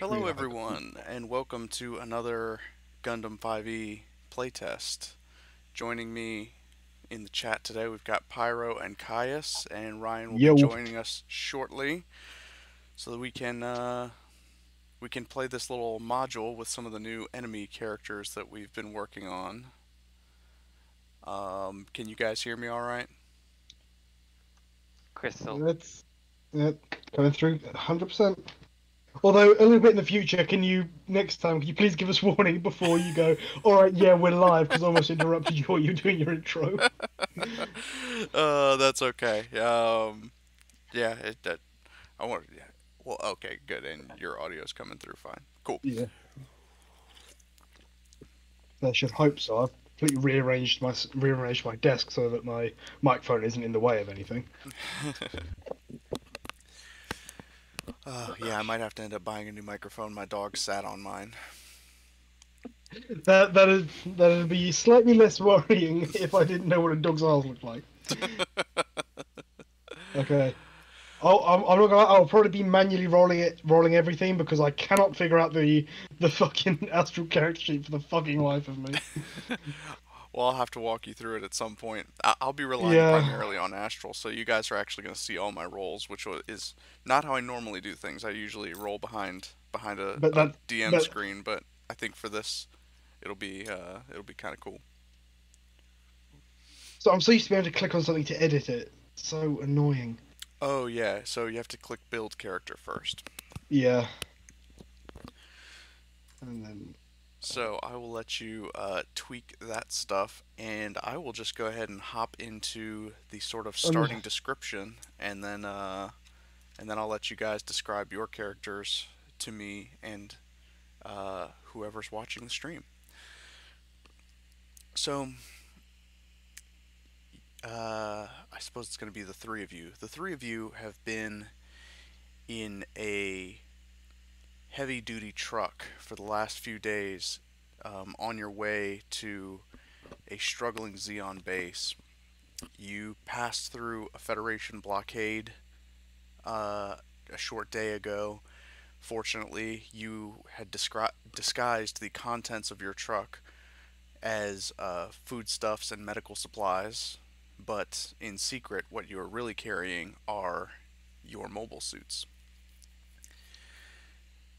Hello everyone, and welcome to another Gundam5e playtest. Joining me in the chat today, we've got Pyro and Caius, and Ryan will be joining us shortly, so that we can play this little module with some of the new enemy characters that we've been working on. Can you guys hear me all right? Crystal, that's coming through 100%. Although a little bit in the future, next time can you please give us warning before you go, all right, yeah, we're live, because I almost interrupted you while you were doing your intro. That's okay. Yeah, well, okay, good, and your audio's coming through fine. Cool. Yeah. I should hope so. I've completely rearranged my desk so that my microphone isn't in the way of anything. Yeah, I might have to end up buying a new microphone. My dog sat on mine. That'd be slightly less worrying if I didn't know what a dog's eyes looked like. Okay, I'm not gonna. I'll probably be manually rolling everything because I cannot figure out the fucking Astral character sheet for the fucking life of me. Well, I'll have to walk you through it at some point. I'll be relying primarily on Astral, so you guys are actually going to see all my rolls, which is not how I normally do things. I usually roll behind a DM screen, but I think for this, it'll be kind of cool. So I'm so used to being able to click on something to edit it. It's so annoying. Oh yeah, so you have to click build character first. Yeah. And then. So I will let you tweak that stuff, and I will just go ahead and hop into the sort of starting description, and then I'll let you guys describe your characters to me and whoever's watching the stream. So I suppose it's going to be the three of you. The three of you have been in a heavy-duty truck for the last few days on your way to a struggling Zeon base. You passed through a Federation blockade a short day ago. Fortunately, you had disguised the contents of your truck as foodstuffs and medical supplies, but in secret, what you are really carrying are your mobile suits.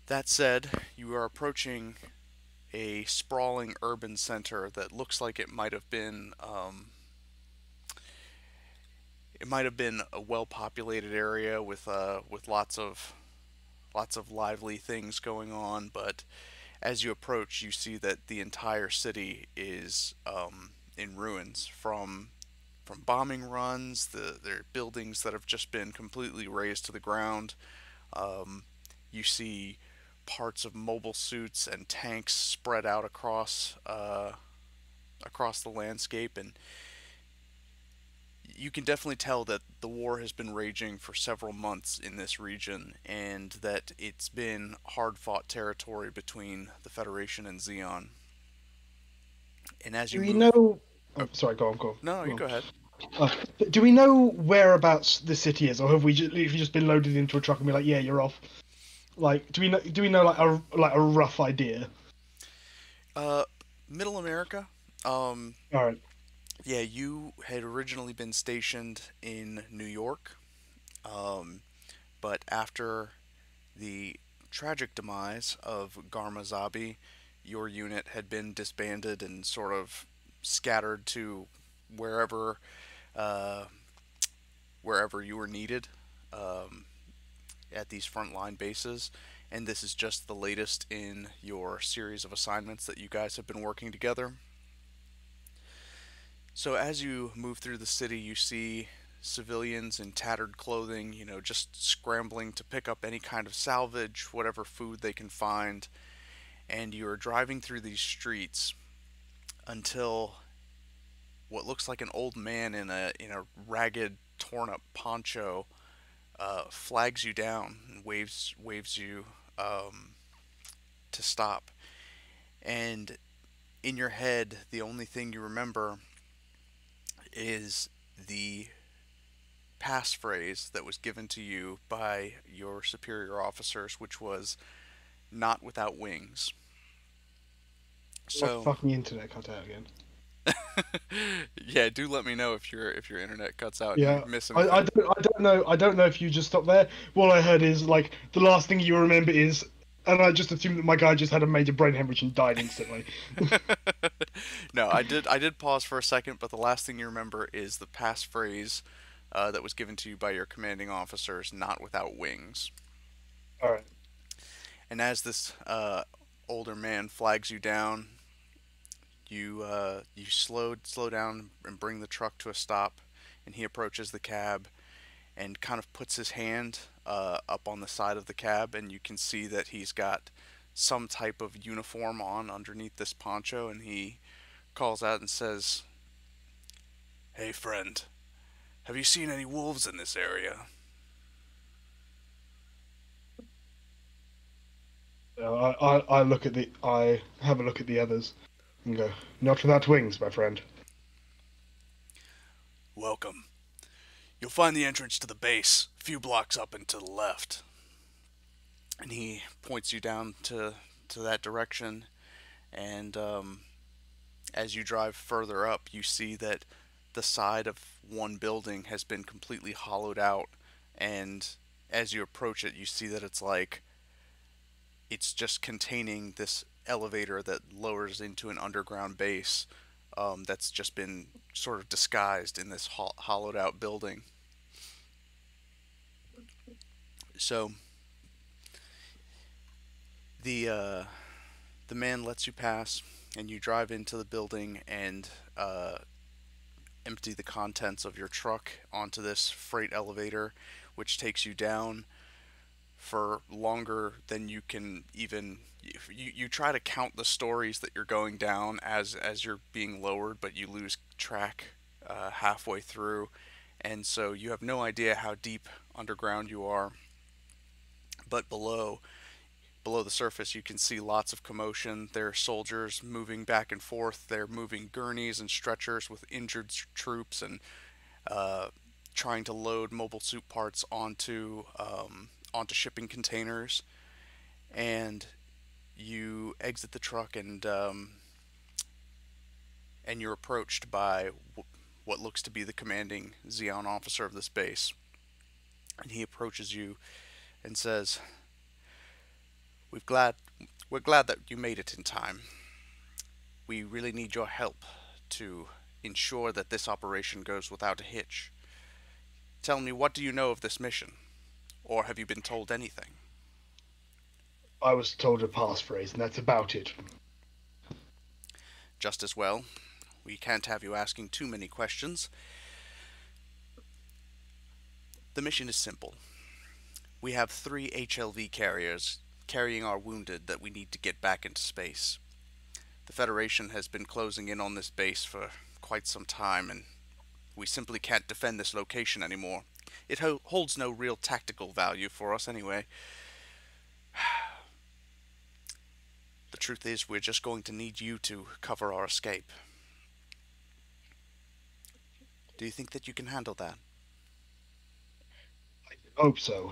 That said, you are approaching a sprawling urban center that looks like it might have been a well-populated area with lots of lively things going on, but as you approach, you see that the entire city is in ruins from bombing runs. There are buildings that have just been completely razed to the ground. You see parts of mobile suits and tanks spread out across the landscape, and you can definitely tell that the war has been raging for several months in this region, and that it's been hard-fought territory between the Federation and Zeon. And as you move... Go ahead. Do we know whereabouts the city is, or have we just been loaded into a truck and be like, yeah, you're off? Like, do we know like a rough idea? Middle America. All right. Yeah, you had originally been stationed in New York, but after the tragic demise of Garma Zabi, your unit had been disbanded and sort of scattered to wherever wherever you were needed at these frontline bases, and this is just the latest in your series of assignments that you guys have been working together. So as you move through the city, you see civilians in tattered clothing, you know, just scrambling to pick up any kind of salvage, whatever food they can find, and you are driving through these streets until what looks like an old man in a ragged, torn-up poncho flags you down and waves you to stop. And in your head, the only thing you remember is the passphrase that was given to you by your superior officers, which was "not without wings." So fucking internet cut out again. Yeah, do let me know if your internet cuts out. Yeah, and miss anything. I don't know if you just stopped there. All I heard is like the last thing you remember is, and I just assumed that my guy just had a major brain hemorrhage and died instantly. No, I did pause for a second, but the last thing you remember is the passphrase that was given to you by your commanding officers, "not without wings." All right. And as this older man flags you down, you you slow down and bring the truck to a stop, and he approaches the cab and kind of puts his hand up on the side of the cab, and you can see that he's got some type of uniform on underneath this poncho, and he calls out and says, "Hey friend, have you seen any wolves in this area?" I have a look at the others and go, "Not without wings, my friend." "Welcome. You'll find the entrance to the base, a few blocks up and to the left." And he points you down to that direction, and as you drive further up, you see that the side of one building has been completely hollowed out, and as you approach it, you see that it's just containing this elevator that lowers into an underground base that's just been sort of disguised in this hollowed-out building. So the man lets you pass, and you drive into the building and empty the contents of your truck onto this freight elevator, which takes you down for longer than you can even, you try to count the stories that you're going down as you're being lowered, but you lose track halfway through, and so you have no idea how deep underground you are. But below the surface, you can see lots of commotion. There are soldiers moving back and forth. They're moving gurneys and stretchers with injured troops and trying to load mobile suit parts onto shipping containers. And you exit the truck, and you're approached by what looks to be the commanding Zeon officer of this base. And he approaches you and says, We're glad that you made it in time. We really need your help to ensure that this operation goes without a hitch. Tell me, what do you know of this mission? Or have you been told anything? I was told a passphrase, and that's about it. Just as well. We can't have you asking too many questions. The mission is simple. We have 3 HLV carriers carrying our wounded that we need to get back into space. The Federation has been closing in on this base for quite some time, and we simply can't defend this location anymore. It holds no real tactical value for us anyway. The truth is, we're just going to need you to cover our escape. Do you think that you can handle that? I hope so.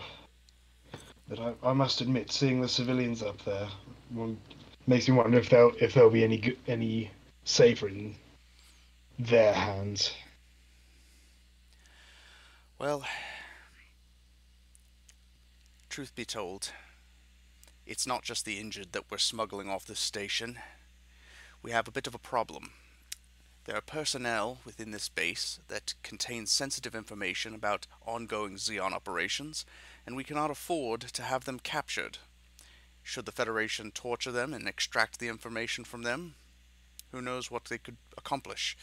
But I must admit, seeing the civilians up there makes me wonder if there'll be any safer in their hands. Well, truth be told, it's not just the injured that we're smuggling off this station. We have a bit of a problem. There are personnel within this base that contain sensitive information about ongoing Zeon operations, and we cannot afford to have them captured. Should the Federation torture them and extract the information from them, who knows what they could accomplish.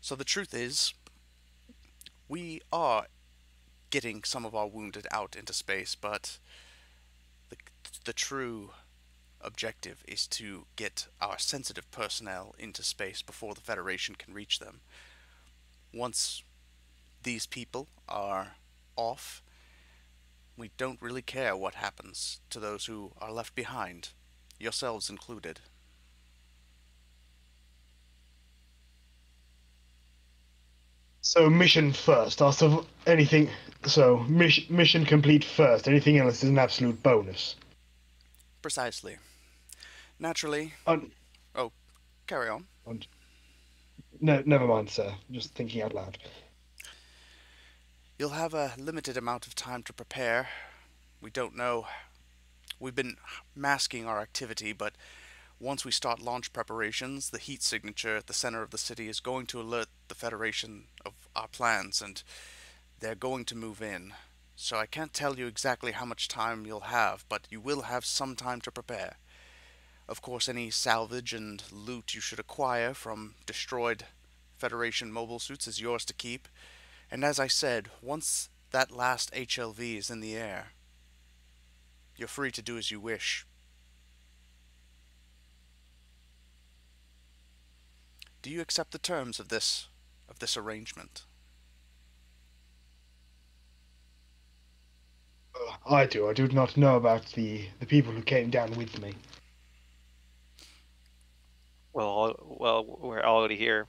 So the truth is, we are getting some of our wounded out into space, but the true objective is to get our sensitive personnel into space before the Federation can reach them. Once these people are off, we don't really care what happens to those who are left behind, yourselves included. So mission first, mission complete first, anything else is an absolute bonus. Precisely. Naturally. Oh, carry on. No, never mind, sir. Just thinking out loud. You'll have a limited amount of time to prepare. We don't know. We've been masking our activity, but once we start launch preparations, the heat signature at the center of the city is going to alert the Federation of our plans, and they're going to move in. So I can't tell you exactly how much time you'll have, but you will have some time to prepare. Of course, any salvage and loot you should acquire from destroyed Federation mobile suits is yours to keep. And as I said, once that last HLV is in the air, you're free to do as you wish. Do you accept the terms of this arrangement? I do. I do not know about the people who came down with me. Well, we're already here.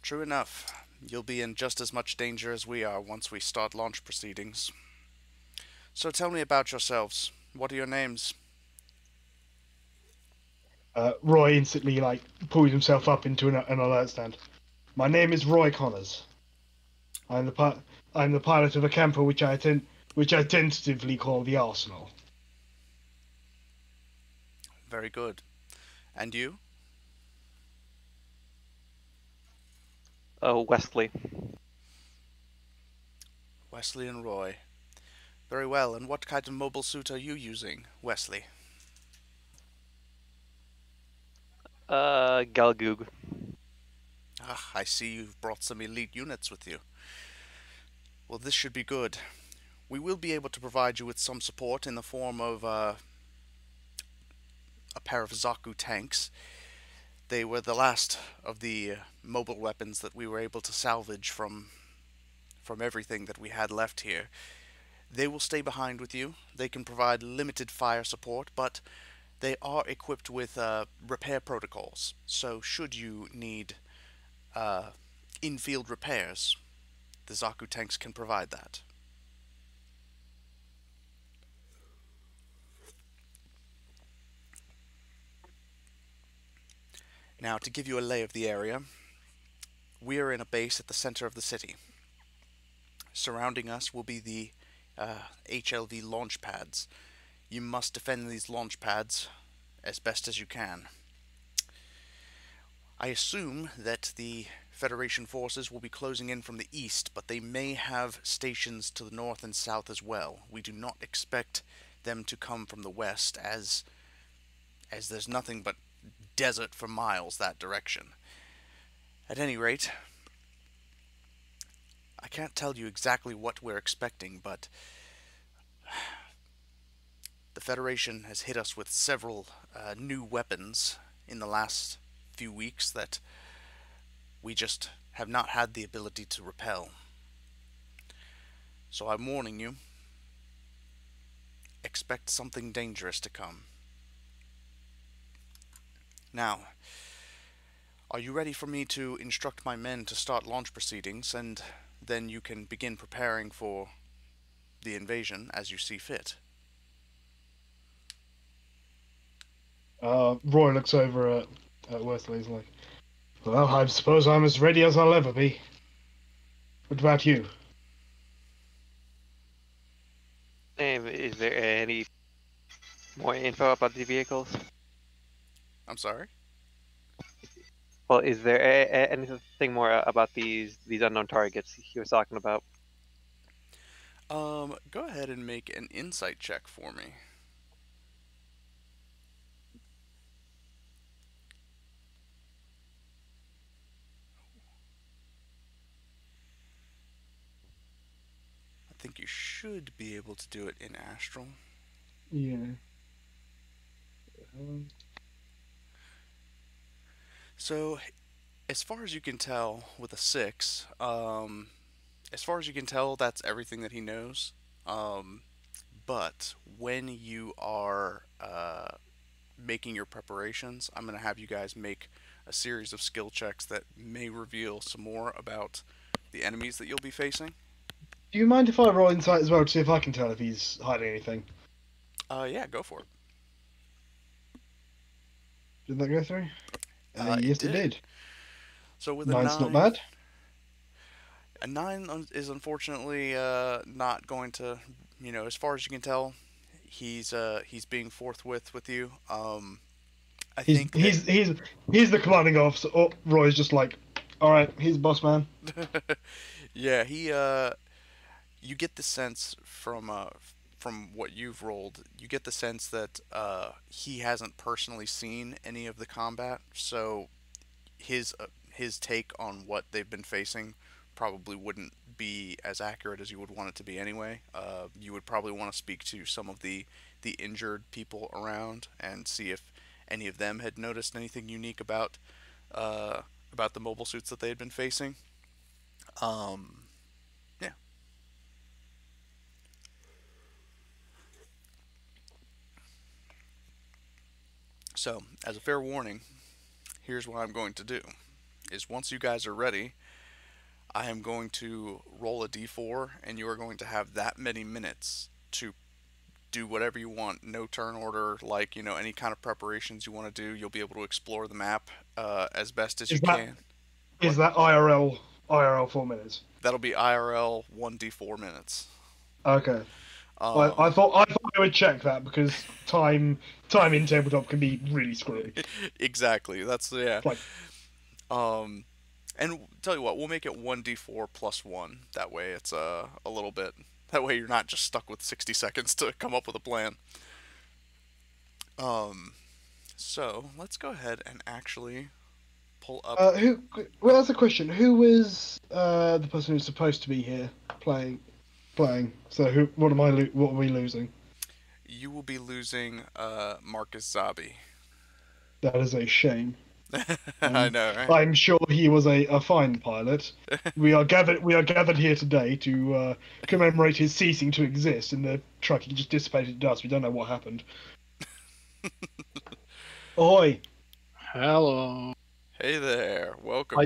True enough. You'll be in just as much danger as we are once we start launch proceedings. So tell me about yourselves. What are your names? Roy instantly, pulls himself up into an alert stand. My name is Roy Connors. I'm the pilot of a camper which I tentatively call the Arsenal. Very good. And you? Oh, Wesley. Wesley and Roy. Very well, and what kind of mobile suit are you using, Wesley? Gelgoog. Ah, I see you've brought some elite units with you. Well, this should be good. we will be able to provide you with some support in the form of a pair of Zaku tanks. They were the last of the mobile weapons that we were able to salvage from everything that we had left here. They will stay behind with you. They can provide limited fire support, but they are equipped with repair protocols. So should you need in-field repairs, the Zaku tanks can provide that. Now, to give you a lay of the area, we are in a base at the center of the city. Surrounding us will be the HLV launch pads. You must defend these launch pads as best as you can. I assume that the Federation forces will be closing in from the east, but they may have stations to the north and south as well. We do not expect them to come from the west, as there's nothing but desert for miles that direction. At any rate, I can't tell you exactly what we're expecting, but the Federation has hit us with several new weapons in the last few weeks that we just have not had the ability to repel. So I'm warning you, expect something dangerous to come. Now, are you ready for me to instruct my men to start launch proceedings, and then you can begin preparing for the invasion as you see fit? Roy looks over at Wesley. He's like, well, I suppose I'm as ready as I'll ever be. What about you? Is there any more info about the vehicles? I'm sorry? Well, is there anything more about these unknown targets he was talking about? Go ahead and make an insight check for me. I think you should be able to do it in Astral. Yeah. So, as far as you can tell, with a 6, as far as you can tell, that's everything that he knows. But when you are making your preparations, I'm going to have you guys make a series of skill checks that may reveal some more about the enemies that you'll be facing. Do you mind if I roll insight as well to see if I can tell if he's hiding anything? Yeah, go for it. Did that go through? Yes, it did. So with a 9's not bad. A 9 is unfortunately not going to, you know, as far as you can tell, he's being forthwith with you. I think he's the commanding officer. Oh, Roy's just like, all right, he's boss man. Yeah, he. You get the sense from what you've rolled, you get the sense that he hasn't personally seen any of the combat, so his take on what they've been facing probably wouldn't be as accurate as you would want it to be anyway. You would probably want to speak to some of the injured people around and see if any of them had noticed anything unique about the mobile suits that they had been facing. So, as a fair warning, here's what I'm going to do, is once you guys are ready, I am going to roll a d4, and you are going to have that many minutes to do whatever you want, no turn order, like, you know, any kind of preparations you want to do. You'll be able to explore the map as best as you can. Is that IRL 4 minutes? That'll be IRL 1d4 minutes. Okay. I thought I would check that, because time in tabletop can be really screwy. Exactly. That's, yeah. Like, and tell you what, we'll make it 1d4 plus 1. That way, it's a little bit. That way, you're not just stuck with 60 seconds to come up with a plan. So let's go ahead and actually pull up. Well, that's a question. Who was the person who's supposed to be here playing? playing. So who? What am I? What are we losing? You will be losing Marcus Zabi. That is a shame. I know, right? I'm sure he was a fine pilot. We are gathered here today to commemorate his ceasing to exist. In the truck, he just dissipated to dust. We don't know what happened. Ahoy! Hello. Hey there. Welcome.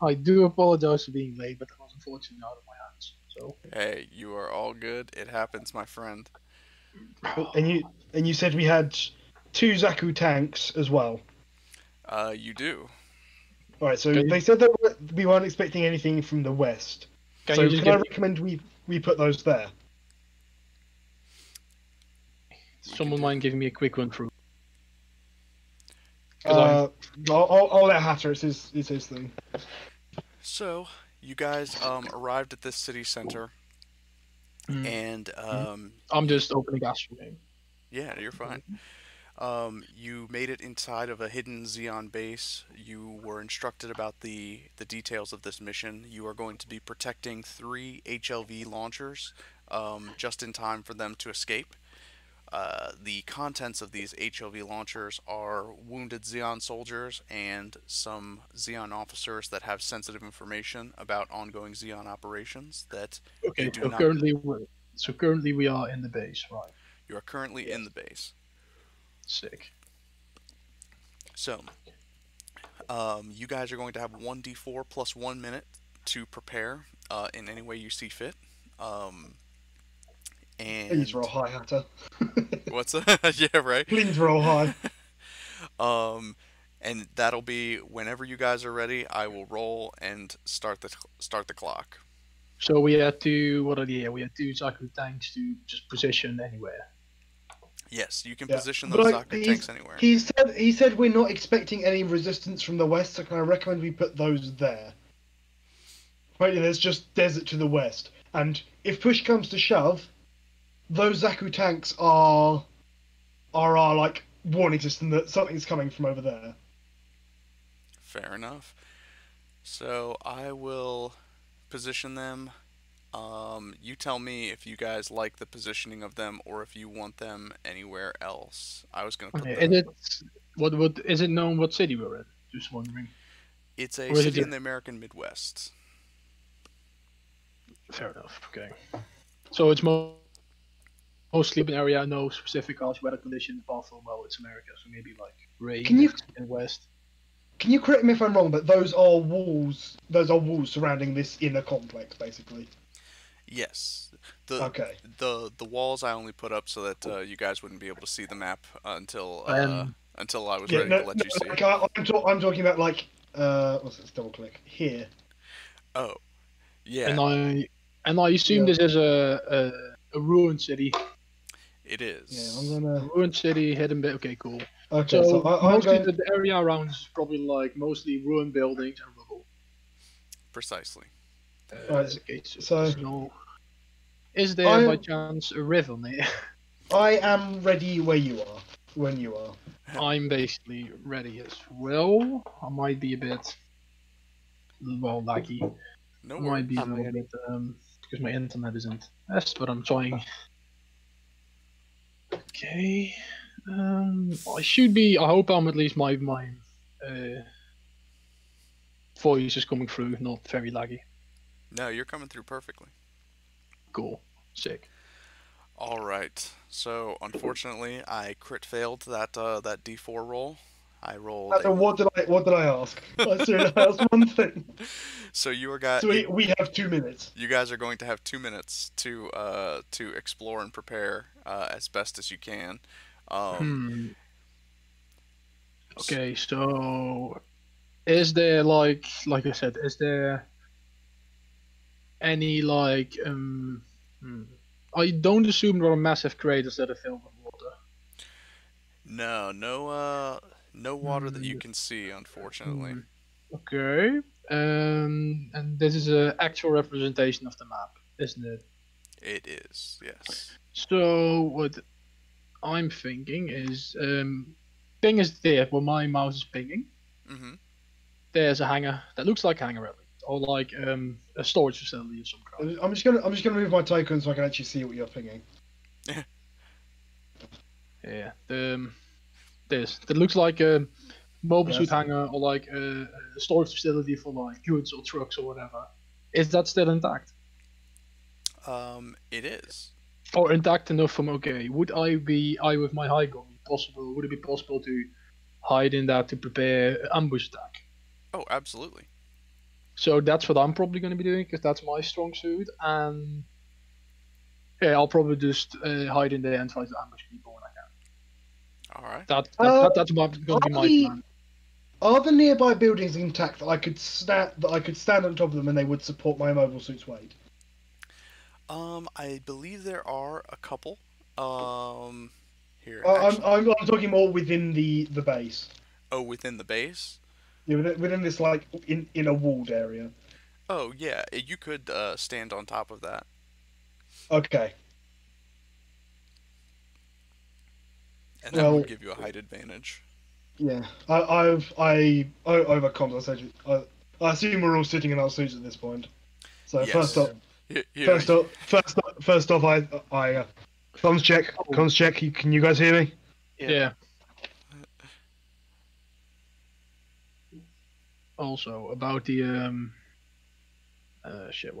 I do apologize for being late, but I was unfortunately out of my hands. So. Hey, you are all good. It happens, my friend. And you said we had 2 Zaku tanks as well. You do. All right. So they said that we weren't expecting anything from the West. So can I recommend we put those there? Someone mind giving me a quick run through? I'll let Hatter. It's his thing. So you guys arrived at this city center, and I'm just opening gas for you. Yeah, you're fine. You made it inside of a hidden Zeon base. You were instructed about the details of this mission. You are going to be protecting 3 HLV launchers, just in time for them to escape. The contents of these HLV launchers are wounded Zeon soldiers and some Zeon officers that have sensitive information about ongoing Zeon operations that okay, currently we are in the base, right? You are currently in the base. Sick. So, you guys are going to have 1d4 plus 1 minute to prepare in any way you see fit. And please roll high, Hatter. What's a yeah, right? Please roll high. And that'll be whenever you guys are ready. I will roll and start the clock. So we had to we had 2 Zaku tanks to just position anywhere. Yes, you can position those Zaku tanks anywhere. He said we're not expecting any resistance from the west, so can I recommend we put those there? Right, there's just desert to the west, and if push comes to shove, those Zaku tanks are like warning system that something's coming from over there. Fair enough. So I will position them. You tell me if you guys like the positioning of them or if you want them anywhere else. I was going to put them... Is it known what city we're in? Just wondering. It's a city in the American Midwest. Fair enough. Okay. So it's more... mostly an area, no specific harsh weather conditions, apart from, well, it's America, so maybe like rain and west. Can you correct me if I'm wrong, but those are walls surrounding this inner complex, basically? Yes. The walls I only put up so that you guys wouldn't be able to see the map until I was ready to let you see. Like I'm talking about like, what's this, double click, here. Oh, yeah. And I assume this is a ruined city. It is. Yeah, I'm gonna... Ruined city, hidden bit. Okay, cool. Okay, so mostly the area around is probably like mostly ruined buildings and rubble. Precisely. Right. Okay, so is there by chance a river near? I am ready where you are. When you are. I'm basically ready as well. I might be a bit laggy. No, might be a little bit because my internet isn't. Yes, but I'm trying. Okay. I should be. I hope I'm at least my voice is coming through, not very laggy. No, you're coming through perfectly. Cool. Sick. All right. So unfortunately, I crit failed that D4 roll. I rolled. What did I ask? I asked one thing. So we have 2 minutes. You guys are going to have 2 minutes to explore and prepare as best as you can. Okay, so is there like I said, is there any like I don't assume there are massive craters that are filled with water. No water that you can see, unfortunately. Okay. And this is an actual representation of the map, isn't it? It is, yes. So what I'm thinking is, ping is there where my mouse is pinging. There's a hangar that looks like a hangar at least. or like a storage facility of some kind. I'm just gonna move my token so I can actually see what you're thinking. Yeah, this. That looks like a mobile suit hangar or like a storage facility for like goods or trucks or whatever. Is that still intact? It is. Or intact enough from okay. Would I with my Hygogg possible? Would it be possible to hide in that to prepare an ambush attack? Oh, absolutely. So that's what I'm probably going to be doing because that's my strong suit, and yeah, I'll probably just hide in there and try to ambush people when I can. All right. That's going to be my plan. Are the nearby buildings intact that I could stand on top of them and they would support my mobile suit's weight? I believe there are a couple. Here. I'm talking more within the base. Oh, within the base? Yeah, within this like in a walled area. Oh yeah, you could stand on top of that. Okay. And that would give you a height advantage. Yeah, I overcompensate. I assume we're all sitting in our suits at this point. So yes. First off, I comms check. Can you guys hear me? Yeah. Also about the what is it?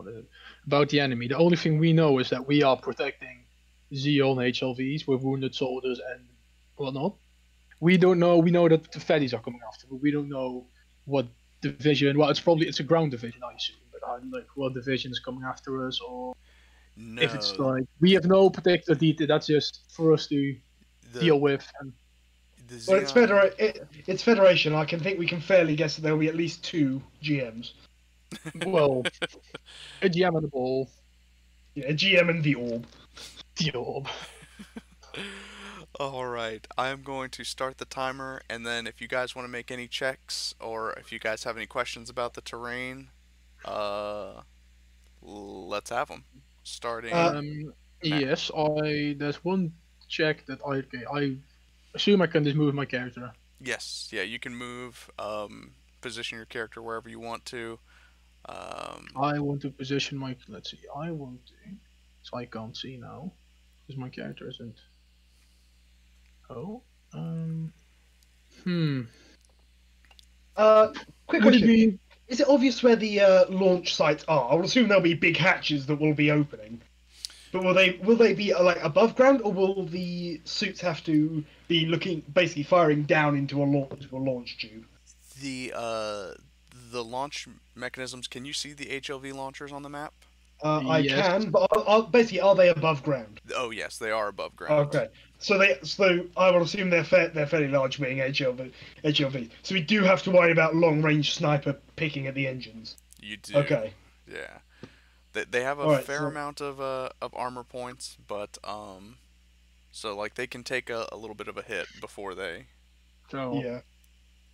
About the enemy. The only thing we know is that we are protecting Zeon HLVs with wounded soldiers and whatnot. We don't know. We know that the Feddies are coming after, but we don't know what division. Well, it's a ground division, I assume. Like what division is coming after us, or no. If it's like we have no particular detail, that's just for us to deal with. And... Well, it's Federation. I can think we can fairly guess that there will be at least 2 GMs. Well, a GM and a ball. Yeah, a GM and the orb. The orb. All right, I'm going to start the timer, and then if you guys want to make any checks or if you guys have any questions about the terrain. Let's have them. Starting. Yes, there's one check that I assume I can just move my character. Yes, yeah, you can move. Position your character wherever you want to. I want to position my. Let's see. I want to. So I can't see now, because my character isn't. Oh. Quick question. Is it obvious where the launch sites are? I will assume there'll be big hatches that will be opening, but will they be like above ground, or will the suits have to be basically firing down into a launch tube? The launch mechanisms. Can you see the HLV launchers on the map? I can, but basically, are they above ground? Oh yes, they are above ground. Okay, so I will assume they're fairly large, being HLV. So we do have to worry about long-range sniper picking at the engines. You do. Okay. Yeah, they have a fair amount of armor points, but so like they can take a little bit of a hit before they. So yeah.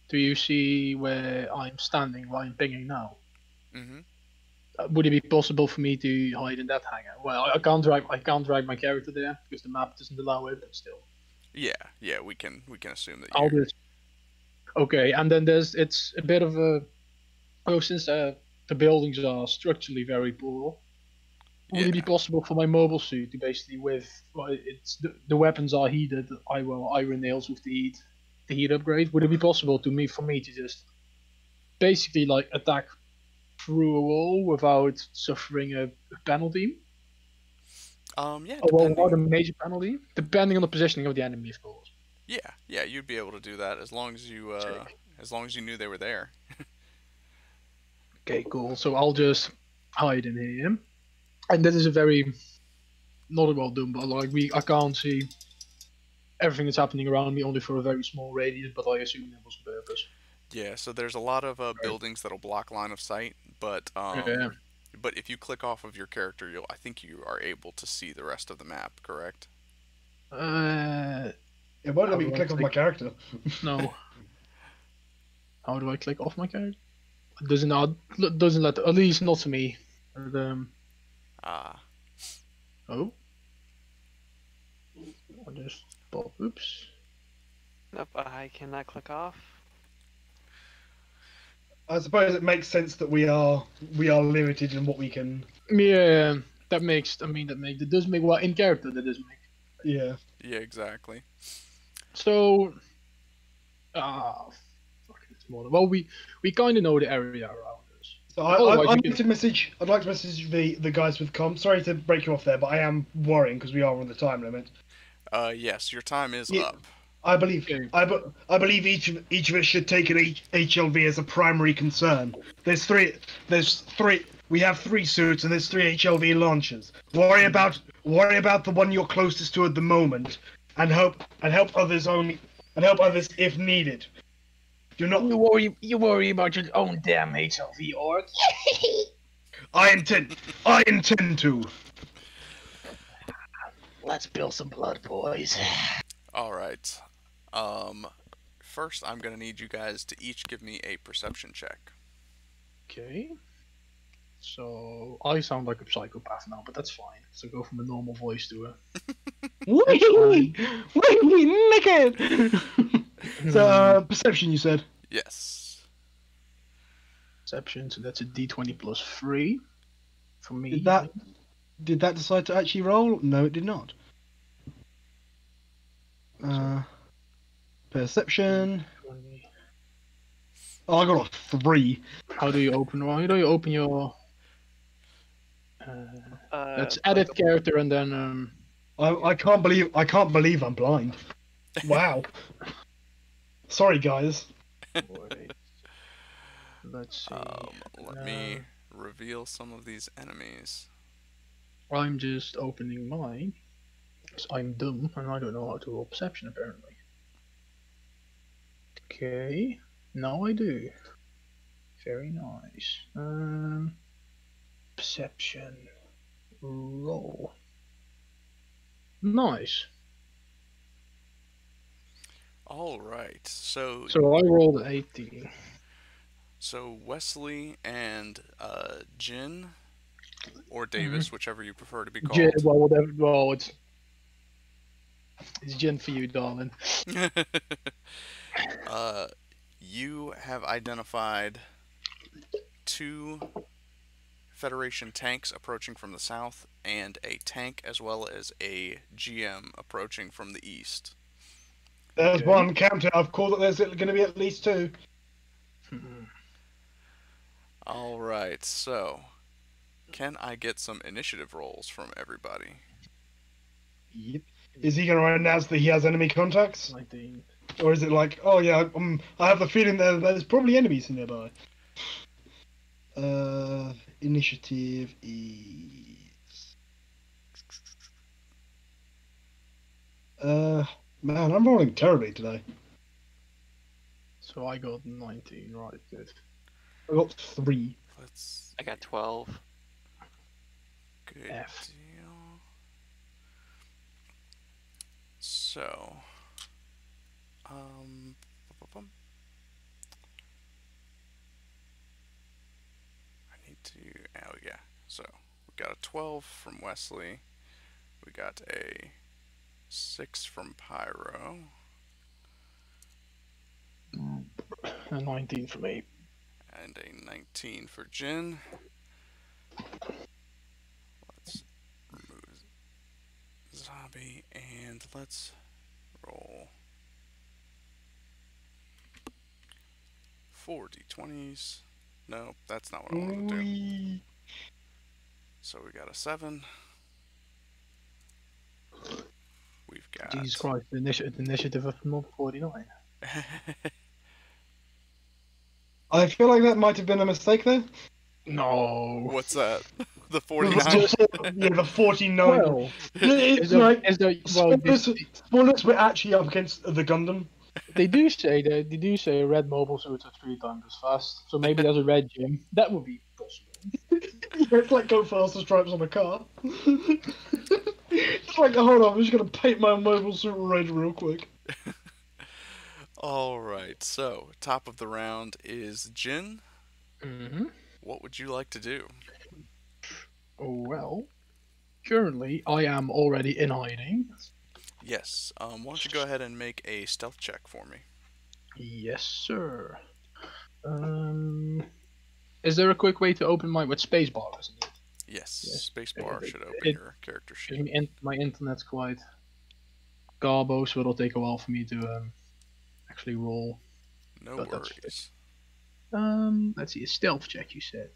Do you see where I'm standing? Where I'm pinging now? Mm-hmm. Would it be possible for me to hide in that hangar? Well, I can't drive my character there because the map doesn't allow it. But still. Yeah, we can assume that. Okay, and then it's a bit of a. Oh, since the buildings are structurally very poor, would it be possible for my mobile suit to basically the weapons are heated. I will iron nails with the heat upgrade. Would it be possible for me to just basically like attack through a wall without suffering a penalty? Not a major penalty, depending on the positioning of the enemy, of course. Yeah, you'd be able to do that as long as you knew they were there. Okay, cool. So I'll just hide in here, and this is a very not well done, but like I can't see everything that's happening around me, only for a very small radius. But I assume that was on purpose. Yeah, so there's a lot of buildings that'll block line of sight, but if you click off of your character, I think you are able to see the rest of the map, correct? Yeah, why don't you click off my character? No. How do I click off my character? It doesn't let, at least not to me. But, Oh. I just pop. Oops. Nope, I cannot click off. I suppose it makes sense that we are limited in what we can. Yeah, that makes. I mean, that does make what in character that does make. Yeah. Yeah, exactly. So, fucking it's more. Well, we kind of know the area around us. So I'd like to message the guys with comm. Sorry to break you off there, but I am worrying because we are on the time limit. Yes, your time is up. I believe each of us should take an HLV as a primary concern. There's three. We have three suits and there's three HLV launchers. Worry about the one you're closest to at the moment, and help others if needed. You worry about your own damn HLV org. I intend to. Let's spill some blood, boys. All right. First, I'm going to need you guys to each give me a perception check. Okay. So, I sound like a psychopath now, but that's fine. So go from a normal voice to a... Naked! So, perception, you said? Yes. Perception, so that's a d20 plus 3 for me. Did that decide to actually roll? No, it did not. Perception. Oh, I got a 3. How do you open one? How do you open your? Let's edit character and then. I can't believe I'm blind. Wow. Sorry, guys. Wait. Let's see. Let me reveal some of these enemies. I'm just opening mine. I'm dumb and I don't know how to roll perception apparently. Okay, now I do. Very nice. Perception roll. Nice. All right. So I rolled 80. So Wesley and Jin, or Davis, whichever you prefer to be called. Jin, well, whatever. Well, it's Jin for you, darling. You have identified 2 Federation tanks approaching from the south and a tank as well as a GM approaching from the east. There's one counter. I've called that there's going to be at least 2. All right, so can I get some initiative rolls from everybody? Yep. Is he going to announce that he has enemy contacts? I think. Or is it like, oh yeah, I have the feeling that there's probably enemies nearby. Initiative is... man, I'm rolling terribly today. So I got 19, right, good. I got 3. I got 12. Good deal. So, I need to, oh yeah, so we got a 12 from Wesley, we got a 6 from Pyro, a 19 for me, and a 19 for Jin. Zabi, and let's roll 4d20s. No, that's not what I want to do. So we got a 7. We've got... Jesus Christ, the initiative of number 49. I feel like that might have been a mistake there. No. What's that? The 49. Yeah, the 49. Well, it's like spoilers. We're actually up against the Gundam. They do say red mobile suits are 3 times as fast. So maybe there's a red gym. That would be possible. It's like go faster stripes on a car. It's like, hold on, I'm just gonna paint my mobile suit red real quick. All right. So top of the round is Jin. What would you like to do? Well, currently I am already in hiding. Yes. Why don't you go ahead and make a stealth check for me? Yes, sir. Is there a quick way to open my... with spacebar, isn't it? Yes, yes. Spacebar should open your character sheet. My internet's quite garbo, so it'll take a while for me to actually roll. No worries. Let's see, a stealth check, you said.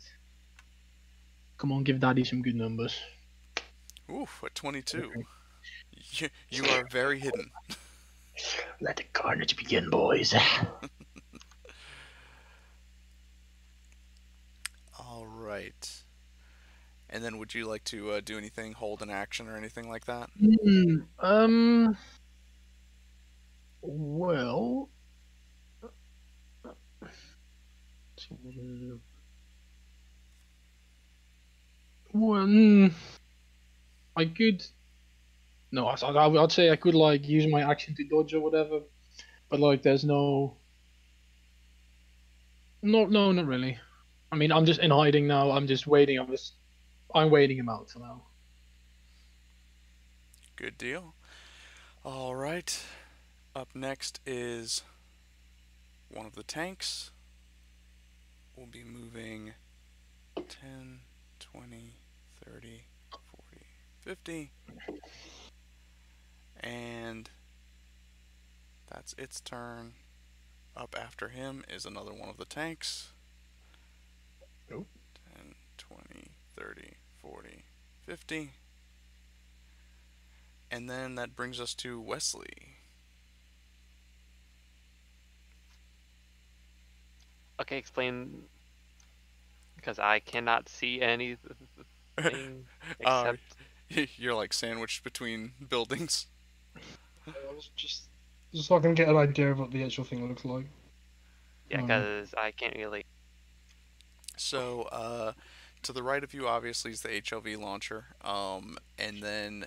Come on, give Daddy some good numbers. Oof, a 22. Okay. You are very hidden. Let the carnage begin, boys. All right. And then, would you like to do anything, hold an action, or anything like that? Well, I could. No, I'd say I could like use my action to dodge or whatever, but like there's no. No, not really. I mean, I'm just in hiding now. I'm just waiting. I'm waiting him out for now. Good deal. All right. Up next is one of the tanks. We'll be moving 10, 20, 30, 40, 50. And that's its turn. Up after him is another one of the tanks. Nope. 10, 20, 30. 40, 50. And then that brings us to Wesley. Okay, explain, because I cannot see anything except... you're like sandwiched between buildings. I was just so I can get an idea of what the actual thing looks like. Yeah, because I can't really... So, to the right of you, obviously, is the HLV launcher, and then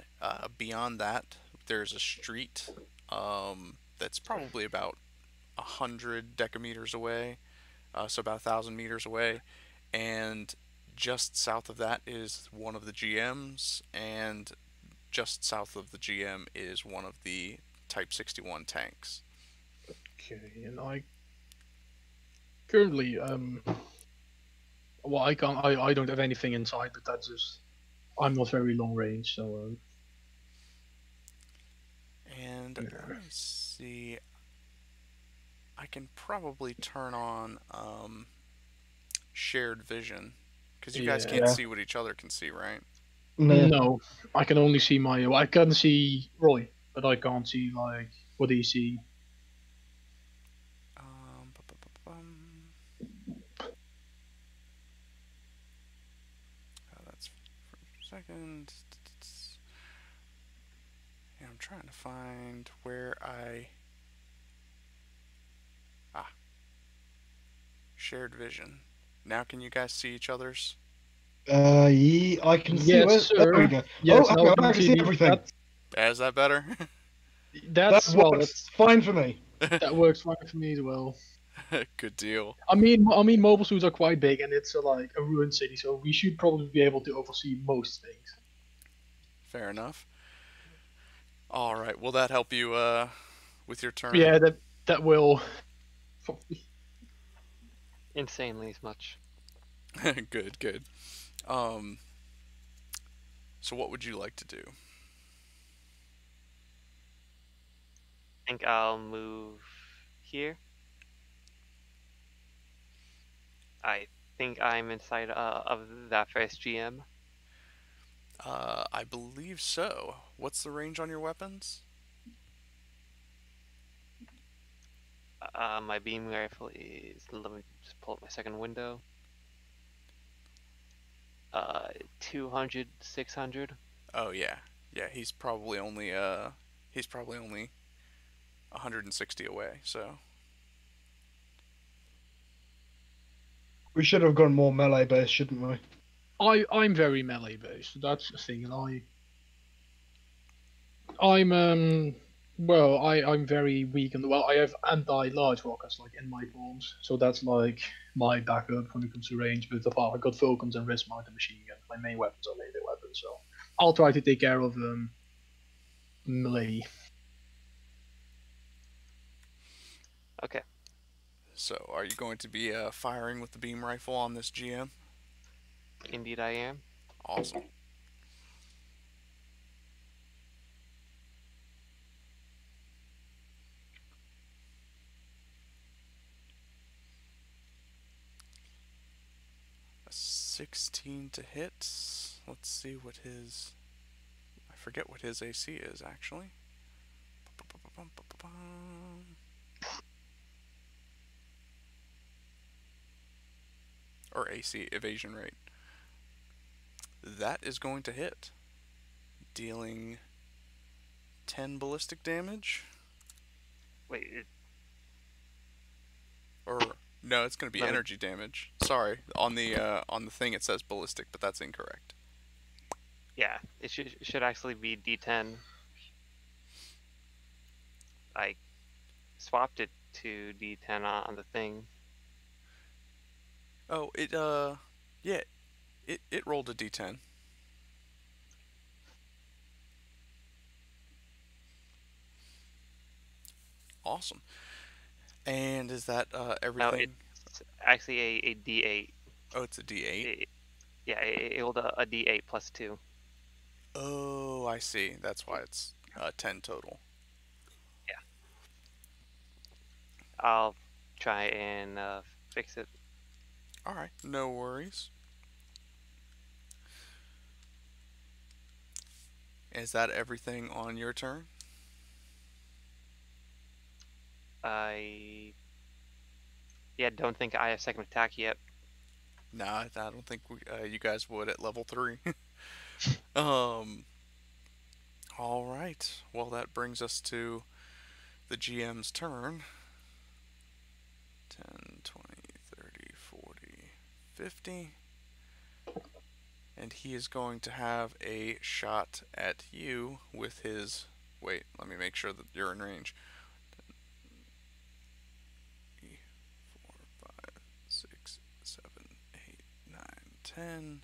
beyond that, there's a street that's probably about 100 decameters away, so about 1,000 meters away, and just south of that is one of the GMs, and just south of the GM is one of the Type 61 tanks. Okay, and I currently well, I can't. I don't have anything inside, but that's just. I'm not very long range, so. And let me see. I can probably turn on shared vision, because you guys can't see what each other can see, right? No, I can only see my. Well, I can see Roy, but I can't see like what do you see? Second, yeah, I'm trying to find where I shared vision. Now, can you guys see each other's? Yeah, I can see. Yes, sir. There we go. Yes, oh, okay, I can see everything. Is that better? That's fine for me. That works fine for me as well. Good deal. I mean, mobile suits are quite big, and it's like a ruined city, so we should probably be able to oversee most things. Fair enough. All right. Will that help you with your turn? Yeah, that will. Insanely as much. Good. So what would you like to do? I think I'll move here. I think I'm inside of that first GM. I believe so. What's the range on your weapons? My beam rifle is... Let me just pull up my second window. 200, 600. Oh, yeah. Yeah, he's probably only 160 away, so... We should have gone more melee based, shouldn't we? I'm very melee based. That's the thing, and I'm very weak, and well, I have anti-large rockets like in my bombs, so that's like my backup when it comes to range. But apart, I got Vulcans and wrist mounted machine guns. My main weapons are melee weapons, so I'll try to take care of melee. Okay. So are you going to be firing with the beam rifle on this GM? Indeed I am. Awesome. A 16 to hit. Let's see what his... I forget what his AC is, actually. Or AC evasion rate. That is going to hit, dealing 10 ballistic damage. Wait. Or no, it's going to be energy damage. Sorry, on the thing it says ballistic, but that's incorrect. Yeah, it should actually be D10. I swapped it to D10 on the thing. Oh, it yeah. It rolled a D10. Awesome. And is that everything? No, it's actually a D8. Oh, it's a D8? Yeah, it rolled a D8 plus 2. Oh, I see. That's why it's 10 total. Yeah. I'll try and fix it. Alright, no worries. Is that everything on your turn? Yeah, don't think I have second attack yet. Nah, I don't think we, you guys would at level 3. All right. Well, that brings us to the GM's turn. 10, 20, 30, 40, 50. And he is going to have a shot at you with his... Wait, let me make sure that you're in range. 3, 4, 5, 6, 7, 8, 9, 10.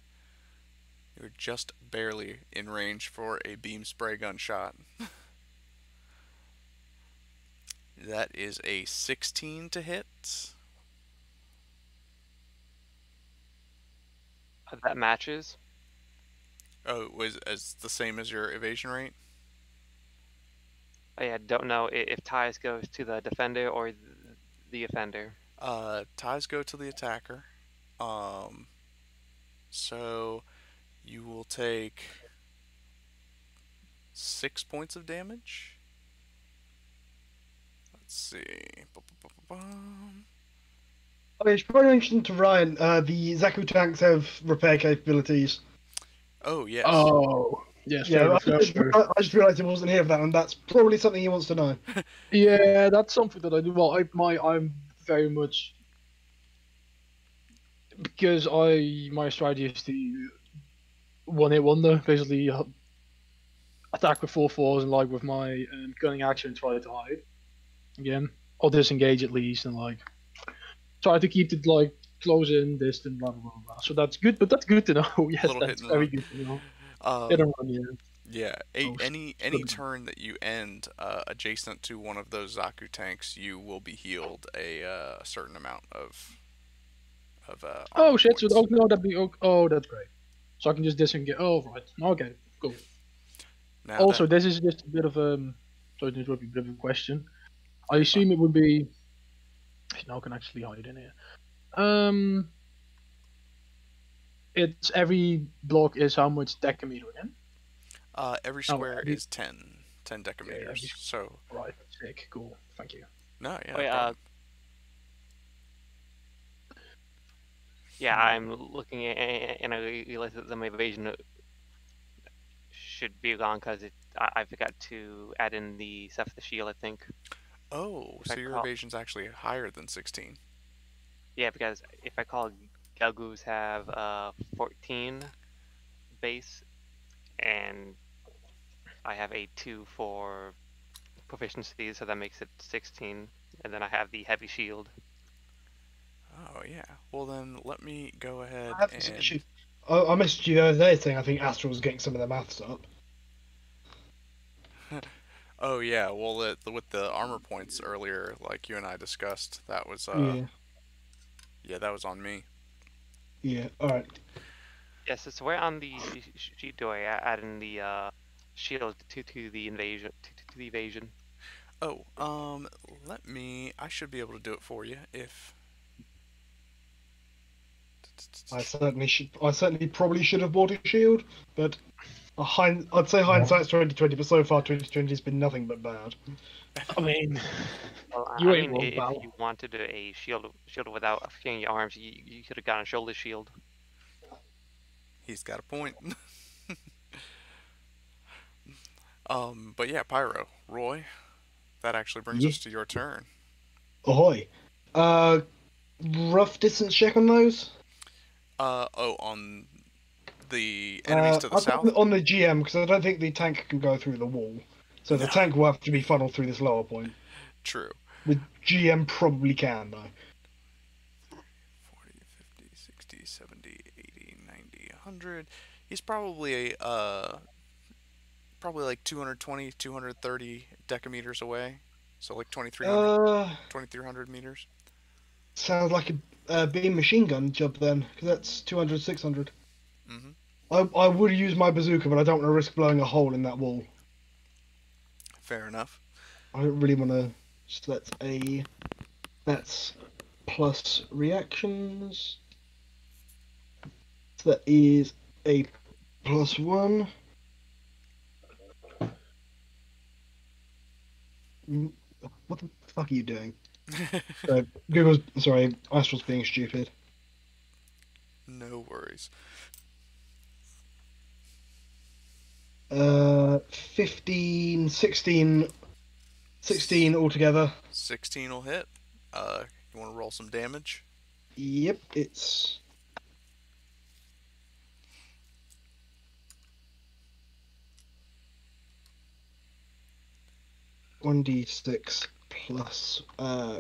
You're just barely in range for a beam spray gun shot. That is a 16 to hit. That matches. Oh, it's the same as your evasion rate? I don't know if ties goes to the defender or the offender. Ties go to the attacker. So you will take 6 points of damage. Let's see. I mean, I should probably mention to Ryan, the Zaku tanks have repair capabilities. Oh, yes. Oh, yes. Yeah, I just realized he wasn't here for that, and that's probably something he wants to know. Yeah, that's something that I do. Well, I'm very much... Because my strategy is the one-hit wonder, basically attack with 4-4s and, like, with my gunning action, try to hide. Again. Or disengage, at least, and, like... Try to keep it like close in, distant, blah blah blah. So that's good, but that's good to know. Yes, that's very good to know. Hit and run, yeah. Yeah. Any turn that you end adjacent to one of those Zaku tanks, you will be healed a certain amount of. Oh shit! So no, that'd be oh, that's great. So I can just disengage. Oh right. Okay. Cool. Now also, this is just a bit of sorry to interrupt you, a bit of a question. I assume it would be. Now I can actually hide in here. It's every block is how much decameter again? Every square is 10 decameters. Yeah, so right, sick, cool, thank you. No, yeah. Wait, yeah, I'm looking at, and I realize that my evasion should be long because I forgot to add in the stuff of the shield, I think. Oh, so your evasion's actually higher than 16. Yeah, because if I call Gelgoogs have 14 base, and I have a 2 for proficiency, so that makes it 16, and then I have the heavy shield. Oh, yeah. Well, then let me go ahead and... I messaged you the other day saying I think Astral was getting some of the maths up. Oh yeah, well with the armor points earlier, like you and I discussed, that was yeah, that was on me. Yeah. All right. Yes, it's where on the sheet do I add in the shield to the evasion? Oh, let me. I should be able to do it for you if. I certainly probably should have bought a shield, but I'd say hindsight's 20/20, but so far 20/20 has been nothing but bad. I mean, if you wanted a shield without affecting your arms, you could have gotten a shoulder shield. He's got a point. But yeah, Pyro, Roy, that actually brings us to your turn. Ahoy. Rough distance check on those? Oh, on the enemies to the south? On the GM, because I don't think the tank can go through the wall. So the tank will have to be funneled through this lower point. True. The GM probably can, though. 40, 50, 60, 70, 80, 90, 100. He's probably, like 220, 230 decameters away. So like 2,300 meters. Sounds like a beam machine gun job then, because that's 200, 600. Mm-hmm. I would use my bazooka, but I don't want to risk blowing a hole in that wall. Fair enough. I don't really want to. So that's a. That's plus reactions. So that is a plus one. What the fuck are you doing? Google's sorry, Astral's being stupid. No worries. 16 altogether. 16 will hit. You want to roll some damage? Yep, it's one d6. Plus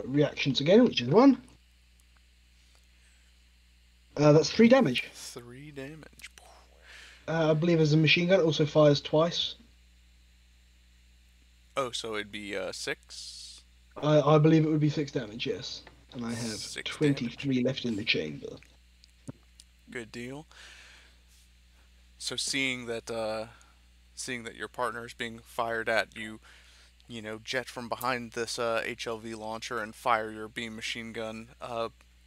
reactions again, which is 1. That's 3 damage. 3 damage. I believe as a machine gun, it also fires twice. Oh, so it'd be 6? I believe it would be 6 damage, yes. And I have 23 damage left in the chamber. Good deal. So seeing that your partner is being fired at, you know, jet from behind this HLV launcher and fire your beam machine gun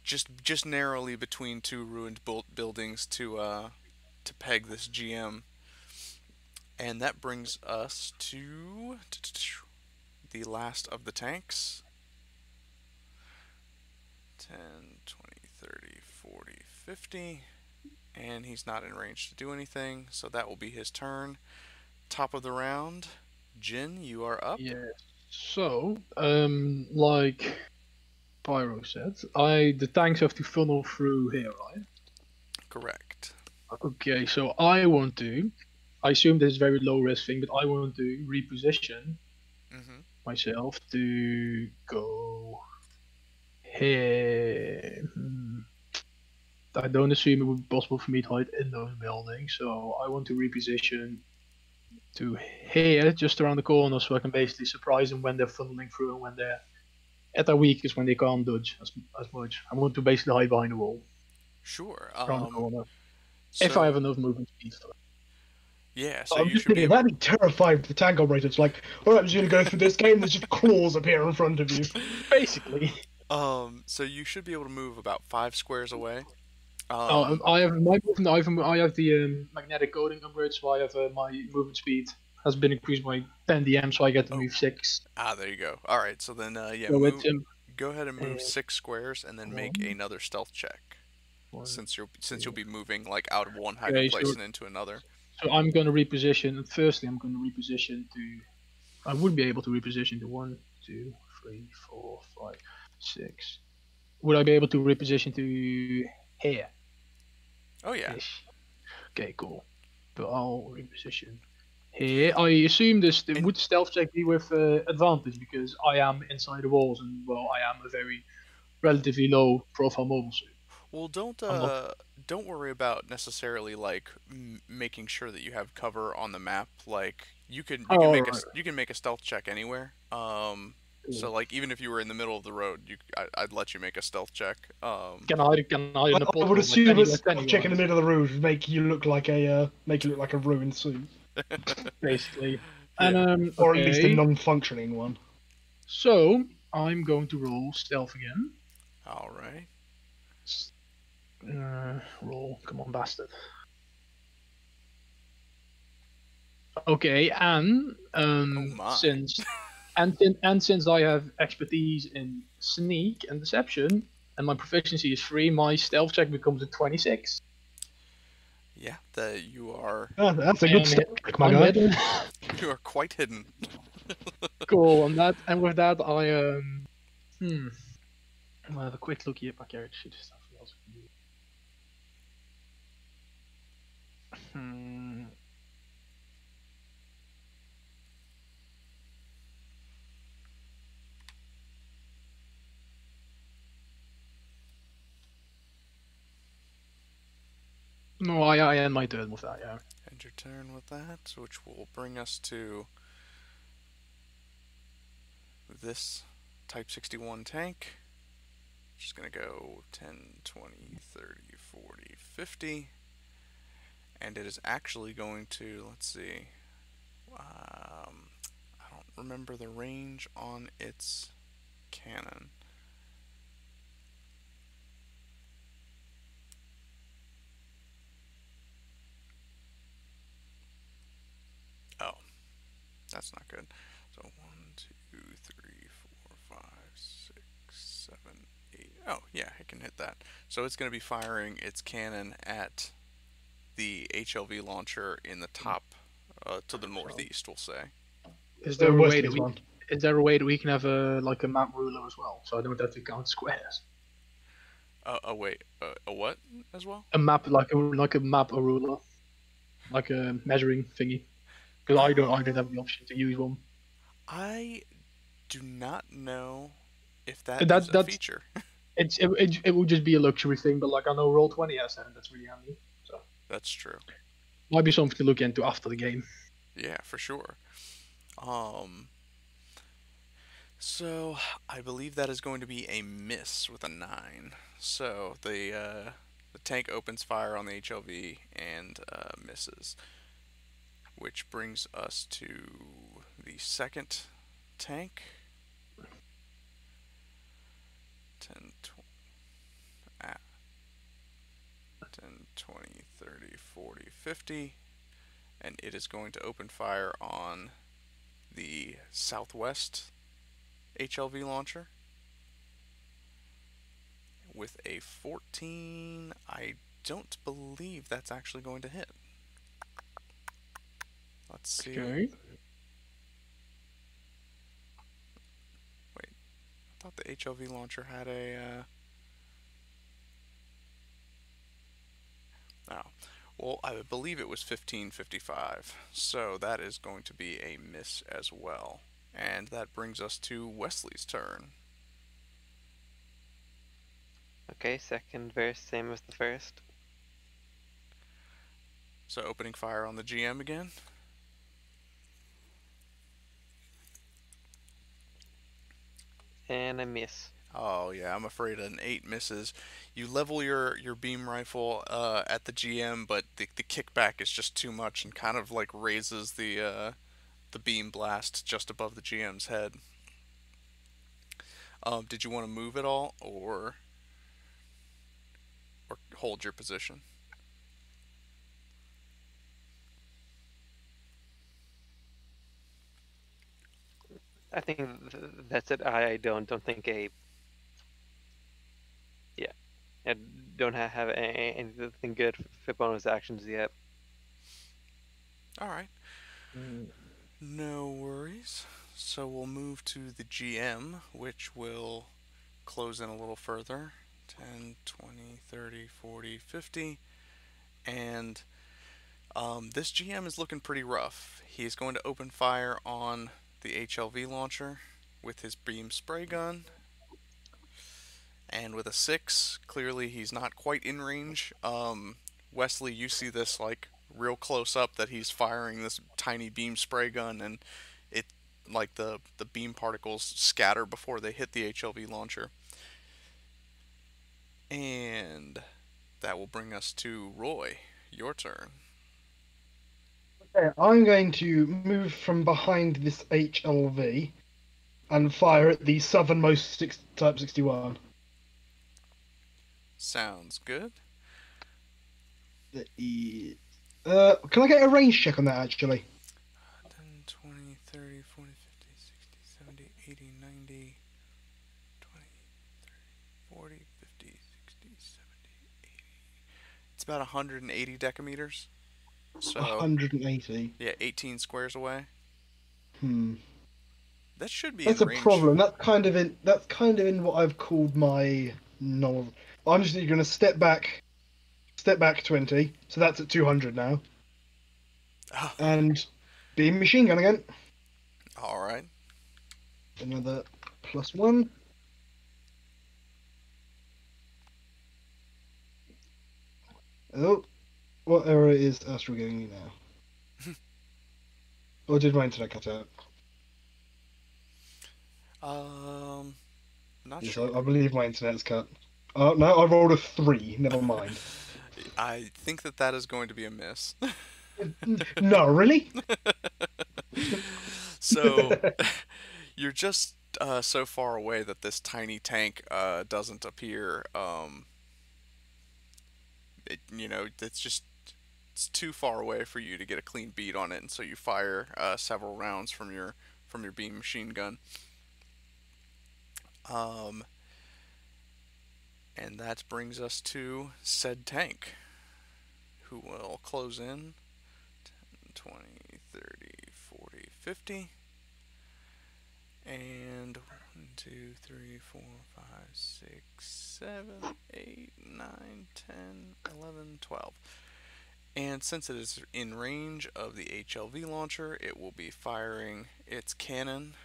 just narrowly between 2 ruined buildings to peg this GM. And that brings us to the last of the tanks. 10, 20, 30, 40, 50. And he's not in range to do anything, so that will be his turn. Top of the round. Jin, you are up. Yeah. So, like Pyro said, the tanks have to funnel through here, right? Correct. Okay, so I want to. I assume this is very low risk thing, but I want to reposition myself to go here. I don't assume it would be possible for me to hide in those buildings, so I want to reposition to here, just around the corner, so I can basically surprise them when they're funneling through and when they're at their weakest, when they can't dodge as much. I want to basically hide behind the wall. Sure. Around the corner. So, if I have enough movement speed. Yeah, so I'm just thinking, that'd be terrifying for the tank operators. Like, alright, I'm just going to go through this game, there's just claws appear in front of you. Basically. So you should be able to move about 5 squares away. I have the magnetic coding upgrade, so I have my movement speed has been increased by 10 DM, so I get to move 6. Ah, there you go. All right, so then yeah, so go ahead and move 6 squares, and then make another stealth check, since you'll be moving like out of one hiding place and into another. So I'm going to reposition. Firstly, I'm going to reposition to. I wouldn't be able to reposition to 1, 2, 3, 4, 5, 6. Would I be able to reposition to here? Oh yeah. Ish. Okay, cool. But I'll reposition here. I assume it would stealth check be with advantage because I am inside the walls and well, I am a very relatively low profile mobile suit. Well, don't worry about necessarily like making sure that you have cover on the map. Like you can make a stealth check anywhere. So like even if you were in the middle of the road, I'd let you make a stealth check. I would assume a stealth check in the middle of the road would make you look like a ruined suit, basically, and yeah. Or at least a non-functioning one. So I'm going to roll stealth again. All right. Roll, come on, bastard. Okay, and since I have expertise in sneak and deception, and my proficiency is 3, my stealth check becomes a 26. Yeah, you are. Oh, that's a good stealth check, my guy. You are quite hidden. Cool, and with that, I I'll have a quick look here at my character sheet. No, I end my turn with that, yeah. End your turn with that, which will bring us to this Type 61 tank. Just going to go 10, 20, 30, 40, 50. And it is actually going to, let's see, I don't remember the range on its cannon. Oh, that's not good. So 1, 2, 3, 4, 5, 6, 7, 8. Oh, yeah, it can hit that. So it's going to be firing its cannon at the HLV launcher in the top, to the northeast, we'll say. Is there a way that we can have a map ruler as well, so I don't have to count squares? A what as well? A map, a ruler, like a measuring thingy. Because I don't have the option to use one. I do not know if that's a feature. It would just be a luxury thing, but like I know Roll20 has that, and that's really handy. That's true. Might be something to look into after the game. Yeah, for sure. So I believe that is going to be a miss with a 9. So the tank opens fire on the HLV and misses, which brings us to the second tank. 10, 20. 10, 20, 30, 40, 50, and it is going to open fire on the southwest HLV launcher with a 14. I don't believe that's actually going to hit. Let's see. Okay. Wait, I thought the HLV launcher had a... Oh. Well, I believe it was 1555, so that is going to be a miss as well. And that brings us to Wesley's turn. Okay, second verse, same as the first. So opening fire on the GM again. And a miss. Oh yeah, I'm afraid an 8 misses. You level your beam rifle at the GM, but the kickback is just too much and kind of like raises the beam blast just above the GM's head. Did you want to move at all, or hold your position? I think that's it. I don't think a. Yeah, I don't have anything good for bonus actions yet. All right. No worries. So we'll move to the GM, which will close in a little further. 10, 20, 30, 40, 50. And this GM is looking pretty rough. He's going to open fire on the HLV launcher with his beam spray gun. and with a 6, clearly he's not quite in range. Wesley, you see this like real close up that he's firing this tiny beam spray gun, and it like the beam particles scatter before they hit the HLV launcher. And that will bring us to Roy. Your turn. Okay, I'm going to move from behind this HLV and fire at the southernmost Type 61. Sounds good. Can I get a range check on that, actually? 10, 20, 30, 40, 50, 60, 70, 80, 90, 20, 30, 40, 50, 60, 70, 80. It's about 180 decameters. So, 180. Yeah, 18 squares away. Hmm. That should be. That's in range. A problem. That's kind of in what I've called my novel. I'm just going to step back 20. So that's at 200 now. Oh. And beam machine gun again. All right. Another +1. Oh, what error is Astral giving me now? Or did my internet cut out? Not yes, sure. I believe my internet's cut. Oh, no, I rolled a 3. Never mind. I think that is going to be a miss. No, really? So, you're just so far away that this tiny tank doesn't appear. It's too far away for you to get a clean bead on it, and so you fire several rounds from your beam machine gun. And that brings us to said tank, who will close in 10, 20, 30, 40, 50, and 1, 2, 3, 4, 5, 6, 7, 8, 9, 10, 11, 12. And since it is in range of the HLV launcher, it will be firing its cannon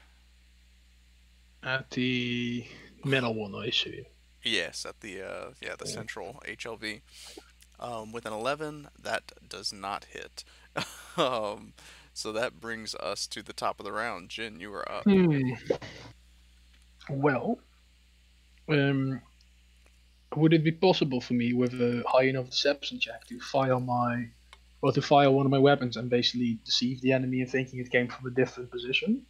at the metal one, I assume. Yes, at the central HLV. With an 11, that does not hit. So that brings us to the top of the round. Jin, you are up. Well, would it be possible for me with a high enough deception check to fire one of my weapons and basically deceive the enemy in thinking it came from a different position?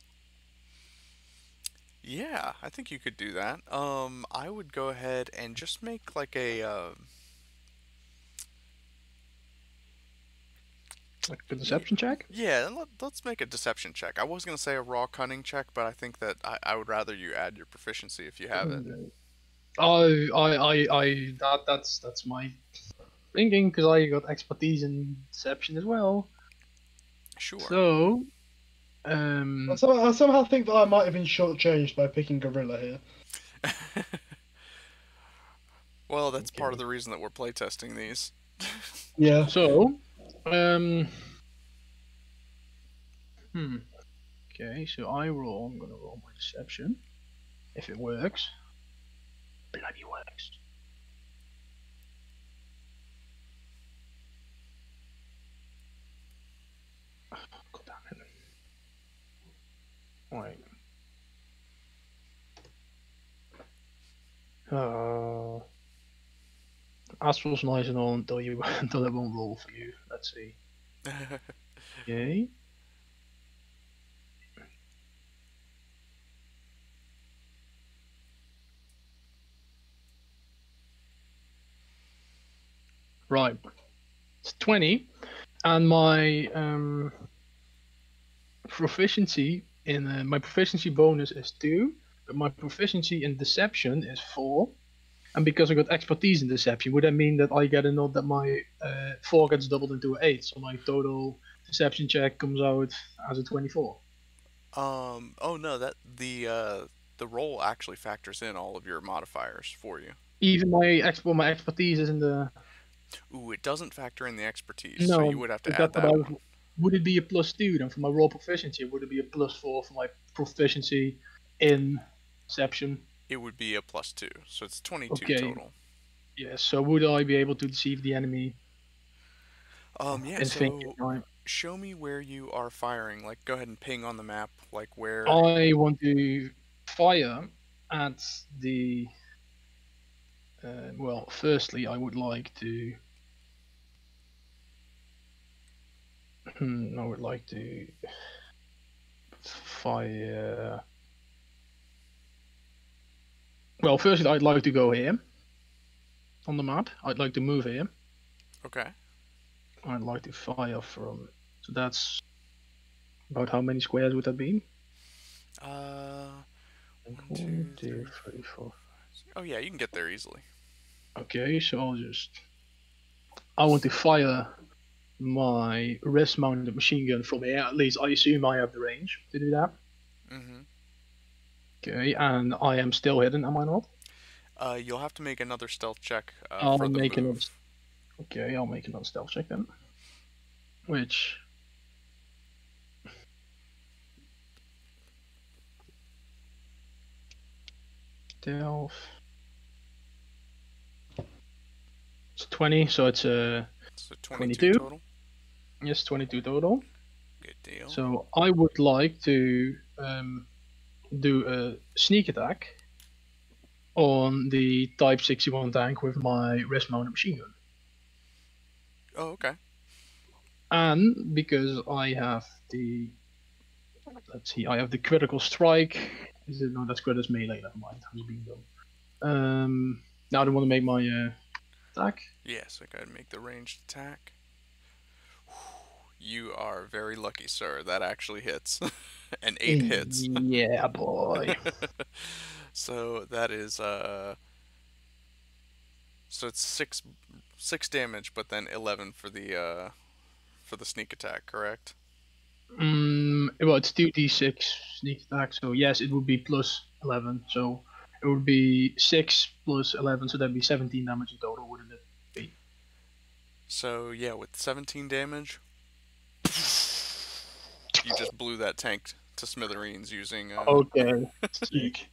Yeah, I think you could do that. I would go ahead and just make like a deception check? Yeah, let's make a deception check. I was going to say a raw cunning check, but I think that I would rather you add your proficiency if you have it. That's my thinking, because I got expertise in deception as well. Sure. So... I somehow think that I might have been shortchanged by picking Gorilla here. Well, that's part of the reason that we're playtesting these. Yeah. So, okay, so I'm going to roll my deception. If it works. Bloody works. Right. Astral's nice and all until it won't roll for you. Let's see. Okay. Right. It's 20, and my proficiency. My proficiency bonus is 2, but my proficiency in deception is 4, and because I got expertise in deception, would that mean that I get a note that my 4 gets doubled into an 8, so my total deception check comes out as a 24? Oh no, that the roll actually factors in all of your modifiers for you. Even my expertise is in the. Ooh, it doesn't factor in the expertise, no, so you would have to add that. Would it be a +2 then for my raw proficiency? Would it be a +4 for my proficiency in deception? it would be a +2. So it's 22 total. Yeah, so would I be able to deceive the enemy? Yeah, so show me where you are firing. Like, go ahead and ping on the map, like where... I want to fire at the... well, firstly, I would like to... I would like to fire... Well, firstly, I'd like to go here on the map. I'd like to move here. Okay. I'd like to fire from... So that's... About how many squares would that be? 1, 2, 3, 4... Oh yeah, you can get there easily. Okay, so I'll just... I want to fire my rest-mounted machine gun from here. At least I assume I have the range to do that. Mm-hmm. Okay, and I am still hidden, am I not? You'll have to make another stealth check for the move. Okay, I'll make another stealth check then. Which... Stealth... It's 20, so it's a... So 22 total? Yes, 22 total. Good deal. So I would like to... do a sneak attack on the Type 61 tank with my rest mounted machine gun. Oh, okay. And because I have the, let's see, I have the critical strike. Is it, no, that's critical melee, never mind. I was being dumb. Now I don't want to make my attack. Yes, I gotta make the ranged attack. You are very lucky, sir. That actually hits. And 8 hits. Yeah, boy. So that is so it's 6 damage, but then 11 for the sneak attack, correct? Well, it's 2d6 sneak attack, so yes, it would be plus 11. So it would be 6 plus 11, so that'd be 17 damage in total, wouldn't it be? So yeah, with 17 damage. You just blew that tank to smithereens using. Okay. Sick.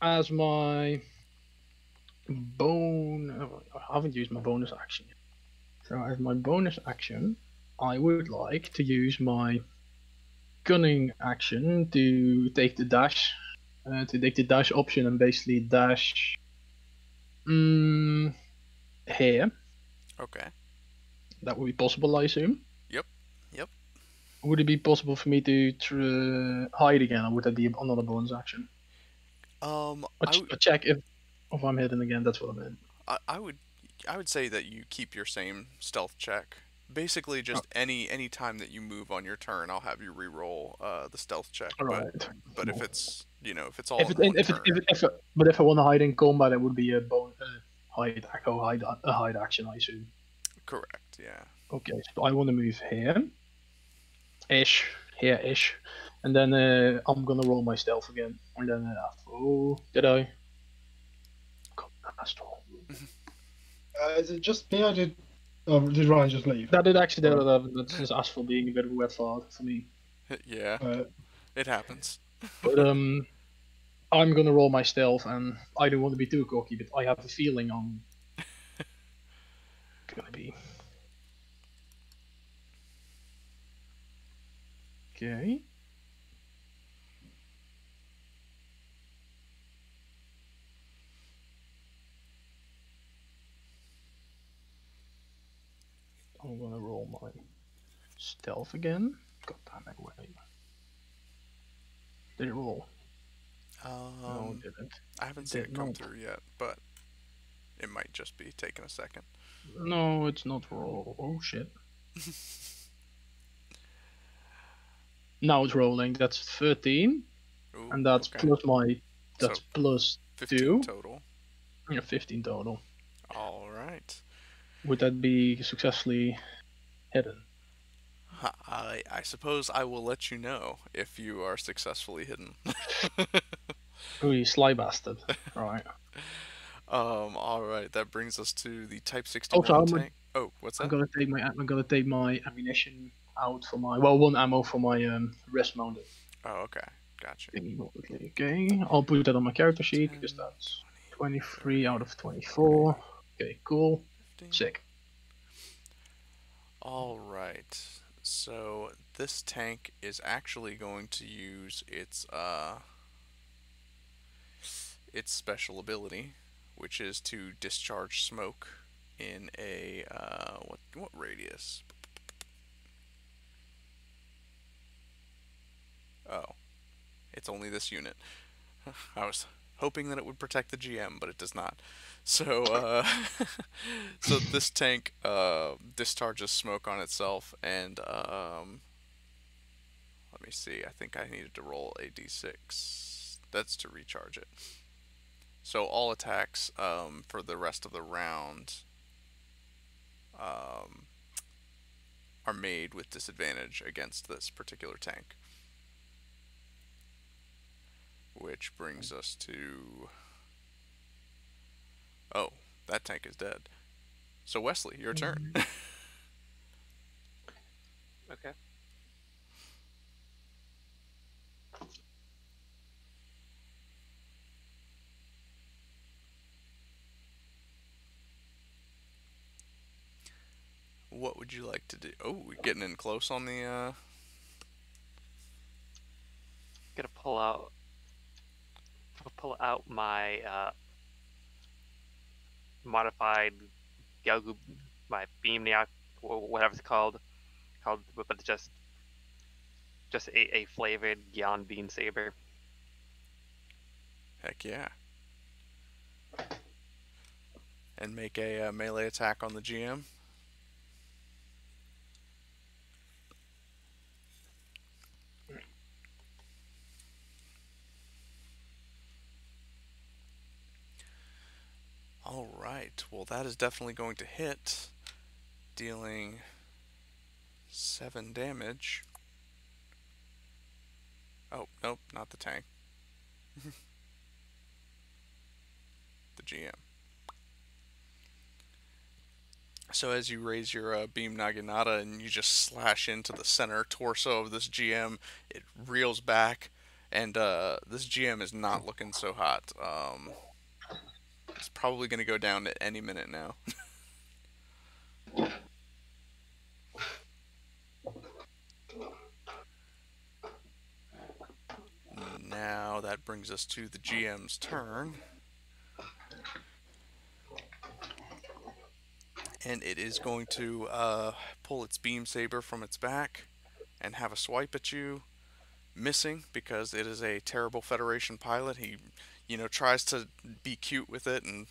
As my I haven't used my bonus action yet. So as my bonus action, I would like to use my cunning action to take the dash, option, and basically dash. Here. Okay. That would be possible, I assume? Yep. Yep. Would it be possible for me to hide again, or would that be another bonus action? I'll check if I'm hidden again, that's what I meant. I would say that you keep your same stealth check. Basically, just any time that you move on your turn, I'll have you re-roll the stealth check. Right. But if it's, you know, if it's all but if I want to hide in combat, it would be a bonus. Hide action, I assume. Correct, yeah. Okay, so I want to move here. Here-ish. And then I'm going to roll my stealth again. And then, oh, did I? God, Astral. Is it just me, or did Ryan just leave? That did actually, that's just Astral being a bit of a wet fart for me. Yeah, it happens. But, I'm going to roll my stealth, and I don't want to be too cocky, but I have a feeling I'm going to be. Okay. I'm going to roll my stealth again. God damn it, wait. Did it roll? No, it didn't. I haven't seen it come through yet, but it might just be taking a second. No, it's not roll. Oh shit! Now it's rolling. That's 13, ooh, and that's okay. Plus my. That's so plus 15 2 total. Yeah, 15 total. All right. Would that be successfully hidden? I suppose I will let you know if you are successfully hidden. Ooh, you sly bastard. Alright. Alright, that brings us to the Type 61 tank. Oh, what's that? I'm gonna take my ammunition out for my, well, one ammo for my rest mounted. Oh, okay. Gotcha. Okay, I'll put that on my character sheet because that's 23 out of 24. Okay, cool. Sick. All right. So this tank is actually going to use its special ability, which is to discharge smoke in a what radius? Oh. It's only this unit. I was hoping that it would protect the GM, but it does not. So, so this tank discharges smoke on itself, and let me see. I think I needed to roll a d6. That's to recharge it. So all attacks for the rest of the round are made with disadvantage against this particular tank. Which brings us to... Oh, that tank is dead. So Wesley, your turn. Okay. What would you like to do? Oh, we're getting in close on the... Gonna pull out... my modified Gelgoog, my beam, or whatever it's called, but just a flavored Gyan bean saber. Heck yeah! And make a melee attack on the GM. Alright, well that is definitely going to hit, dealing 7 damage. Oh, nope, not the tank. The GM. So as you raise your beam naginata and you just slash into the center torso of this GM, it reels back, and this GM is not looking so hot. It's probably going to go down at any minute now. Now that brings us to the GM's turn. And it is going to pull its beam saber from its back and have a swipe at you. Missing, because it is a terrible Federation pilot. He... you know, tries to be cute with it and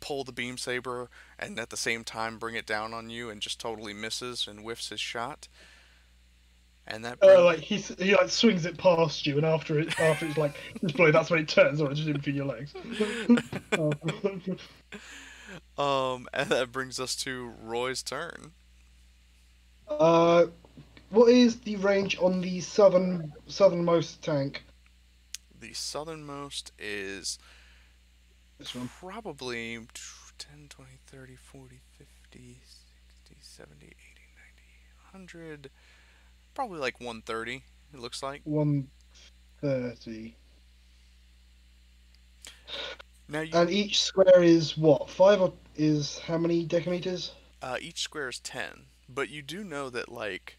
pull the beam saber and at the same time bring it down on you and just totally misses and whiffs his shot. And that like he like swings it past you, and after it it's like blow, that's when it turns on, it's just in between your legs. And that brings us to Roy's turn. What is the range on the southernmost tank? The southernmost is probably 10, 20, 30, 40, 50, 60, 70, 80, 90, 100. Probably like 130, it looks like. 130. Now you... And each square is what? 5 or is how many decameters? Each square is 10. But you do know that like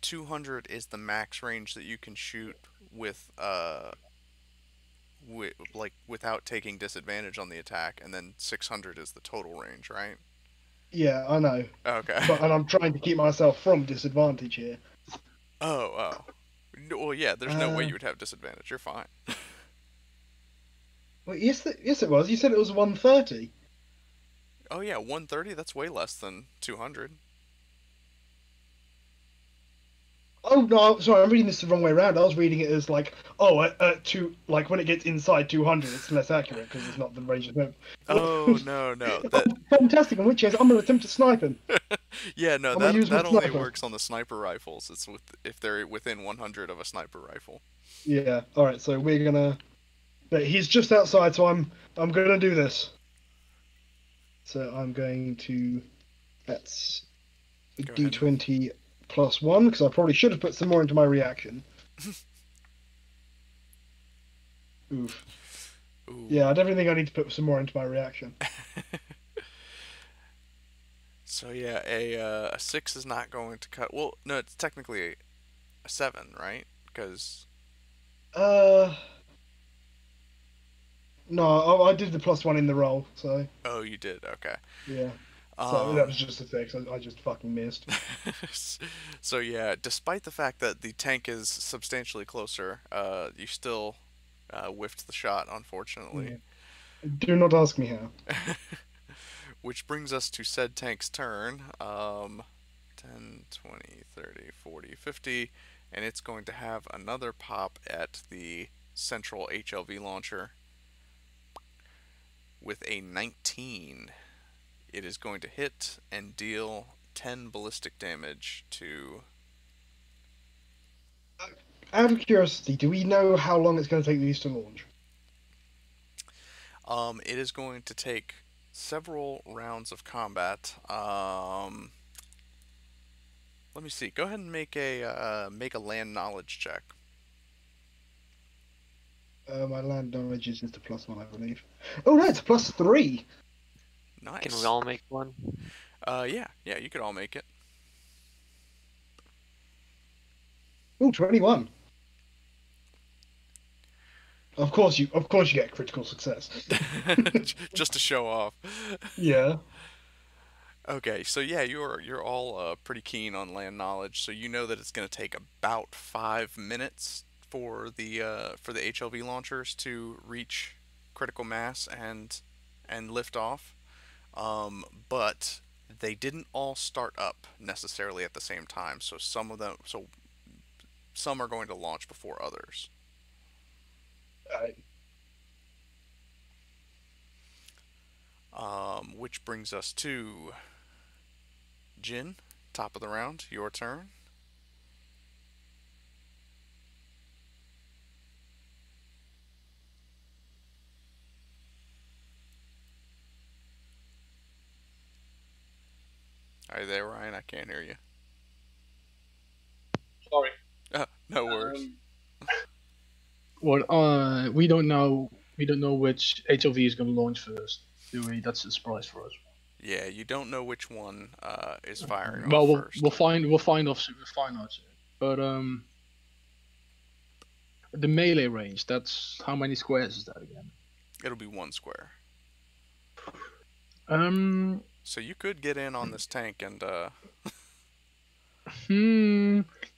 200 is the max range that you can shoot with like without taking disadvantage on the attack, and then 600 is the total range, right? Yeah, I know. Okay. But, and I'm trying to keep myself from disadvantage here. Oh. Well, yeah. There's no way you would have disadvantage. You're fine. Well, yes, it was. You said it was 130. Oh yeah, 130. That's way less than 200. Oh no! Sorry, I'm reading this the wrong way around. I was reading it as like, oh, like when it gets inside 200, it's less accurate because it's not the range of them. Oh no! That... Oh, fantastic! In which case, I'm gonna attempt to snipe him. Yeah, no, that only works on the sniper rifles. It's if they're within 100 of a sniper rifle. Yeah. All right. So we're gonna. But he's just outside, so I'm gonna do this. So I'm going to. That's D20. plus one, because I probably should have put some more into my reaction. Oof. Ooh. Yeah, I definitely think I need to put some more into my reaction. So yeah, a 6 is not going to cut. Well, no, it's technically a 7, right? Because. No, I did the plus one in the roll, so. Oh, you did. Okay. Yeah. So that was just a 6. I just fucking missed. So yeah, despite the fact that the tank is substantially closer, you still whiffed the shot, unfortunately. Yeah. Do not ask me how. Which brings us to said tank's turn. 10, 20, 30, 40, 50. And it's going to have another pop at the central HLV launcher. With a 19, it is going to hit and deal 10 ballistic damage to... Out of curiosity, do we know how long it's going to take these to launch? It is going to take several rounds of combat. Let me see. Go ahead and make a land knowledge check. My land knowledge is just a +1, I believe. Oh no, it's a +3. Nice. Can we all make one? Yeah, you could all make it. Ooh, 21. Of course you get critical success. Just to show off. Yeah. Okay, so yeah, you're all pretty keen on land knowledge, so you know that it's going to take about 5 minutes for the HLV launchers to reach critical mass and lift off. But they didn't all start up necessarily at the same time, so some are going to launch before others. Which brings us to Jin, top of the round, your turn. Are you there, Ryan? I can't hear you. Sorry. No worries. Well, we don't know which HLV is going to launch first, do we? That's a surprise for us. Yeah, you don't know which one is firing. Well, we'll find out soon. But the melee range. That's how many squares is that again? It'll be 1 square. So you could get in on this tank and.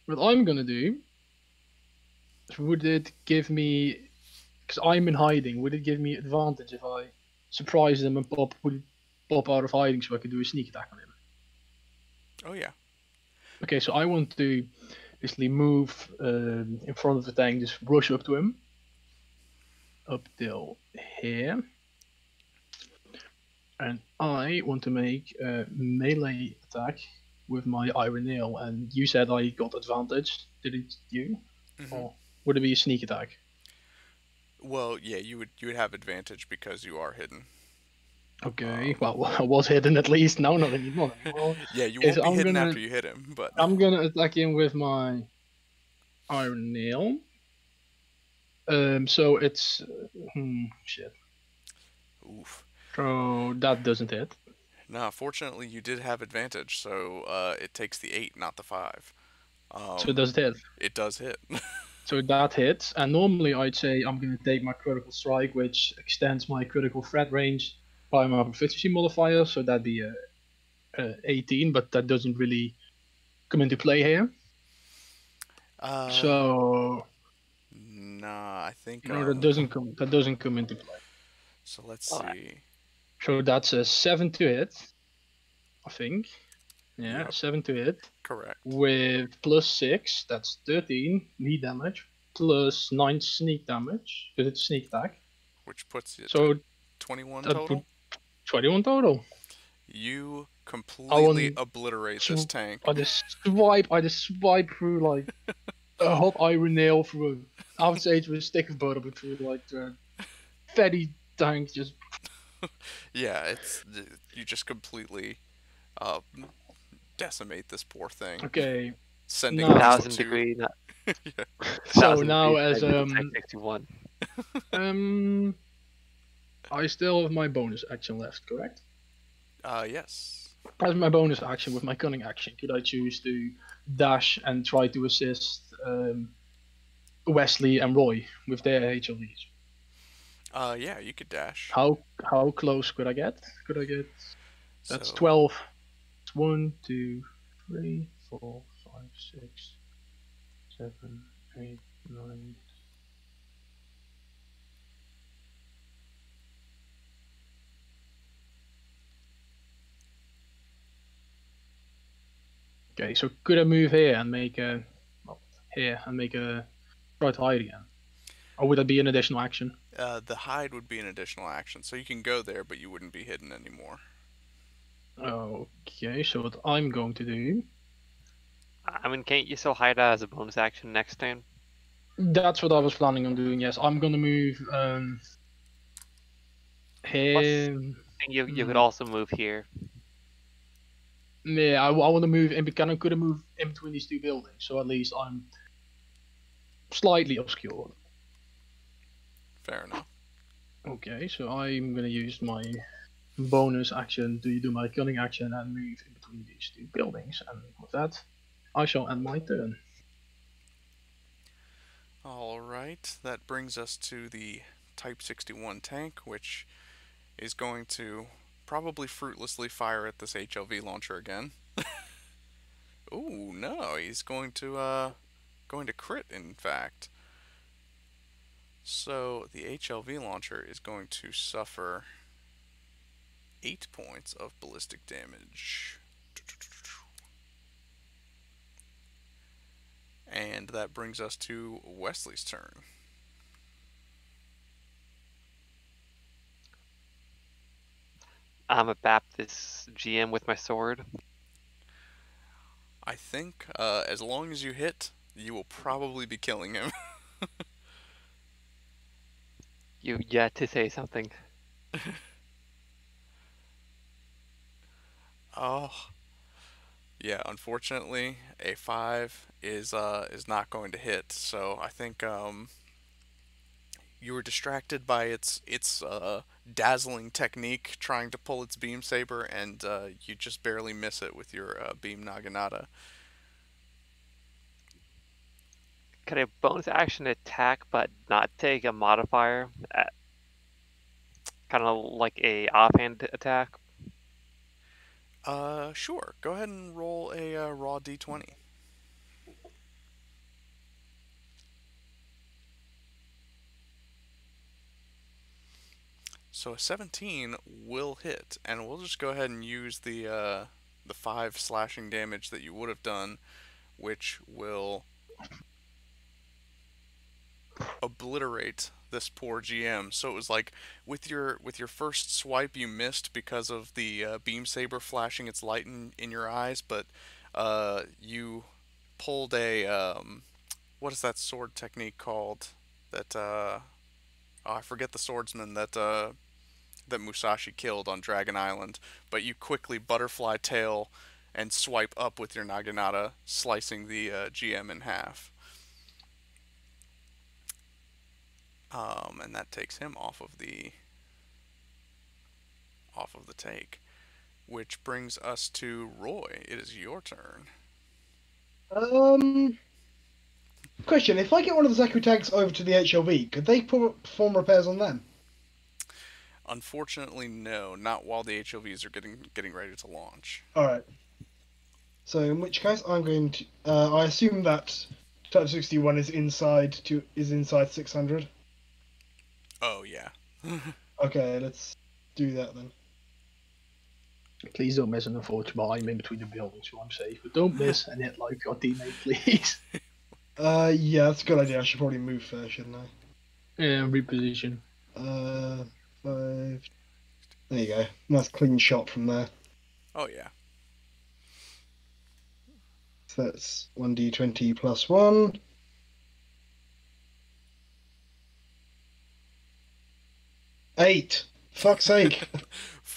What I'm gonna do. Would it give me, because I'm in hiding, would it give me advantage if I surprise them and pop out of hiding so I can do a sneak attack on him? Oh yeah. Okay, so I want to basically move in front of the tank, just rush up to him, up till here, and I want to make a melee attack with my iron nail. And you said I got advantage, didn't you? Mm-hmm. Or would it be a sneak attack? Well, yeah, you would have advantage because you are hidden. Okay, well, I was hidden at least. Now not anymore. Yeah, you won't be hidden after you hit him, but... I'm going to attack him with my iron nail. So it's... shit. Oof. So that doesn't hit. Nah, fortunately you did have advantage, so it takes the 8, not the 5. So it does hit. It does hit. So that hits, and normally I'd say I'm going to take my critical strike, which extends my critical threat range by my proficiency modifier, so that'd be a 18, but that doesn't really come into play here. So nah, I think no, that doesn't come into play. So let's see. So that's a 7 to hit, I think. Yeah, yep. 7 to hit. Correct. With plus 6, that's 13 knee damage, plus 9 sneak damage, because it's sneak attack. Which puts it so 21 total? 21 total. You completely obliterate this tank. I just swipe through, like, a hot iron nail through. I would say it was a stick of butter, but through, like, the fatty tank just... Yeah, you just completely... decimate this poor thing. Okay. Sending 1000 degree. Yeah. So now as I still have my bonus action left, correct? Yes. As my bonus action with my cunning action, could I choose to dash and try to assist Wesley and Roy with their HLVs? Yeah, you could dash. How close could I get? Could I get? That's so... 12. 1, 2, 3, 4, 5, 6, 7, 8, 9. Okay, so could I move here and make a try to hide again? Or would that be an additional action? The hide would be an additional action, so you can go there, but you wouldn't be hidden anymore. Okay, so what I'm going to do... I mean, can't you still hide as a bonus action next turn? That's what I was planning on doing, yes. I'm going to move... here... You could also move here. Yeah, I want to move in, but I could have moved in between these two buildings, so at least I'm slightly obscured. Fair enough. Okay, so I'm going to use my bonus action to do my cunning action and move in between these two buildings, and with that, I shall end my turn. Alright, that brings us to the Type 61 tank, which is going to probably fruitlessly fire at this HLV launcher again. Ooh, no, he's going to crit, in fact. So the HLV launcher is going to suffer 8 points of ballistic damage. And that brings us to Wesley's turn. I'm a Baptist GM with my sword. I think as long as you hit, you will probably be killing him. You yet to say something. Oh, yeah. Unfortunately, a 5 is not going to hit. So I think you were distracted by its dazzling technique, trying to pull its beam saber, and you just barely miss it with your beam naginata. Could a bonus action attack but not take a modifier? Kind of like a offhand attack. Sure. Go ahead and roll a raw d20. So a 17 will hit, and we'll just go ahead and use the 5 slashing damage that you would have done, which will obliterate this poor GM. So it was like with your first swipe you missed because of the beam saber flashing its light in your eyes, but you pulled a what is that sword technique called? That oh, I forget the swordsman that that Musashi killed on Dragon Island. But you quickly butterfly tail and swipe up with your naginata, slicing the GM in half. And that takes him off of the take, which brings us to Roy. It is your turn. Question: if I get one of the Zaku tanks over to the HLV, could they perform repairs on them? Unfortunately, no. Not while the HLVs are getting ready to launch. All right. So in which case, I'm going to. I assume that Type 61 is inside 600. Oh, yeah. Okay, let's do that then. Please don't miss an unfortunate. I'm in between the buildings, so I'm safe. But don't miss and hit like your teammate, please. Yeah, that's a good idea. I should probably move first, shouldn't I? Yeah, reposition. 5. There you go. Nice clean shot from there. Oh, yeah. So that's 1d20 plus 1. Eight. Fuck's sake.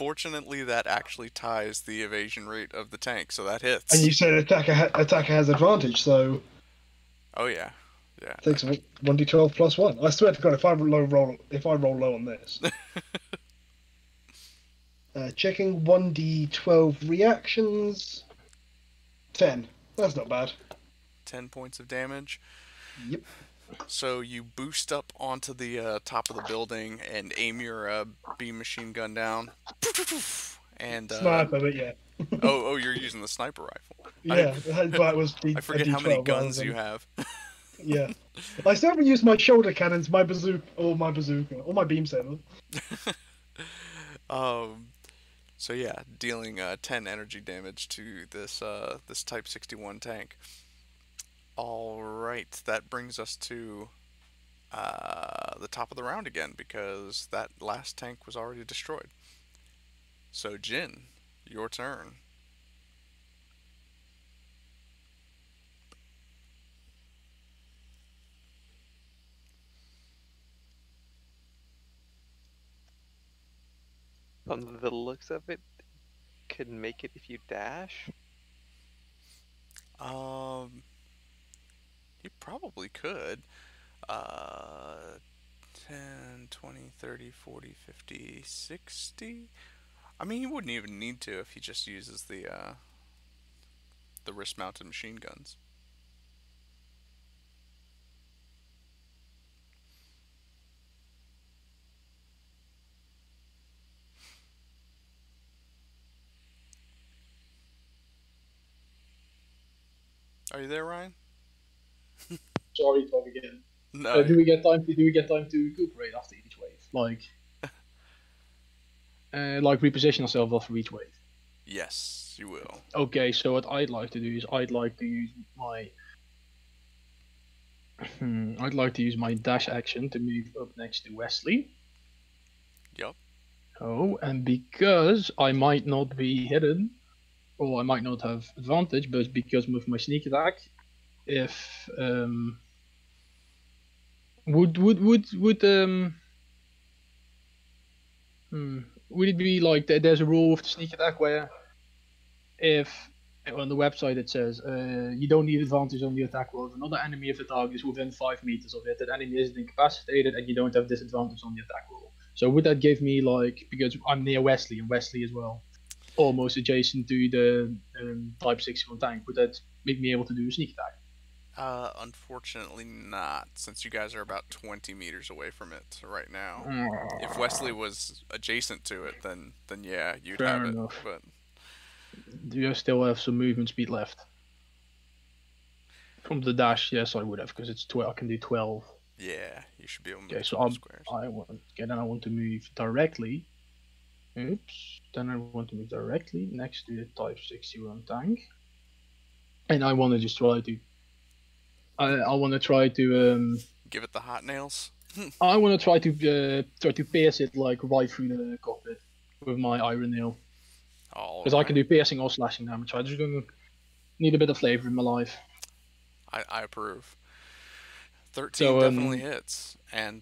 Fortunately, that actually ties the evasion rate of the tank, so that hits. And you said attacker has advantage, so... Oh, yeah. Yeah. Takes 1d12 plus 1. I swear to God, if I roll low on this... checking 1d12 reactions... 10. That's not bad. 10 points of damage. Yep. So you boost up onto the top of the building and aim your beam machine gun down. And sniper, but yeah. oh, you're using the sniper rifle. Yeah, that was. I forget how many guns you have. Yeah, I still haven't used my shoulder cannons, my bazooka, or my beam saber. So yeah, dealing 10 energy damage to this this Type 61 tank. All right, that brings us to the top of the round again, because that last tank was already destroyed. So Jin, your turn. From the looks of it, could make it if you dash. You probably could. 10, 20, 30, 40, 50, 60. I mean, he wouldn't even need to if he just uses the wrist-mounted machine guns. Are you there, Ryan? Sorry, Tom, again. No. Do we get time to recuperate after each wave? Like reposition ourselves after each wave. Yes, you will. Okay, so what I'd like to do is I'd like to use my dash action to move up next to Wesley. Yep. Oh, and because I might not be hidden, or I might not have advantage, but because of my sneak attack. If would it be like there's a rule with the sneak attack where if on the website it says you don't need advantage on the attack roll if another enemy of the target is within 5 meters of it, that enemy isn't incapacitated, and you don't have disadvantage on the attack roll. So would that give me, like, because I'm near Wesley and Wesley as well, almost adjacent to the Type 61 tank, would that make me able to do a sneak attack? Unfortunately not, since you guys are about 20 meters away from it right now. If Wesley was adjacent to it, then yeah, you'd have it. But do you still have some movement speed left? From the dash, yes, I would have, because it's 12. I can do 12. Yeah, you should be able to move squares. Then I want to move directly. Oops. Then I want to move directly next to the Type 61 tank. And I want to just try to... I want to try to... give it the hot nails? I want to try to pierce it, like, right through the cockpit with my iron nail. Because I can do piercing or slashing damage. I just need a bit of flavor in my life. I approve. 13 so, definitely hits. And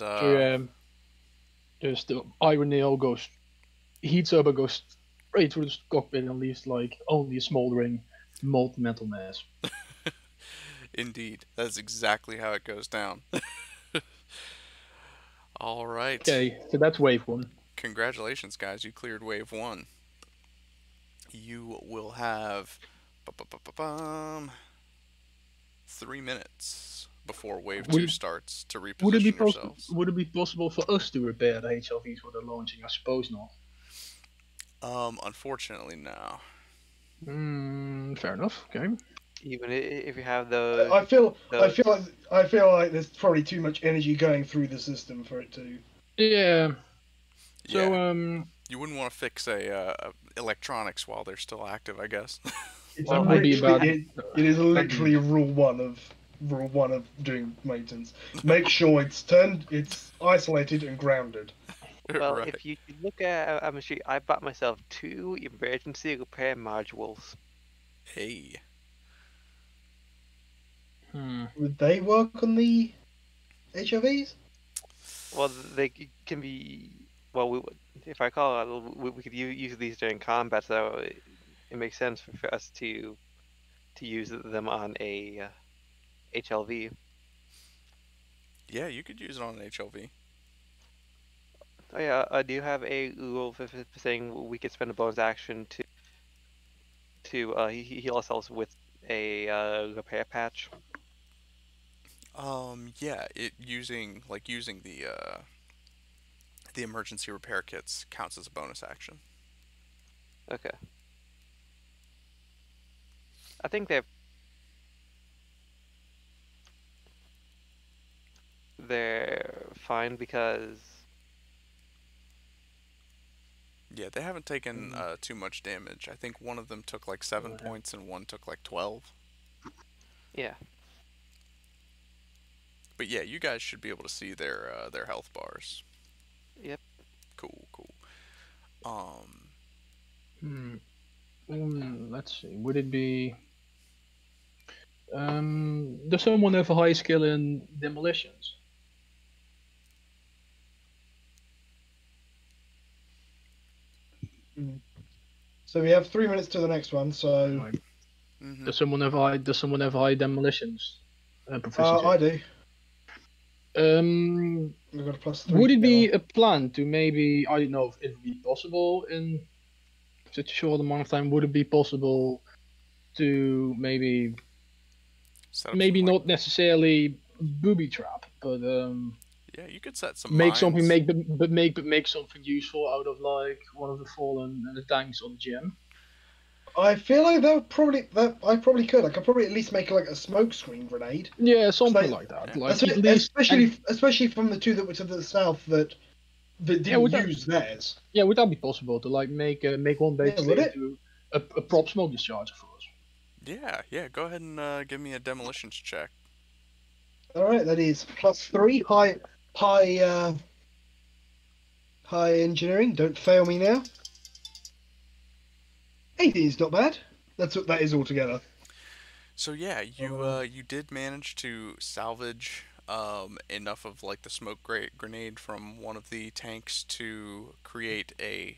just the iron nail goes... heats up and goes straight through the cockpit and leaves, like, only a smoldering molten metal mass. Indeed, that's exactly how it goes down. All right. Okay, so that's wave one. Congratulations, guys! You cleared wave one. You will have 3 minutes before wave two starts to reposition yourselves. Would it be possible for us to repair the HLVs for the launching? I suppose not. Unfortunately, no. Fair enough. Okay. Even if you have the, I feel like there's probably too much energy going through the system for it to. Yeah. So you wouldn't want to fix a electronics while they're still active, I guess. It is literally rule one of doing maintenance. Make sure it's isolated and grounded. Well, right. If you look at a machine, I bought myself 2 emergency repair modules. Hey. Would they work on the HLVs? Well, they can be. Well, we if I recall, we could use these during combat, so it makes sense for us to use them on a HLV. Yeah, you could use it on an HLV. Oh yeah, do you have a rule for saying we could spend a bonus action to heal ourselves with a repair patch? Yeah, using the emergency repair kits counts as a bonus action. Okay. I think they're fine because yeah, they haven't taken too much damage. I think one of them took like 7 points and one took like 12. Yeah. But yeah, you guys should be able to see their health bars. Yep. Cool, cool. Let's see. Would it be does someone have a high skill in demolitions? So we have 3 minutes to the next one. So does someone have high demolitions? I do. We've got a +3. Would it be a plan to maybe I don't know if it would be possible in such a short amount of time? Would it be possible to maybe not necessarily booby trap, but yeah, you could set some make something useful out of like one of the fallen and the tanks on the GM. I feel like I probably could. I could probably at least make like a smoke screen grenade. Yeah, something like that. Yeah. Like especially from the two that were to the south that didn't use theirs. Yeah, would that be possible to like make one basically into a prop smoke discharger for us? Yeah, yeah. Go ahead and give me a demolitions check. All right, that is +3 high engineering. Don't fail me now. 18 is not bad. That's what that is altogether. So yeah, you did manage to salvage enough of like the smoke grenade from one of the tanks to create a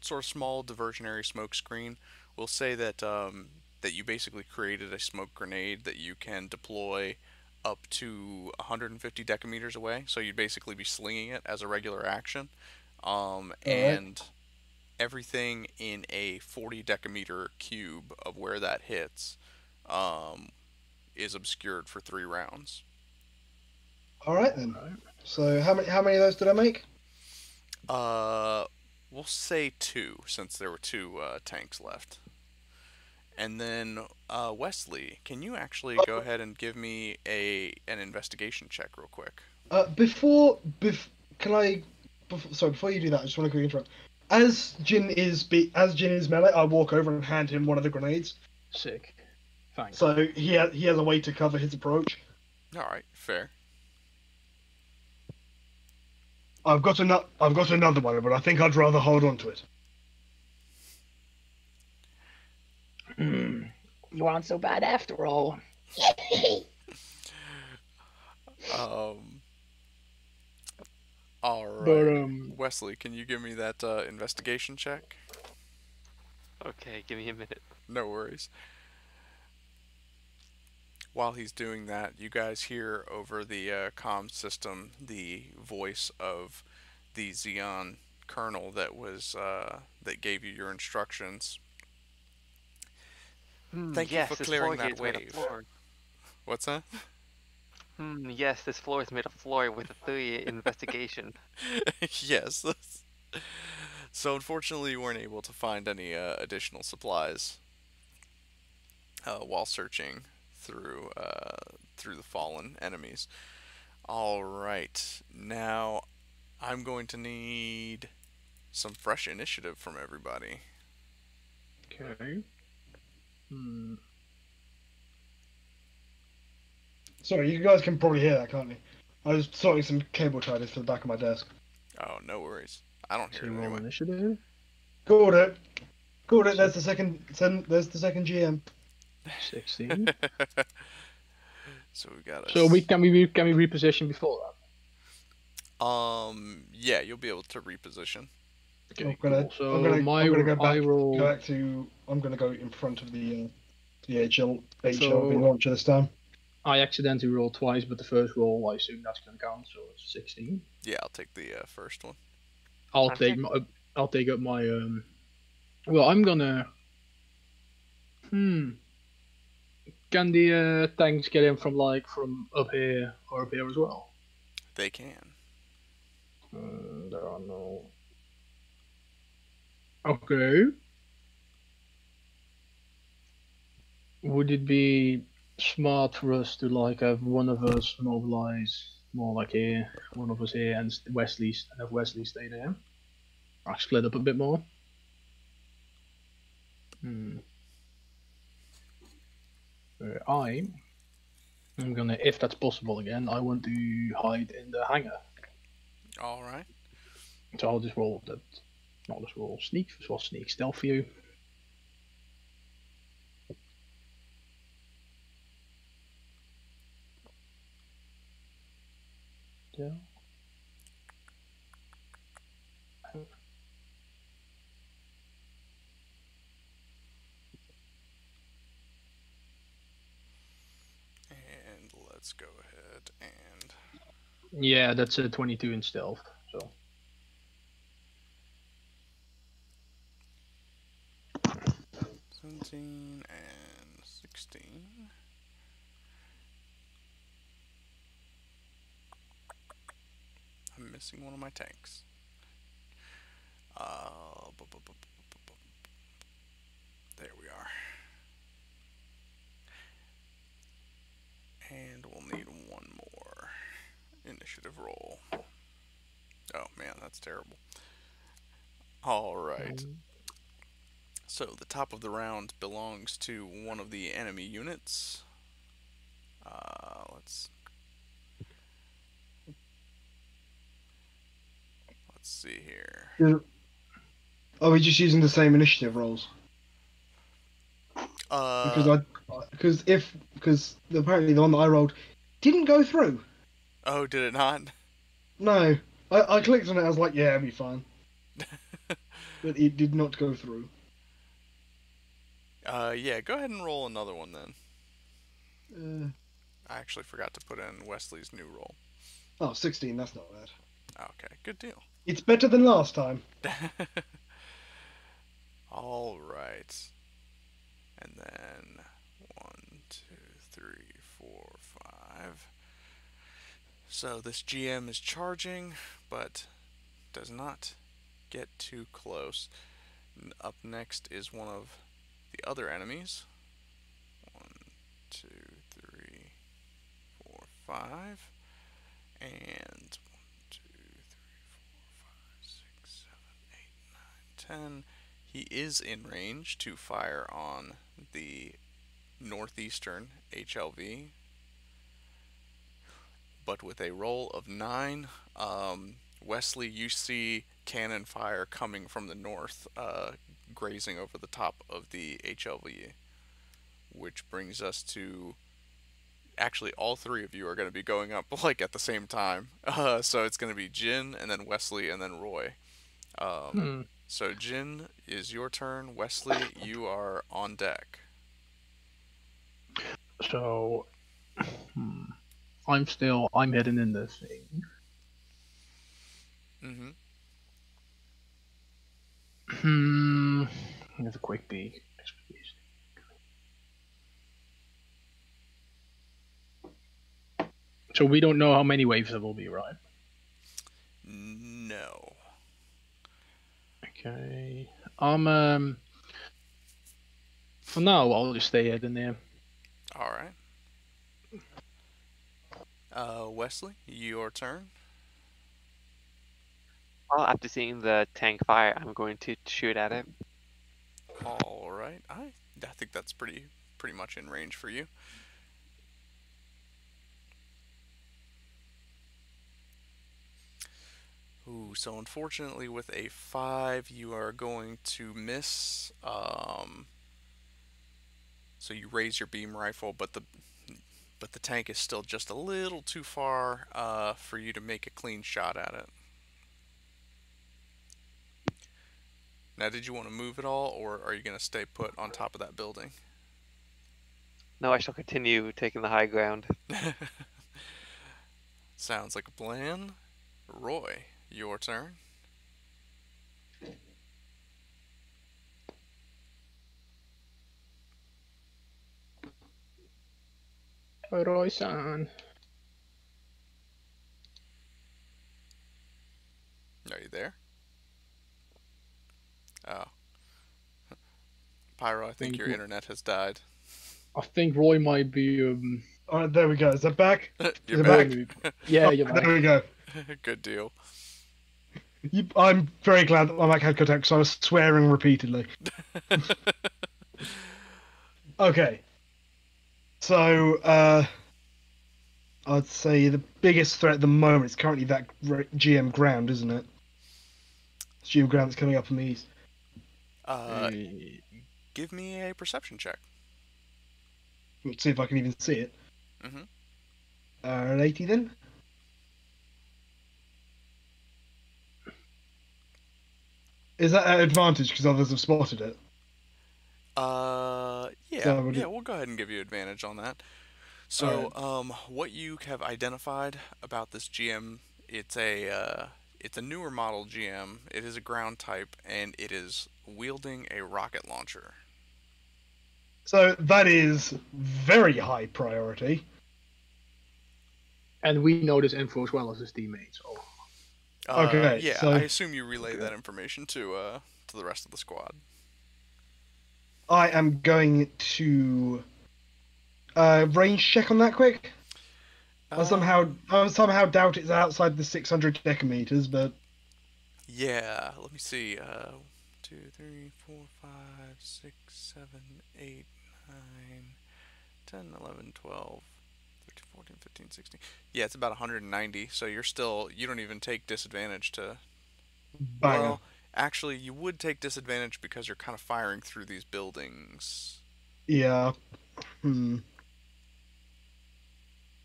sort of small diversionary smoke screen. We'll say that that you basically created a smoke grenade that you can deploy up to 150 decameters away. So you'd basically be slinging it as a regular action, and everything in a 40 decameter cube of where that hits is obscured for 3 rounds. All right then. So how many of those did I make? We'll say 2, since there were 2 tanks left. And then Wesley, can you actually go ahead and give me an investigation check real quick? Before you do that, I just want to quickly interrupt. As Jin is melee, I walk over and hand him one of the grenades. Sick. Thanks. So he has a way to cover his approach. All right, fair. I've got another one, but I think I'd rather hold on to it. You aren't so bad after all. All right. But, Wesley, can you give me that investigation check? Okay, give me a minute. No worries. While he's doing that, you guys hear over the comm system the voice of the Zeon colonel that gave you your instructions. Thank you for clearing that wave. What's that? Yes, this floor is made of floor with a 3 investigation. Yes. So unfortunately you weren't able to find any additional supplies while searching through the fallen enemies. Alright, now I'm going to need some fresh initiative from everybody. Okay. Sorry, you guys can probably hear that, can't you? I was sorting some cable ties to the back of my desk. Oh, no worries. I don't hear it anyway. Initiative? Called it. There's the second GM. 16. So we got. So can we reposition before that? Yeah, you'll be able to reposition. Okay, I'm gonna, cool. So I'm gonna go in front of the HLV so launcher this time. I accidentally rolled twice, but the first roll, I assume that's gonna count, so it's 16. Yeah, I'll take the first one. I'll take up my well, I'm gonna. Can the tanks get in from up here or up here as well? They can. There are no. Okay. Would it be smart for us to have one of us mobilize more here, one of us here, and have Wesley stay there? Or split up a bit more. I'm gonna, if that's possible again, I want to hide in the hangar. All right. So I'll just roll that. Not just roll sneak. So I'll sneak stealth for you. Yeah. Let's go ahead and... Yeah, that's a 22 in stealth, so... /17 and 16. I'm missing one of my tanks. There we are. And we'll need one more initiative roll. Oh man, that's terrible. Alright. So the top of the round belongs to one of the enemy units. Let's see here. Are we just using the same initiative rolls? Because apparently the one that I rolled didn't go through. Oh, did it not? No, I clicked on it. I was like, yeah, it'll be fine. But it did not go through. Yeah, go ahead and roll another one then. I actually forgot to put in Wesley's new roll. Oh, 16. That's not bad. Okay, good deal. It's better than last time. All right. And then 1, 2, 3, 4, 5. So this GM is charging, but does not get too close. Up next is one of the other enemies. 1, 2, 3, 4, 5. And 1, 2, 3, 4, 5, 6, 7, 8, 9, 10. He is in range to fire on the northeastern HLV, but with a roll of 9, Wesley, you see cannon fire coming from the north, grazing over the top of the HLV, which brings us to, actually all three of you are going to be going up at the same time, so it's going to be Jin, and then Wesley, and then Roy. So Jin, is your turn. Wesley, you are on deck. So, I'm hidden in this thing. There's a quick peek. So we don't know how many waves there will be, right? No. Okay. For now, I'll just stay hidden there. All right. Wesley, your turn. Well, after seeing the tank fire, I'm going to shoot at it. All right. I think that's pretty much in range for you. Ooh, so unfortunately with a 5, you are going to miss. So you raise your beam rifle, but the tank is still just a little too far for you to make a clean shot at it. Now, did you want to move at all, or are you going to stay put on top of that building? No, I shall continue taking the high ground. Sounds like a plan. Roy, your turn. Roy-san. Are you there? Oh. Pyro, I think your internet has died. I think Roy might be... All right, there we go. Is that back? You're back. Back? Yeah, you're back. There we go. Good deal. I'm very glad that my mic had contact because I was swearing repeatedly. Okay. So, I'd say the biggest threat at the moment is currently that GM ground, isn't it? It's GM ground that's coming up from the east. Give me a perception check. Let's see if I can even see it. Mm-hmm. An 80 then? Is that an advantage because others have spotted it? Yeah, we'll go ahead and give you advantage on that. So, what you have identified about this GM, it's a newer model GM. It is a ground type, and it is wielding a rocket launcher. So that is very high priority. And we know this info as well as his teammates. Oh. Okay. Yeah, so... I assume you relay that information to the rest of the squad. I am going to range check on that quick. I somehow doubt it's outside the 600 decameters, but yeah. Let me see. 2, 3, 4, 5, 6, 7, 8, 9, 10, 11, 12, 13, 14, 15, 16. Yeah, it's about 190. So you're still. You don't even take disadvantage to. Bang. Well, actually, you would take disadvantage because you're kind of firing through these buildings. Yeah. Hmm.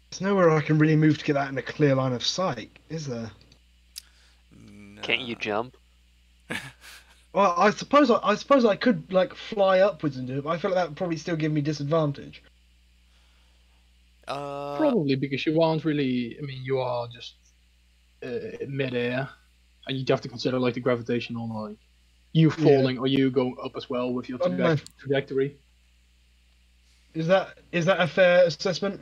There's nowhere I can really move to get out in a clear line of sight, is there? No. Can't you jump? Well, I suppose I could like fly upwards and do it, but I feel like that would probably still give me disadvantage. Probably because you aren't really. I mean, you are just mid-air. And you'd have to consider like the gravitational, like you falling or you going up as well with your trajectory. Is that a fair assessment?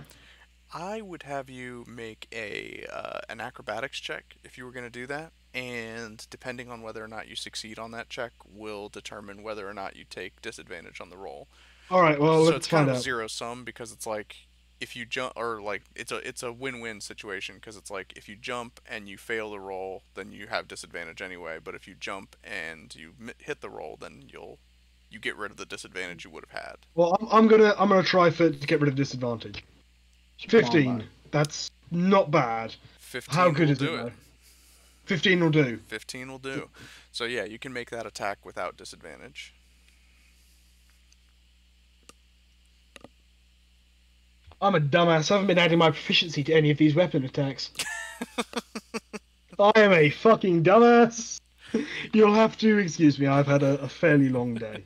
I would have you make a an acrobatics check if you were going to do that, and depending on whether or not you succeed on that check, will determine whether or not you take disadvantage on the roll. All right. Well, so let's it's kind of zero sum because it's like. If you jump, or like it's a win-win situation because it's like if you jump and you fail the roll, then you have disadvantage anyway. But if you jump and you hit the roll, then you get rid of the disadvantage you would have had. Well, I'm gonna try to get rid of disadvantage. 15. That's not bad. 15. How good is it? 15 will do. 15 will do. So yeah, you can make that attack without disadvantage. I'm a dumbass. I haven't been adding my proficiency to any of these weapon attacks. I am a fucking dumbass. You'll have to excuse me. I've had a fairly long day.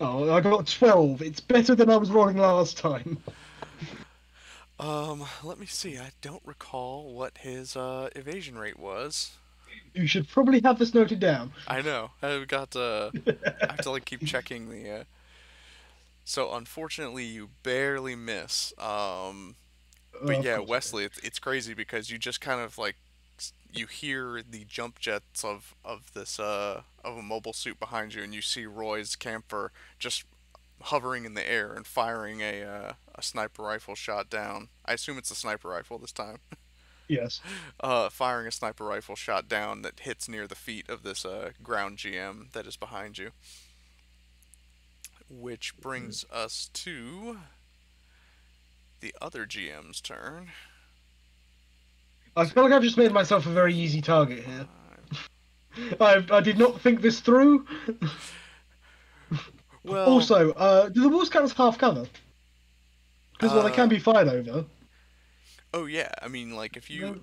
Oh, I got 12. It's better than I was rolling last time. Let me see. I don't recall what his evasion rate was. You should probably have this noted down. I know. I've got. I have to like keep checking the. So unfortunately, you barely miss. But yeah, Wesley, it's crazy because you just kind of like you hear the jump jets of a mobile suit behind you, and you see Roy's camper just hovering in the air and firing a sniper rifle shot down. I assume it's a sniper rifle this time. Yes. Firing a sniper rifle shot down that hits near the feet of this ground GM that is behind you. Which brings us to the other GM's turn. I feel like I've just made myself a very easy target here. I did not think this through. Well, also, do the walls count as half cover? Because well, they can be fired over. Oh yeah, I mean, like if you're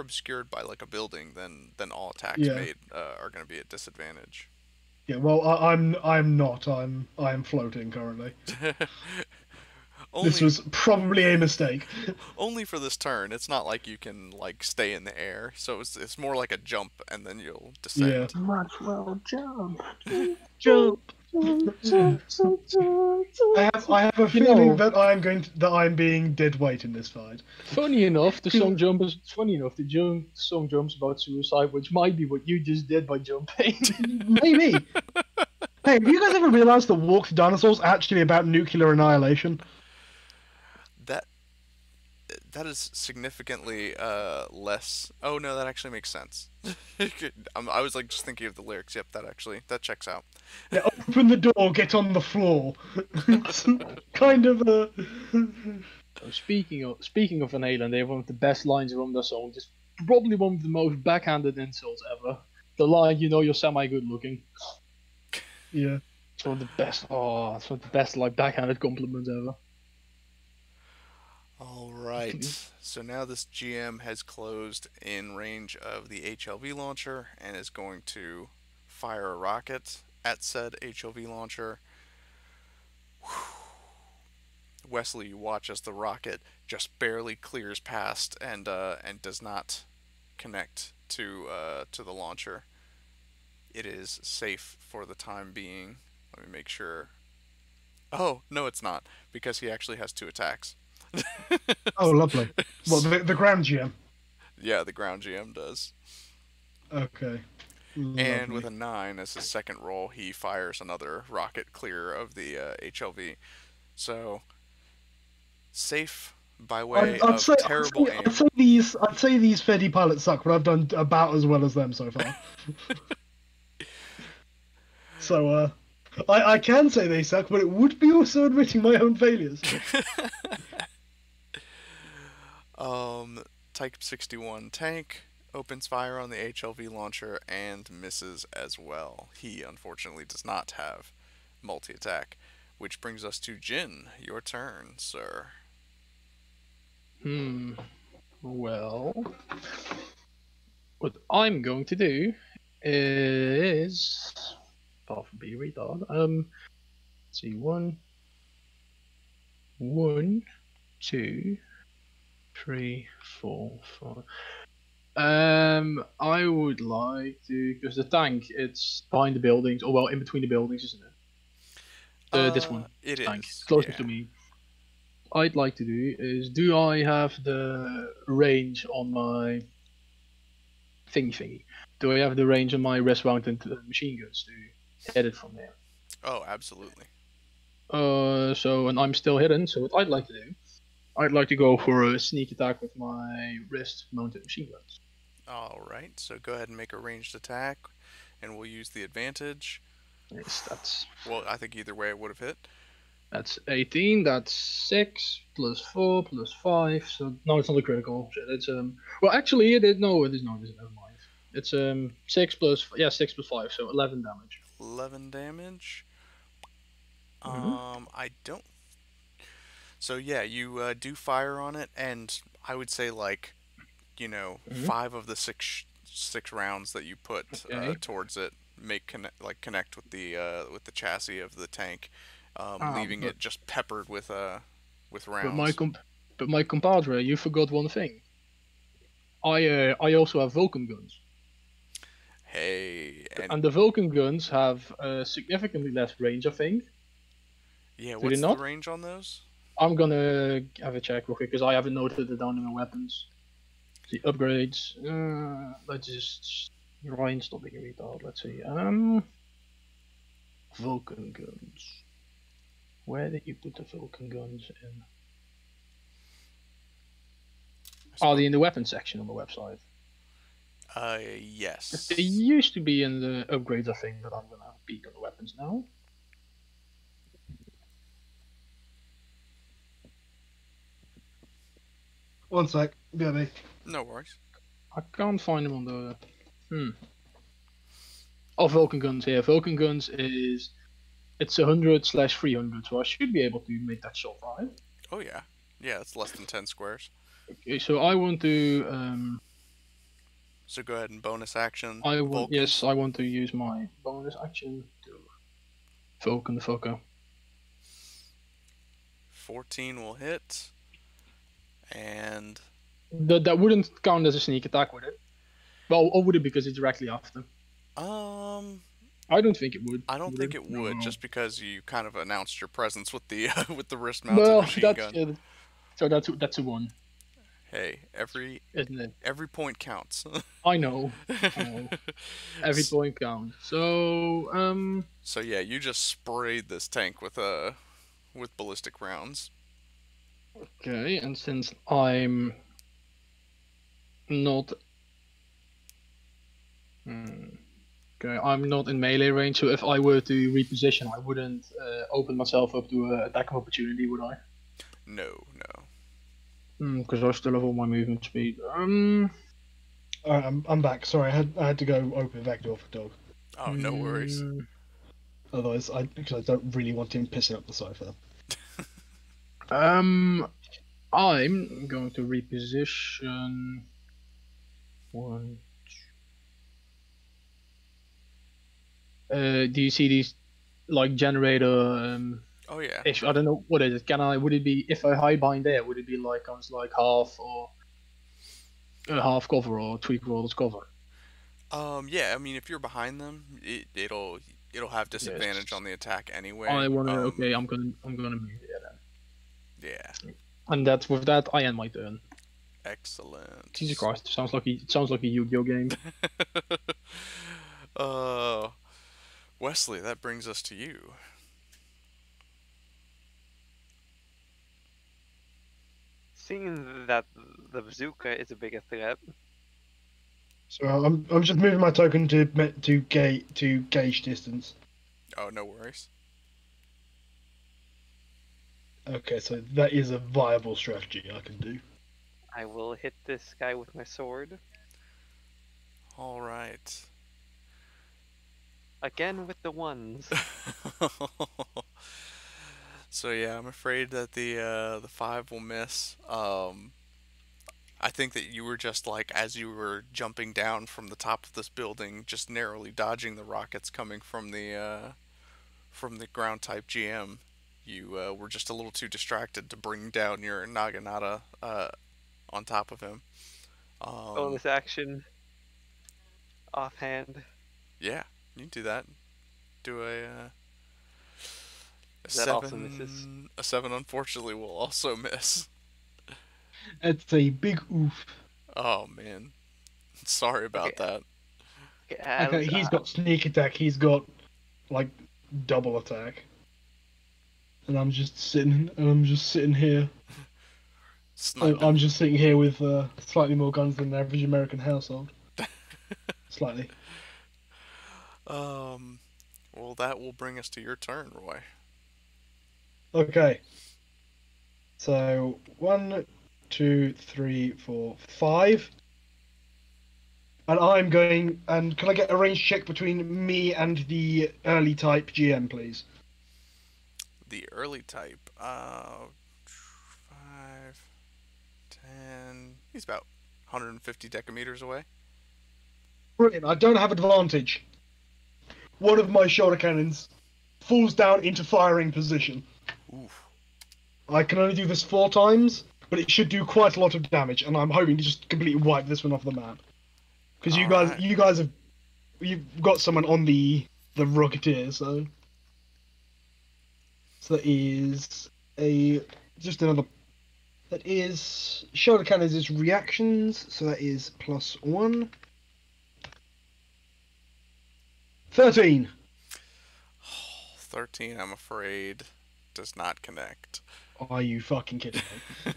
obscured by like a building, then all attacks made are going to be at disadvantage. Yeah, well, I'm floating currently. Only, this was probably a mistake. Only for this turn. It's not like you can like stay in the air, so it's more like a jump, and then you'll descend. Yeah. Maxwell, jump, jump. I have a feeling that I'm being dead weight in this fight. Funny enough, the song jumps about suicide, which might be what you just did by jumping. Maybe. Hey, have you guys ever realized the Walk to Dinosaurs actually about nuclear annihilation? That is significantly less. Oh no, that actually makes sense. I was like just thinking of the lyrics. Yep, that checks out. Yeah, open the door, get on the floor. Kind of a. So speaking of an alien, they have one of the best lines from their song. Just probably one of the most backhanded insults ever. The line, you know, you're semi-good looking. Yeah, it's one of the best. Oh, it's one of the best like backhanded compliments ever. Alright, so now this GM has closed in range of the HLV launcher and is going to fire a rocket at said HLV launcher. Whew. Wesley, you watch as the rocket just barely clears past and does not connect to the launcher. It is safe for the time being. Let me make sure. Oh, no it's not, because he actually has 2 attacks. Oh, lovely. Well, the ground GM. Yeah, the ground GM does. Okay. Lovely. And with a 9 as his second roll, he fires another rocket clear of the HLV. So, safe by way of terrible aim. I'd say these Fedi pilots suck, but I've done about as well as them so far. So, I can say they suck, but it would be also admitting my own failures. Type 61 tank opens fire on the HLV launcher and misses as well. He unfortunately does not have multi-attack, which brings us to Jin. Your turn, sir. Well, what I'm going to do is, apart from being retarded, let's see, one, two. 3, 4, 5. I would like to, because the tank, it's behind the buildings, or well, in between the buildings, isn't it? This one. It tank, is closest to me. I'd like to do is, do I have the range on my thingy? Do I have the range on my wrist-mounted machine guns to hit it from there? Oh, absolutely. So, and I'm still hidden. So what I'd like to do. I'd like to go for a sneak attack with my wrist-mounted machine guns. Alright, so go ahead and make a ranged attack, and we'll use the advantage. Yes, that's... Well, I think either way it would have hit. That's 18, that's 6, plus 4, plus 5, so... No, it's not a critical. It's, well, actually, it is... No, it is not. Never mind. It's, 6 plus... Yeah, 6 plus 5, so 11 damage. 11 damage? I don't... So yeah, you do fire on it, and I would say like, you know, 5 of the six rounds that you put towards it connect with the chassis of the tank, leaving it just peppered with rounds. But my compadre, you forgot one thing. I also have Vulcan guns. Hey. And the Vulcan guns have significantly less range, I think. Yeah. What's the range on those? I'm gonna have a check real quick because I haven't noted it down in my weapons. The upgrades. Let's just Ryan stop being a retard. Let's see. Vulcan guns. Where did you put the Vulcan guns in? Are they in the weapons section on the website? Yes. They used to be in the upgrades, I think, but I'm gonna peek on the weapons now. One sec, baby. No worries. I can't find them on the... Oh, Vulcan guns here. Vulcan guns is... It's 100/300, so I should be able to make that shot, right? Oh, yeah. Yeah, it's less than 10 squares. Okay, so I want to... So go ahead and bonus action. I want, yes, I want to use my bonus action to Vulcan the fucker. 14 will hit, and... That wouldn't count as a sneak attack, would it? Well, or would it, because it's directly after? I don't think it would. I don't think it would, just because you kind of announced your presence with the wrist-mounted machine gun. So that's a 1. Hey, every point counts. I know. Every point counts. So So yeah, you just sprayed this tank with ballistic rounds. Okay, and since I'm not okay, I'm not in melee range, so if I were to reposition, I wouldn't open myself up to an attack of opportunity, would I? No, no. Because I still have all my movement speed. I'm back. Sorry, I had to go open the back door for Dog. Oh, no worries. Otherwise, because I don't really want him pissing up the sofa. I'm going to reposition. One. Do you see these, like, generator? Oh yeah. Ish. I don't know what is it. Can I? Would it be if I highbind there? Would it be like I was like half or half cover or three-quarters cover? Yeah. I mean, if you're behind them, it'll have disadvantage on the attack anyway. I want to. Okay. I'm gonna move there then. Yeah. And that's with that. I end my turn. Excellent. Jesus Christ! Sounds like a Yu-Gi-Oh game. Wesley, that brings us to you. Seeing that the bazooka is a bigger threat. So I'm just moving my token to gauge distance. Oh, no worries. Okay, so that is a viable strategy I can do. I will hit this guy with my sword. All right. Again with the ones. So yeah, I'm afraid that the 5 will miss. I think that you were just like, as you were jumping down from the top of this building, just narrowly dodging the rockets coming from the ground type GM. You were just a little too distracted to bring down your Naginata on top of him. Bonus action. Offhand. Yeah, you can do that. Do a that 7 also misses. A 7, unfortunately, will also miss. That's a big oof. Oh, man. Sorry about that. Okay, he's got sneak attack. He's got, like, double attack. And I'm just sitting here. I'm just sitting here with slightly more guns than the average American household. Slightly. Well, that will bring us to your turn, Roy. Okay, so 1, 2, 3, 4, 5, and I'm going. And can I get a range check between me and the early type GM, please? The early type, 5, 10. He's about 150 decameters away. Brilliant! I don't have advantage. One of my shoulder cannons falls down into firing position. Oof. I can only do this 4 times, but it should do quite a lot of damage, and I'm hoping to just completely wipe this one off the map. Because you've got someone on the Rocketeer, so that is shoulder cannons is reactions, so that is +1. 13. Oh, 13, I'm afraid, does not connect. Are you fucking kidding me?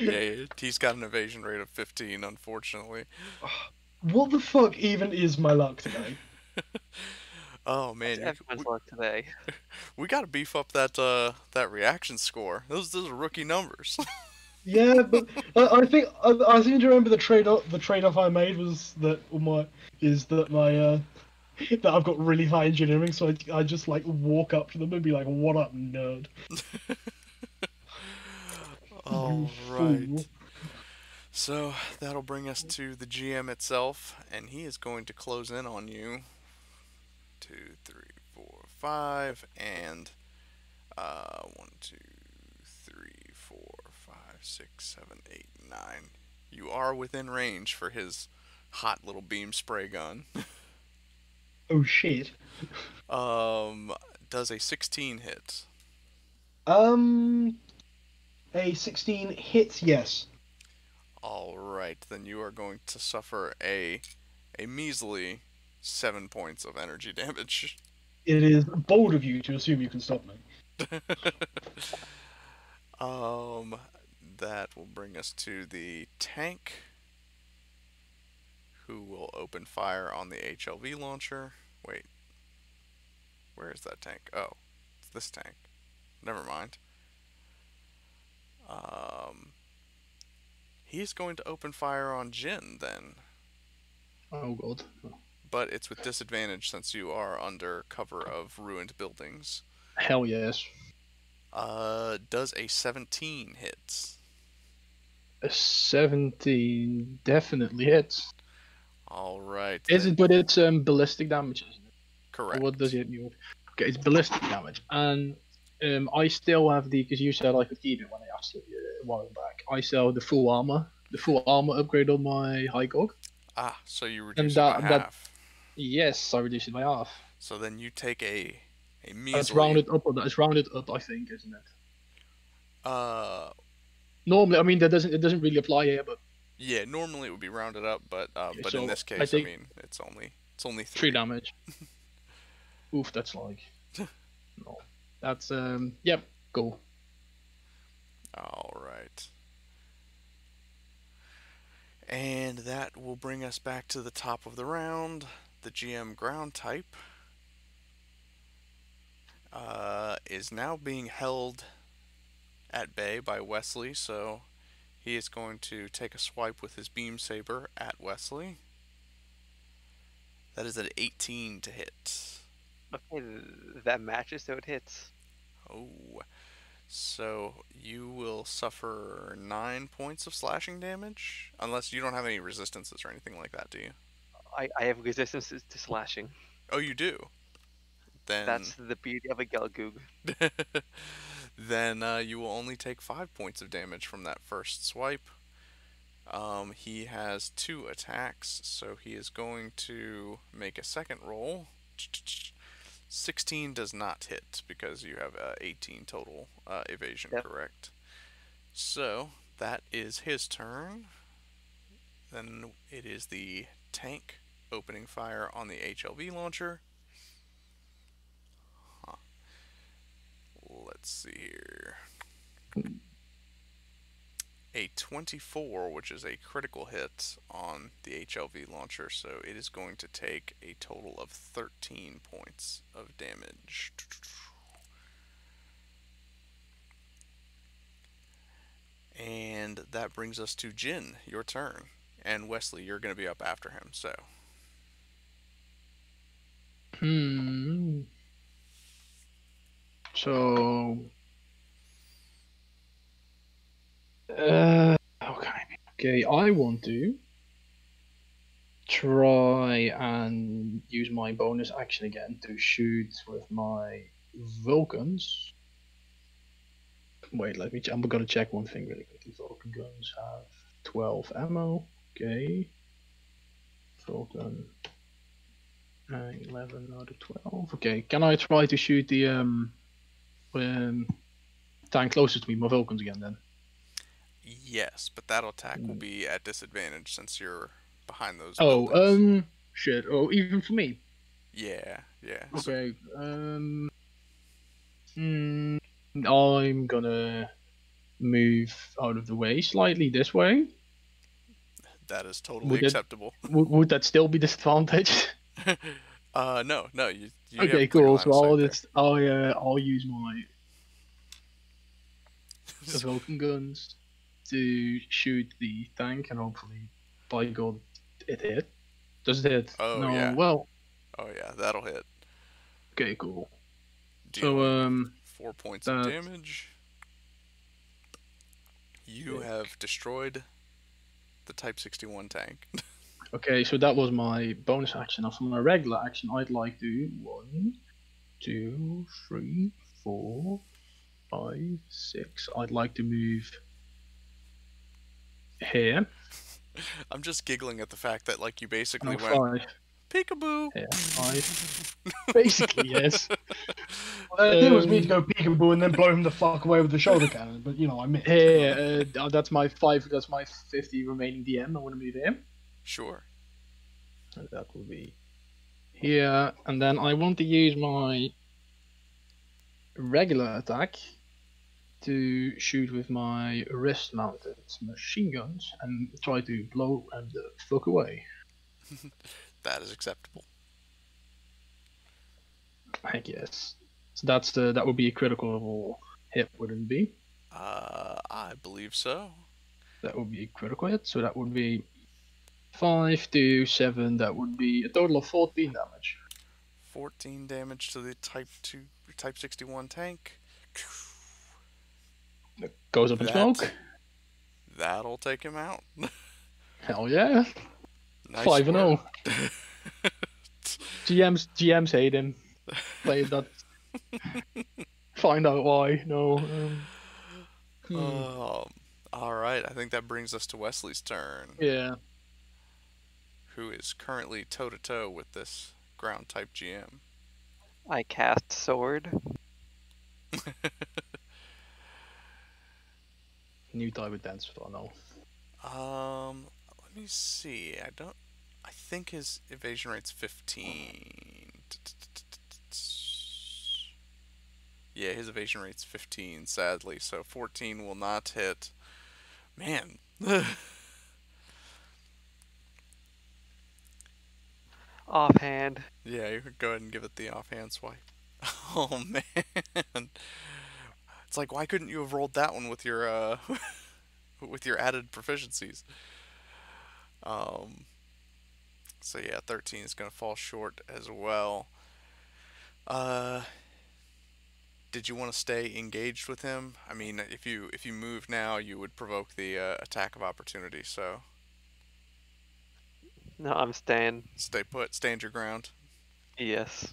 Yeah, he's got an evasion rate of 15, unfortunately. What the fuck even is my luck today? Oh man, everyone's luck today. We gotta beef up that that reaction score. Those are rookie numbers. Yeah, but I seem to remember the trade-off I made was that that I've got really high engineering, so I just like walk up to them and be like, "What up, nerd?" All right. So that'll bring us to the GM itself, and he is going to close in on you. 2, 3, 4, 5, and 1, 2, 3, 4, 5, 6, 7, 8, 9. You are within range for his hot little beam spray gun. Oh shit. Does a 16 hit? A 16 hits, yes. All right, then you are going to suffer a measly 7 points of energy damage. It is bold of you to assume you can stop me. That will bring us to the tank, who will open fire on the HLV launcher. Wait, where is that tank? Oh, it's this tank. Never mind. He's going to open fire on Jin then. Oh god. But it's with disadvantage since you are under cover of ruined buildings. Hell yes. Does a 17 hit? A 17 definitely hits. All right. Is it? But it's ballistic damage, isn't it? Correct. Or what does it do? Okay, it's ballistic damage, and I still have the, because you said I could keep it when I asked you a while back. I still have the full armor upgrade on my Hygogg. Ah, so you reduce it by half. Yes, I reduce it by half. So then you take a measly. It's rounded up. It's rounded up, I think, isn't it? Normally, I mean, it doesn't really apply here, but. Yeah, normally it would be rounded up, but so in this case, I mean, it's only 3 damage. Oof, that's like. No, that's Yep, cool. All right. And that will bring us back to the top of the round, the GM ground type. Is now being held at bay by Wesley, so. He is going to take a swipe with his beam saber at Wesley. That is an 18 to hit. Okay, that matches, so it hits. Oh. So you will suffer 9 points of slashing damage? Unless you don't have any resistances or anything like that, do you? I have resistances to slashing. Oh, you do? Then that's the beauty of a Gelgoog. Then you will only take 5 points of damage from that first swipe. He has 2 attacks, so he is going to make a second roll. 16 does not hit, because you have 18 total evasion, yep. Correct? So, that is his turn. Then it is the tank opening fire on the HLV launcher. Let's see here. A 24, which is a critical hit on the HLV launcher, so it is going to take a total of 13 points of damage. And that brings us to Jin, your turn. And Wesley, you're going to be up after him, so. So, okay, I want to try and use my bonus action again to shoot with my Vulcans. Wait, let me check. I'm going to check one thing really quickly. Vulcan guns have 12 ammo. Okay. Vulcan 11 out of 12. Okay, can I try to shoot the... tank closest to me, my Vulcans again then. Yes, but that attack will be at disadvantage since you're behind those. Oh, buildings. Shit. Oh, even for me. Yeah, yeah. Okay. So... I'm gonna move out of the way slightly this way. That is totally acceptable. Would that still be disadvantage? No. You okay, cool. So I'll use my Vulcan guns to shoot the tank, and hopefully, by God, it hit. Does it hit? Oh, no, yeah. Well. Oh yeah, that'll hit. Okay, cool. So 4 points of damage. You have destroyed the Type 61 tank. Okay, so that was my bonus action. Now for my regular action, I'd like to 1, 2, 3, 4, 5, 6. I'd like to move here. I'm just giggling at the fact that like you basically went peekaboo. Yeah, 5. Basically, yes. Well, the idea was me to go peekaboo and then blow him the fuck away with the shoulder cannon, but you know I missed. Yeah, that's my 5. That's my 50 remaining DM. I want to move here. Sure. So that will be here, and then I want to use my regular attack to shoot with my wrist-mounted machine guns and try to blow them the fuck away. That is acceptable. Heck yes. So that's that would be a critical hit, wouldn't it be? I believe so. That would be a critical hit. So that would be 5 to 7. That would be a total of 14 damage. 14 damage to the Type 61 tank. It goes up in smoke. That'll take him out. Hell yeah. Nice 5-0. GMs hate him. Play that. Find out why. No. All right. I think that brings us to Wesley's turn. Yeah. Who is currently toe to toe with this ground type GM? I cast sword. New type of dance for now. Let me see. I think his evasion rate's 15. Yeah, his evasion rate's 15, sadly, so 14 will not hit. Man. Offhand. Yeah, you could go ahead and give it the offhand swipe. Oh, man. It's like, why couldn't you have rolled that one with your added proficiencies? So yeah, 13 is going to fall short as well. Did you want to stay engaged with him? I mean, if you move now, you would provoke the attack of opportunity. So. No, I'm staying. Stay put. Stand your ground. Yes.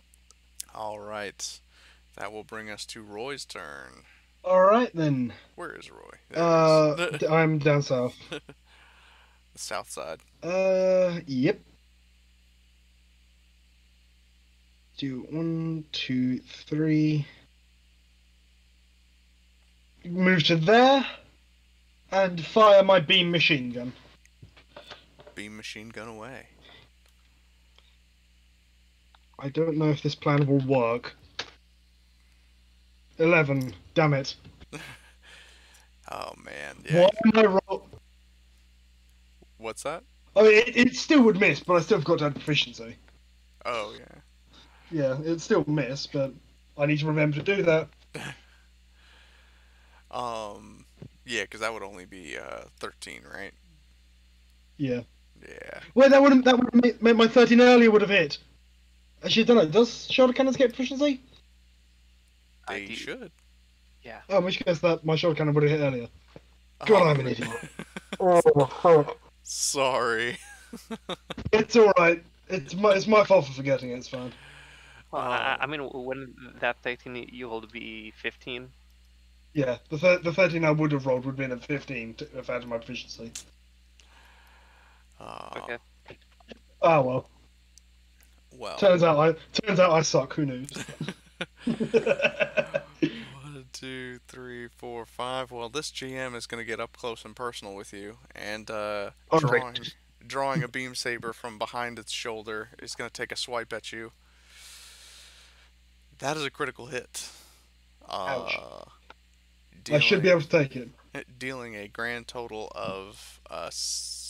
All right. That will bring us to Roy's turn. All right, then. Where is Roy? There is. I'm down south. The south side. Yep. Do 1, 2, 3. Move to there. And fire my beam machine gun. Beam machine gun away. I don't know if this plan will work. 11. Damn it. Oh, man. Yeah. Why am I roll? What's that? Oh, it still would miss, but I still forgot to add proficiency. Oh, yeah. Yeah, it'd still miss, but I need to remember to do that. Yeah, because that would only be 13, right? Yeah. Yeah. Well, that would make my 13 earlier would have hit. Actually, I don't know. Does shoulder cannons get proficiency? They should. Yeah. Oh, in which case that my shoulder cannon would have hit earlier. God, I'm an idiot. Oh, sorry. It's all right. It's my fault for forgetting it. It's fine. Well, I mean, when that 13 you rolled be 15. Yeah, the 13 I would have rolled would have been a 15 if I had my proficiency. Okay. Oh well. Well. Turns out I suck. Who knows? 1, 2, 3, 4, 5. Well, this GM is going to get up close and personal with you, and drawing a beam saber from behind its shoulder is going to take a swipe at you. That is a critical hit. Ouch. I should be able to take it. Dealing a grand total of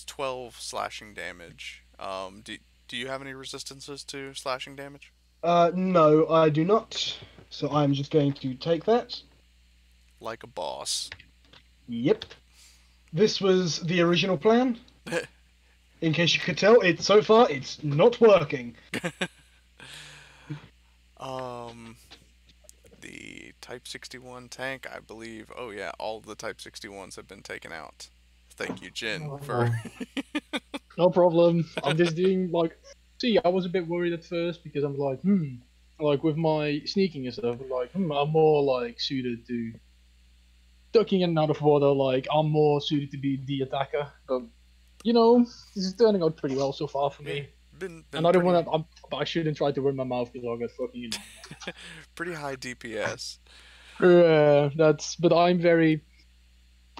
12 slashing damage. Do you have any resistances to slashing damage? No, I do not. So I'm just going to take that. Like a boss. Yep. This was the original plan. In case you could tell, so far it's not working. The Type 61 tank, I believe. Oh yeah, all of the Type 61s have been taken out. Thank you, Jin, for... No problem. I'm just doing, like... See, I was a bit worried at first because I'm like, like, with my sneaking and stuff, like, I'm more, like, suited to... ducking in and out of water, like, I'm more suited to be the attacker. But, you know, this is turning out pretty well so far for me. And I don't want to... I shouldn't try to run my mouth because I'll get fucking... pretty high DPS. That's... But I'm very...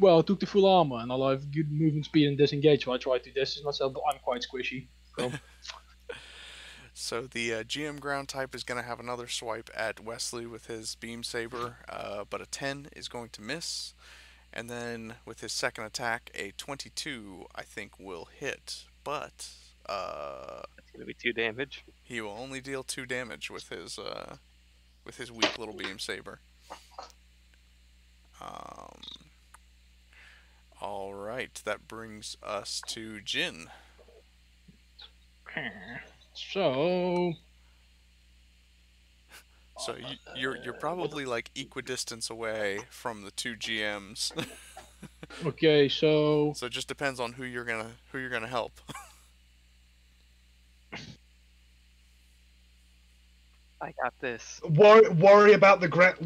Well, I took the full armor, and I have good movement speed and disengage, so I tried to distance myself, but I'm quite squishy. So, so the GM ground type is going to have another swipe at Wesley with his beam saber, but a 10 is going to miss. And then with his second attack, a 22, I think, will hit, but... that's going to be 2 damage. He will only deal 2 damage with his weak little beam saber. All right, that brings us to Jin. So, you're probably like equidistance away from the 2 GMs. Okay, so it just depends on who you're gonna help. I got this. Worry about the ground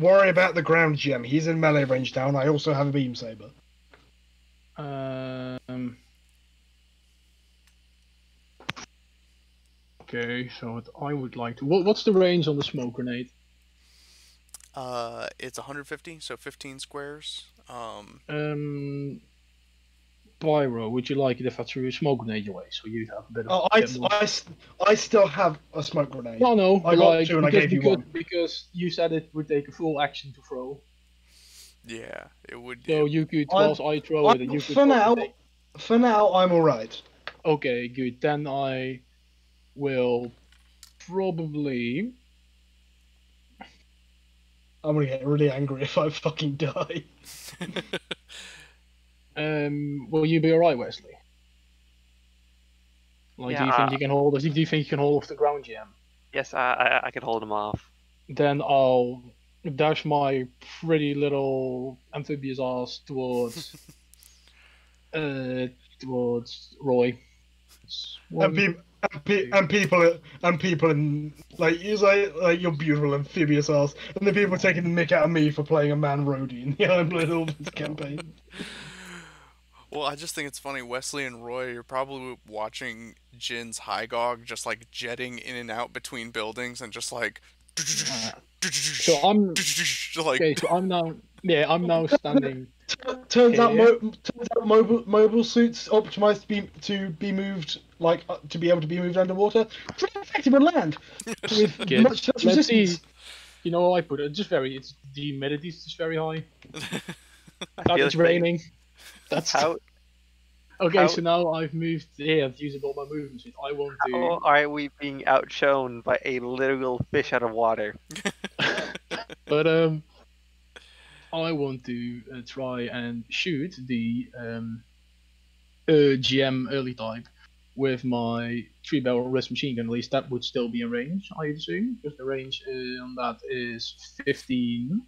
GM. He's in melee range down. I also have a beam saber. Okay, so what I would like to... What's the range on the smoke grenade? It's 150, so 15 squares. Pyro, would you like it if I threw a smoke grenade away, so you have a bit of... I still have a smoke grenade. No, no, I got like, 2 and I gave you 1. Because you said it would take a full action to throw. Yeah, it would. So you could, whilst I throw it, and you could. For now, I'm alright. Okay, good. Then I will probably. I'm gonna get really angry if I fucking die. Will you be alright, Wesley? Like, yeah, do you think you can hold? Do you think you can hold off the ground, GM? Yes, I can hold him off. Then I'll dash my pretty little amphibious ass towards towards Roy. And people in, like, you say, like, your beautiful amphibious ass, and the people taking the mick out of me for playing a man roadie in the Iron campaign. Well, I just think it's funny, Wesley and Roy, you're probably watching Jin's Hygogg just like jetting in and out between buildings and just like. So I'm okay. So I'm now, yeah, I'm now standing. Turns out mobile suits optimized to be moved, like to be able to be moved underwater. Pretty effective on land. With much less resistance. You know how I put it? Just very. It's the humidity's just very high. It's raining. That's how. Okay, so now I've moved. Yeah, I've used all my movements. I want to. How are we being outshone by a literal fish out of water? But I want to try and shoot the GM early type with my 3-barrel wrist machine gun. At least that would still be in range, I assume, because the range on that is 15.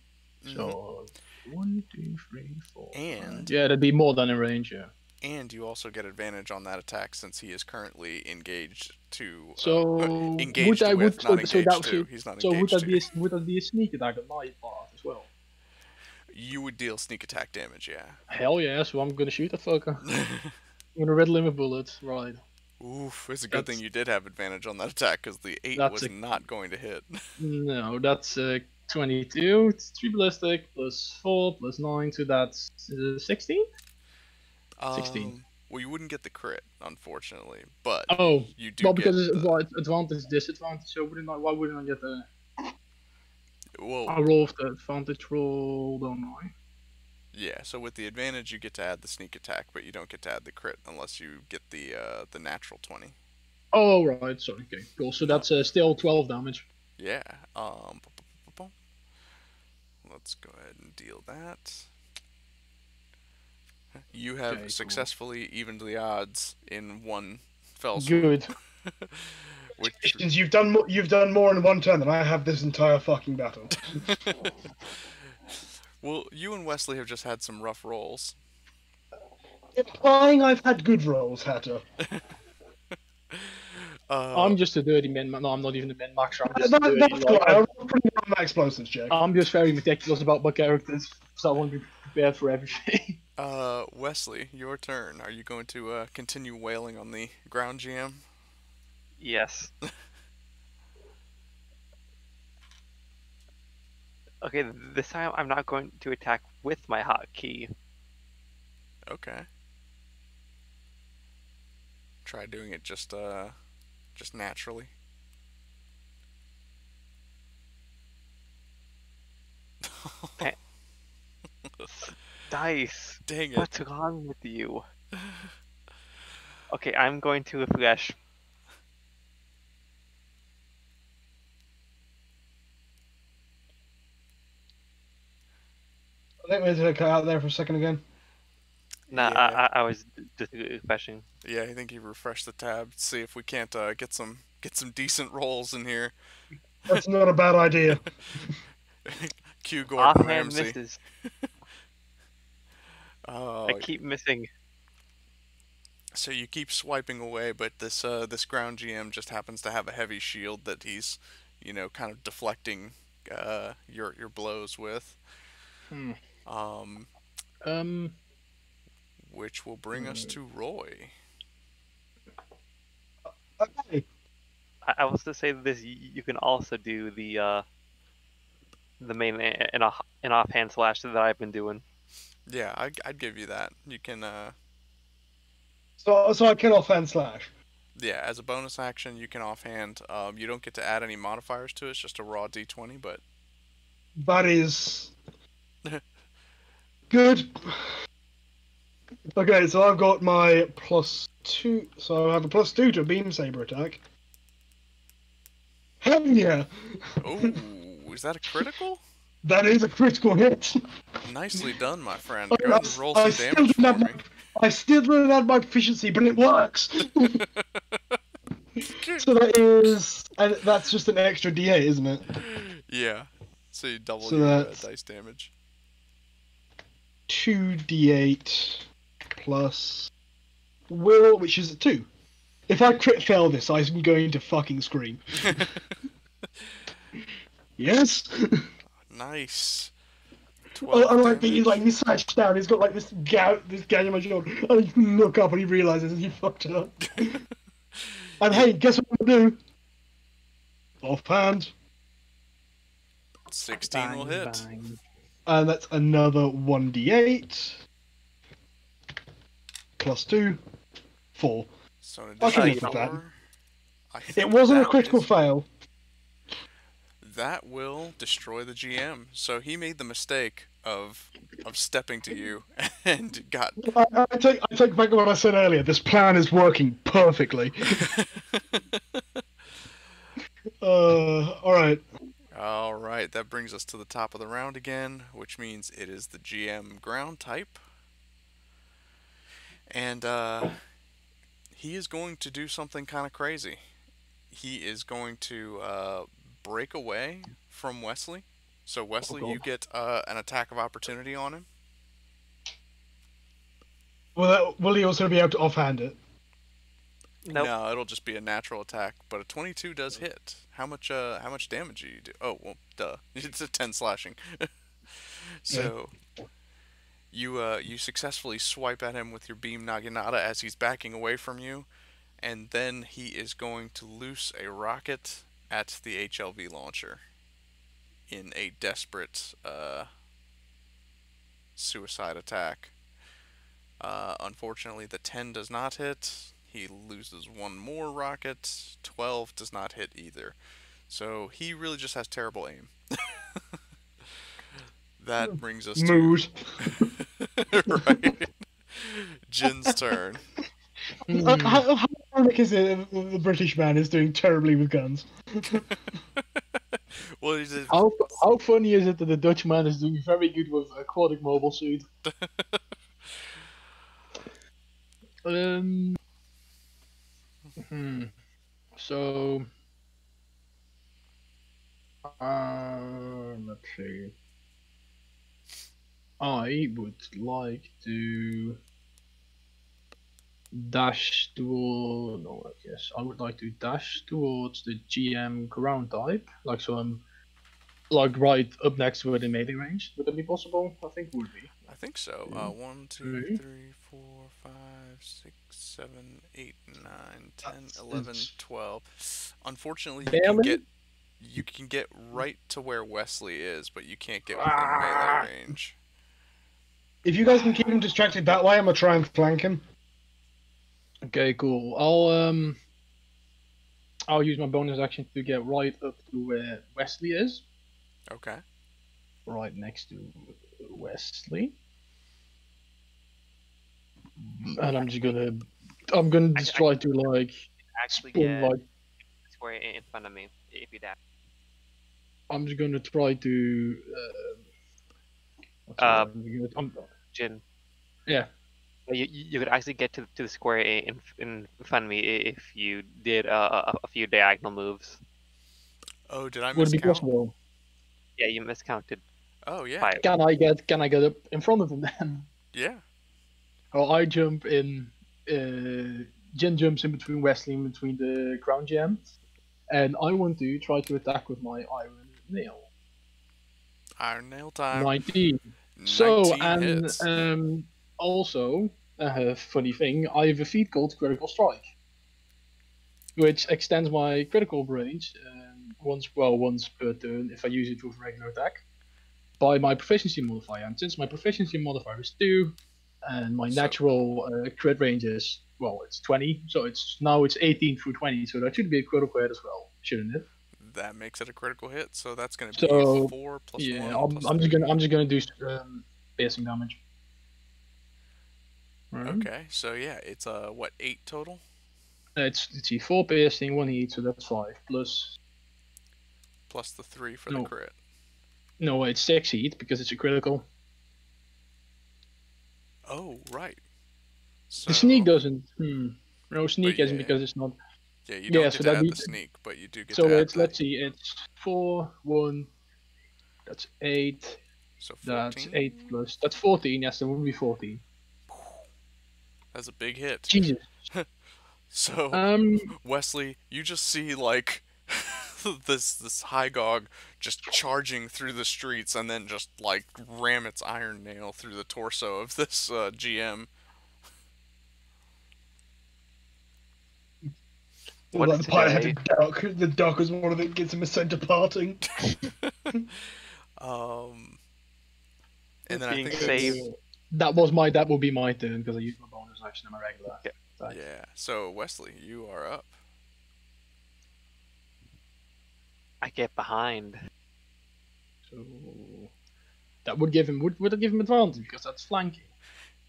Mm-hmm. So 1, 2, 3, 4. And yeah, that'd be more than in range. Yeah. And you also get advantage on that attack since he is currently engaged to. So engaged would I, with, would, not engaged so that, to. He's not so engaged would that be a, would that be a sneak attack on my part as well? You would deal sneak attack damage, yeah. Hell yeah! So I'm gonna shoot that fucker. I'm gonna riddle him with bullets, right? Oof! It's a good thing you did have advantage on that attack because the 8 was not going to hit. No, that's 22. It's 3 ballistic plus 4 plus 9, so that's 16. 16. Well, you wouldn't get the crit, unfortunately, but you do. Well, because it's advantage, disadvantage. So wouldn't I? Why wouldn't I get the? Well, I roll the advantage roll, don't I? Yeah. So with the advantage, you get to add the sneak attack, but you don't get to add the crit unless you get the natural 20. Oh right. Sorry. Okay. Cool. So that's still 12 damage. Yeah. Let's go ahead and deal that. You have successfully evened the odds in one fell swoop. Good. Which... You've done more in one turn than I have this entire fucking battle. Well, you and Wesley have just had some rough rolls. Implying I've had good rolls, Hatter. I'm just a dirty min. No, I'm not even a min maxer. I'm just a dirty, I'm pretty good at my explosives, Jake. I'm just very ridiculous about my characters, so I want to be prepared for everything. Wesley, your turn. Are you going to continue wailing on the ground GM? Yes. Okay, this time I'm not going to attack with my hotkey. Okay. Try doing it just naturally. Dice. Dang it. What's wrong with you? Okay, I'm going to flash. I think we had to cut out there for a second again. Nah, yeah. I was just refreshing. Yeah, I think you refreshed the tab to see if we can't get some decent rolls in here. That's not a bad idea. Q Gordon Ramsay. Misses. Oh, I keep missing. So you keep swiping away, but this this ground GM just happens to have a heavy shield that he's, you know, kind of deflecting your blows with. Hmm. Which will bring us to Roy. Okay. I was to say this. You can also do the main an offhand slash that I've been doing. Yeah, I'd give you that. You can. So I can offhand slash. Yeah, as a bonus action, you can offhand. You don't get to add any modifiers to it. It's just a raw d20, but. That is. Good. Okay, so I've got my +2, so I have a +2 to a beam saber attack. Hell yeah! Oh, is that a critical? That is a critical hit. Nicely done, my friend. Go ahead and roll some damage for me. I still didn't add my proficiency, but it works. So that is, and that's just an extra D8, isn't it? Yeah. So you double your dice damage. 2d8 plus will, which is a 2. If I crit fail this, I'm going to fucking scream. Yes. Nice. I like that he's like this slouched down. He's got like this gout, this gouge on my shoulder. I look up and he realizes he fucked it up. And hey, guess what I'm gonna do? Offhand. 16 bang, will hit. Bang. And that's another 1d8 +2, 4. So I can live with that. It wasn't a critical fail. That will destroy the GM. So he made the mistake of stepping to you and got. I take back what I said earlier. This plan is working perfectly. All right. Alright, that brings us to the top of the round again, which means it is the GM ground type. And he is going to do something kind of crazy. He is going to break away from Wesley. So Wesley, you get an attack of opportunity on him. Will he also be able to offhand it? Nope. No, it'll just be a natural attack, but a 22 does hit. How much damage do you do? Oh, well, duh. It's a 10 slashing. So you successfully swipe at him with your beam naginata as he's backing away from you, and then he is going to loose a rocket at the HLV launcher in a desperate suicide attack. Unfortunately, the 10 does not hit. He loses one more rocket. 12 does not hit either. So he really just has terrible aim. That brings us to... Right. Jin's turn. How ironic is it that the British man is doing terribly with guns? Well, how funny is it that the Dutch man is doing very good with aquatic mobile suit? So, let's see. I would like to dash toward, no, I guess I would like to dash towards the GM ground type, like so I'm like right up next to it in melee range. Would that be possible? I think it would be. I think so. 1, 2, 3, 4, 5, 6, 7, 8, 9, 10, 11, 12. Unfortunately, you can get right to where Wesley is, but you can't get within melee range. If you guys can keep him distracted that way, I'm gonna try and flank him. Okay, cool. I'll use my bonus action to get right up to where Wesley is. Okay. Right next to Wesley. And I'm gonna just try to like actually get square in front of me if you die. I'm just gonna try to Jin. Yeah. You could actually get to the square in front of me if you did a few diagonal moves. Oh, did I miscount? Would it be possible? Yeah, you miscounted. Oh yeah. Five. Can I get up in front of him then? Yeah. Oh, I jump in. Jin jumps in between Wesley and between the ground jam, and I want to try to attack with my iron nail. Iron nail time. 19. 19 so hits. Also, a funny thing, I have a feat called Critical Strike, which extends my critical range once per turn if I use it with regular attack by my proficiency modifier. And since my proficiency modifier is 2, and my natural crit range is, well, it's 20, so now it's 18 through 20, so that should be a critical hit as well, shouldn't it? That makes it a critical hit, so that's going to be 4 plus yeah, 1. Yeah, I'm just gonna do piercing damage. Okay, so yeah, it's what, 8 total? It's 4 piercing, 1 each, so that's 5 plus the 3 for the crit. No, it's 6 each because it's a critical. Oh right. So... The sneak doesn't. No, sneak isn't because it's not. Yeah, you don't get to add the sneak, but you do get. So it's let's see, it's 4, 1. That's 8. So 14? That's 8 plus. That's 14. Yes, that would be 14. That's a big hit. Jesus. So Wesley, you just see like this Hygogg just charging through the streets and then just like ram its iron nail through the torso of this GM. Well, that pie-headed duck. The duck is one of that gets him a center parting. And then I think that will be my turn because I used my bonus action and my regular. Yeah. Thanks. Yeah. So Wesley, you are up. I get behind. So that would give him would it give him advantage because that's flanking.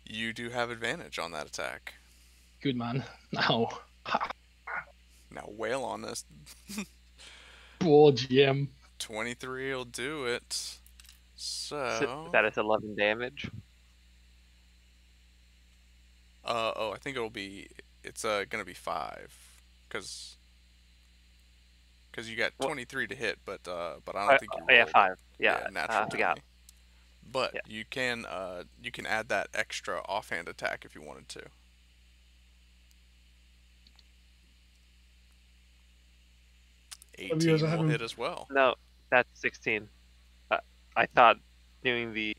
You do have advantage on that attack. Good man. Now wail on this. Poor GM. 23 will do it. So that is 11 damage. I think it'll be. It's gonna be 5, cause you got 23 to hit, but I don't think you. Yeah, 5. Yeah, natural. But yeah. You can add that extra offhand attack if you wanted to. Will hit as well. No, that's 16. I thought doing the.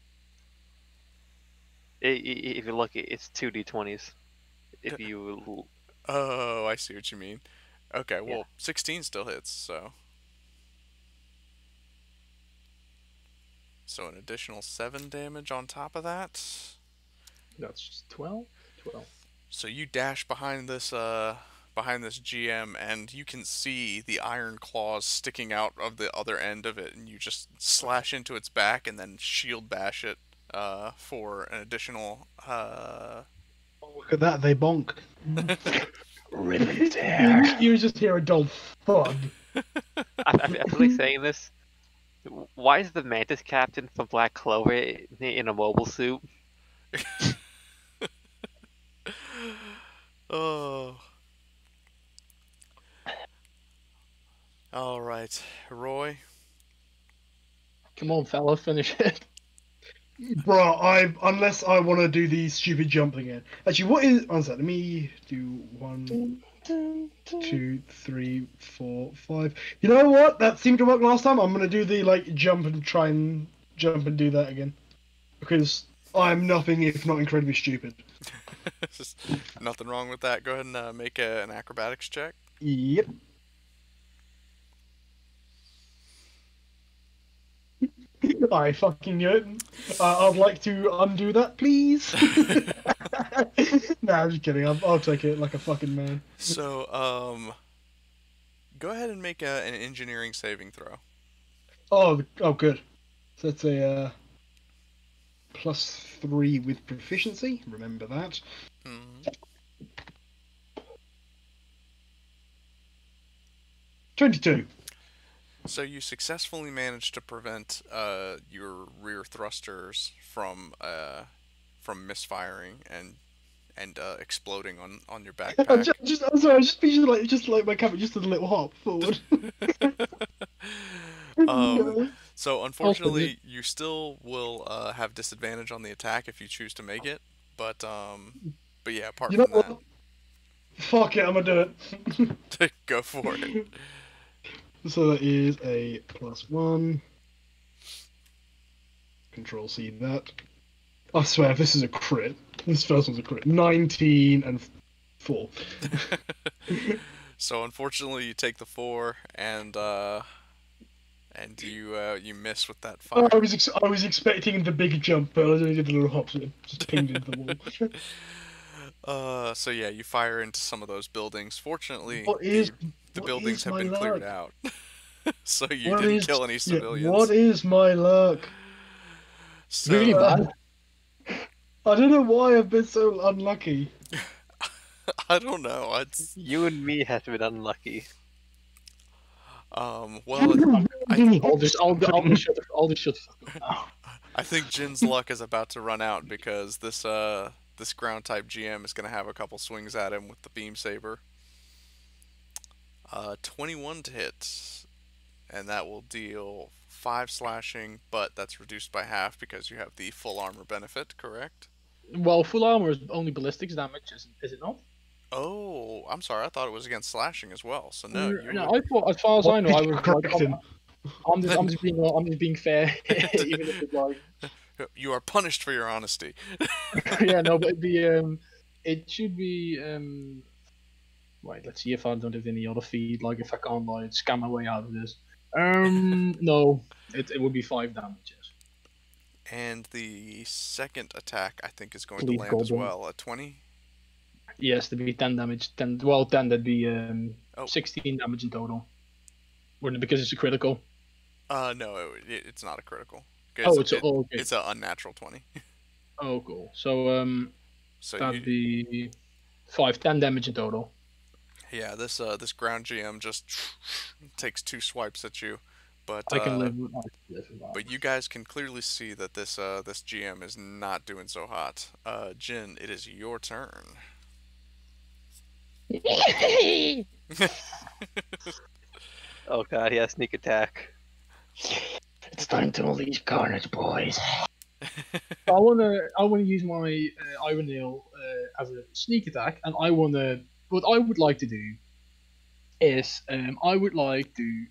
If you look, it's 2d20s. If you. Oh, I see what you mean. Okay, well, yeah. 16 still hits, so. So an additional 7 damage on top of that. That's 12. 12. So you dash behind this GM, and you can see the iron claws sticking out of the other end of it, and you just slash into its back and then shield bash it for an additional. Oh, look at that! They bonk. Rip it there. You just hear a dull thud. I'm really saying this. Why is the Mantis Captain from Black Clover in a mobile suit? Oh. All right, Roy. Come on, fella, finish it. Bro, unless I want to do the stupid jump again. Actually, what is... One second, let me do 1, 2, 3, 4, 5. You know what? That seemed to work last time. I'm going to do the, like, jump and try and jump and do that again. Because I'm nothing if not incredibly stupid. Nothing wrong with that. Go ahead and make an acrobatics check. Yep. I fucking knew it. I'd like to undo that, please. Nah, I'm just kidding. I'll take it like a fucking man. So, go ahead and make an engineering saving throw. Oh, good. So that's a +3 with proficiency. Remember that. Mm-hmm. 22. So you successfully managed to prevent your rear thrusters from misfiring and exploding on your backpack. I'm sorry, I just pictured like my camera, just a little hop forward. So unfortunately, you still will have disadvantage on the attack if you choose to make it. But yeah, apart from that, fuck it, I'm gonna do it. Go for it. So that is a +1. Control C that. I swear, if this is a crit, this first one's a crit. 19 and 4. So unfortunately, you take the 4 and you miss with that fire. I was expecting the big jump, but I only did the little hops and just pinged into the wall. So yeah, you fire into some of those buildings. Fortunately, the buildings have been cleared out. So you didn't kill any civilians. What is my luck? So, really bad. I don't know why I've been so unlucky. I don't know. You and me have been unlucky. Well, I think Jin's luck is about to run out because this ground type GM is going to have a couple swings at him with the beam saber. 21 to hit, and that will deal 5 slashing, but that's reduced by half because you have the full armor benefit, correct? Well, full armor is only ballistics damage, is it not? Oh, I'm sorry, I thought it was against slashing as well, so no. No, I thought, as far as I know, I was correct. Like, I'm just being fair, even if it's like... You are punished for your honesty. Yeah, no, but it should be... Wait, let's see if I don't have any other feed, like if I can't like scam my way out of this. No, it would be 5 damages. And the second attack, I think, is going to land as well, a 20? Yes, there'd be 10 damage, 10, that'd be 16 damage in total. Wouldn't it, because it's a critical? No, it's not a critical. Oh, it's an unnatural 20. Oh, cool. So, so that'd be 10 damage in total. Yeah, this ground GM just takes 2 swipes at you, but I can live with that. But you guys can clearly see that this GM is not doing so hot. Jin, it is your turn. Oh god, yeah, sneak attack. It's time to unleash carnage, boys. I wanna use my Iron Nail as a sneak attack, and what I would like to do is I would like to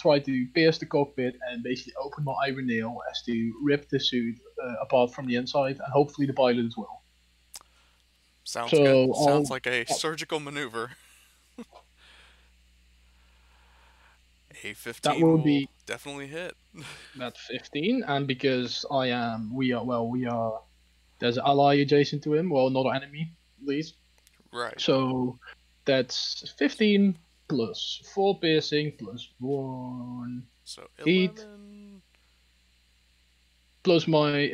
try to pierce the cockpit and basically open my Iron Nail as to rip the suit apart from the inside, and hopefully the pilot as well. Sounds good. Sounds like a surgical maneuver. A 15 that will be definitely hit. That's 15, and because we are there's an ally adjacent to him, well, not an enemy, please. Right. So that's 15 plus 4 piercing plus 1 heat. So plus that'd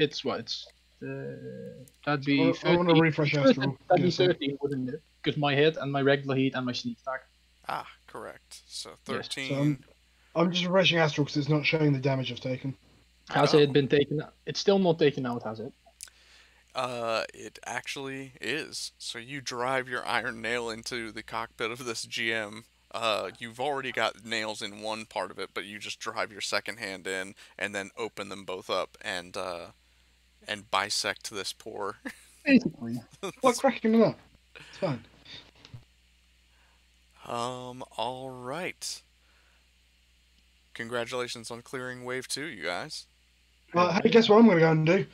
be 13. I want to refresh Astral. That'd be 13, wouldn't it? Because my hit and my regular heat and my sneak attack. Ah, correct. So 13. Yes. So I'm just refreshing Astral because it's not showing the damage I've taken. Has it been taken? It's still not taken out, has it? It actually is. So you drive your Iron Nail into the cockpit of this GM. You've already got nails in one part of it, but you just drive your second hand in and then open them both up, and and bisect this poor. Basically. What cracking it up? It's fine. All right. Congratulations on clearing Wave 2, you guys. Hey, guess what I'm going to go and do?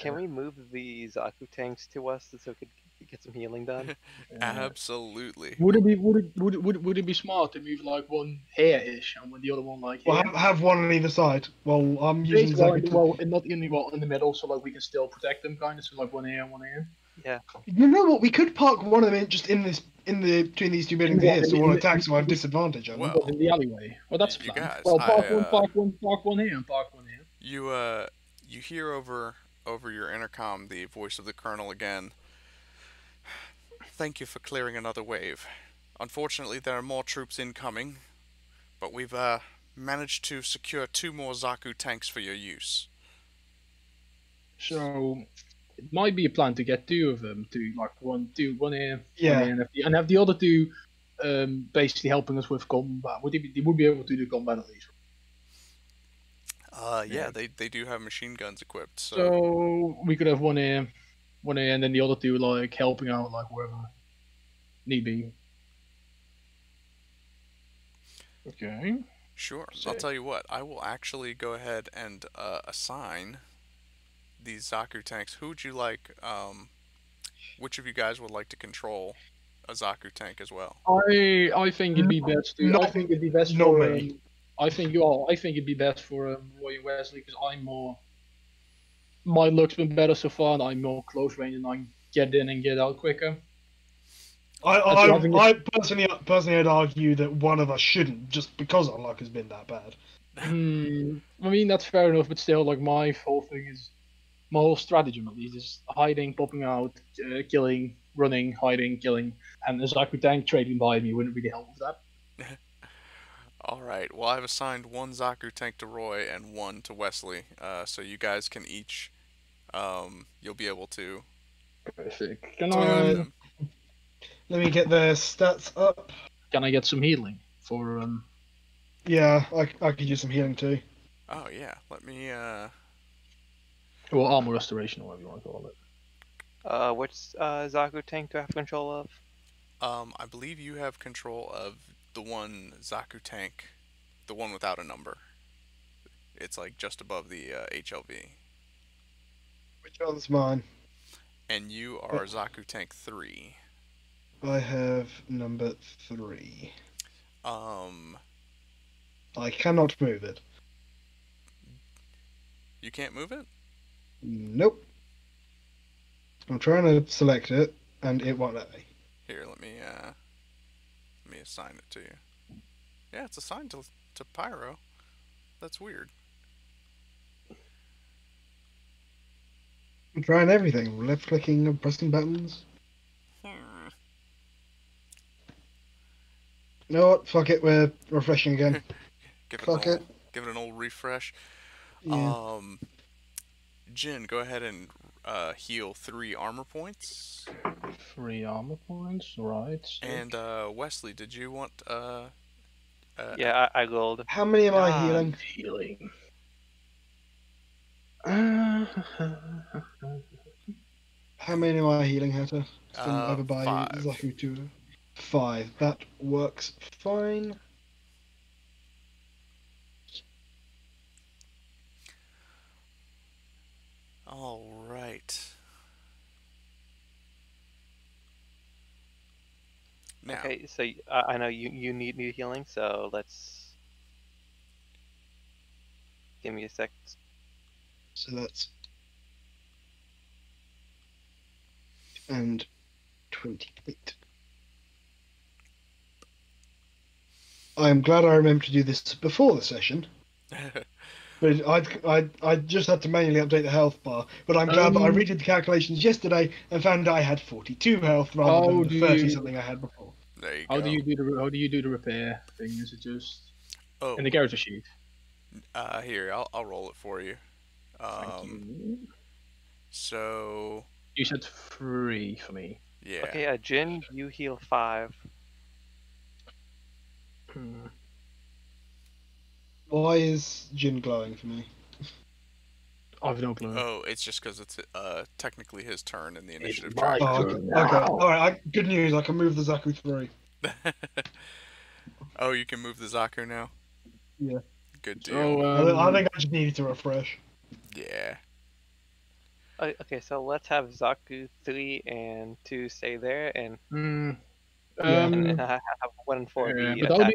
Can we move the Zaku tanks to us so we could get some healing done? Absolutely. Would it be smart to move like one here-ish and with the other one like here? Well, have one on either side. Well, I'm using Zaku. Well, not only one in the middle, so like we can still protect them, kind of. So like one here and one here. Yeah. You know what? We could park one of them just in this, between these two buildings here, so all attacks are at disadvantage. Well, in the alleyway. Well, that's you guys. Well, park one here and park one here. You hear over your intercom the voice of the colonel again. Thank you for clearing another wave. Unfortunately, there are more troops incoming, but we've managed to secure 2 more Zaku tanks for your use. So it might be a plan to get 2 of them, to like one here, yeah, one here, and have the other 2 basically helping us with combat. They would be able to do combat at least. Yeah, they do have machine guns equipped, so we could have one here, and then the other 2 like helping out like wherever need be. Okay. Sure. So I'll tell you what. I will actually go ahead and assign these Zaku tanks. Who would you like? Which of you guys would like to control a Zaku tank as well? I think it'd be best to. No, I think it'd be best. No way. I think it'd be best for Roy and Wesley, because I'm more. My luck's been better so far, and I'm more close range, and I can get in and get out quicker. I personally, I'd argue that one of us shouldn't, just because our luck has been that bad. I mean, that's fair enough, but still, like my whole thing is, my whole stratagem at least is hiding, popping out, killing, running, hiding, killing, and the Zaku tank trading by me wouldn't really help with that. Alright, well I've assigned 1 Zaku tank to Roy and 1 to Wesley, so you guys can each, you'll be able to... Perfect. Let me get their stats up. Can I get some healing for, Yeah, I could use some healing too. Oh yeah, let me, Well, armor restoration, or whatever you want to call it. Which Zaku tank do I have control of? I believe you have control of the 1 Zaku tank, the one without a number. It's like just above the HLV. Which one's mine? And you are Zaku tank 3. I have number 3. I cannot move it. You can't move it? Nope. I'm trying to select it, and it won't let me. Here, let me assign it to you. Yeah, it's assigned to Pyro. That's weird. I'm trying everything. Left clicking and pressing buttons. You know what? Fuck it. We're refreshing again. Give it an old refresh. Yeah. Jin, go ahead and heal 3 armor points. 3 armor points, right. And Wesley, did you want... yeah, I rolled. How many am I healing? How many am I healing, Hatter? Zaku 5. That works fine. All right. Now, okay, so I know you need new healing, so let's give me a sec. So that's 28. I'm glad I remembered to do this before the session. But I just had to manually update the health bar. But I'm glad that I redid the calculations yesterday and found that I had 42 health rather than the 30 something I had before. There you go. How do you do the repair thing? Is it just in the character sheet? Here, I'll roll it for you. Thank you. So you said 3 for me. Yeah. Okay, Jin, you heal 5. Why is Jin glowing for me? I've no clue. Oh, it's just because it's technically his turn in the initiative. Oh, okay. Wow. Okay. All right. Good news. I can move the Zaku 3. Oh, you can move the Zaku now. Yeah. Good deal. So, I think I just needed to refresh. Yeah. Okay, so let's have Zaku 3 and 2 stay there, and have 1 and 4 be attacked.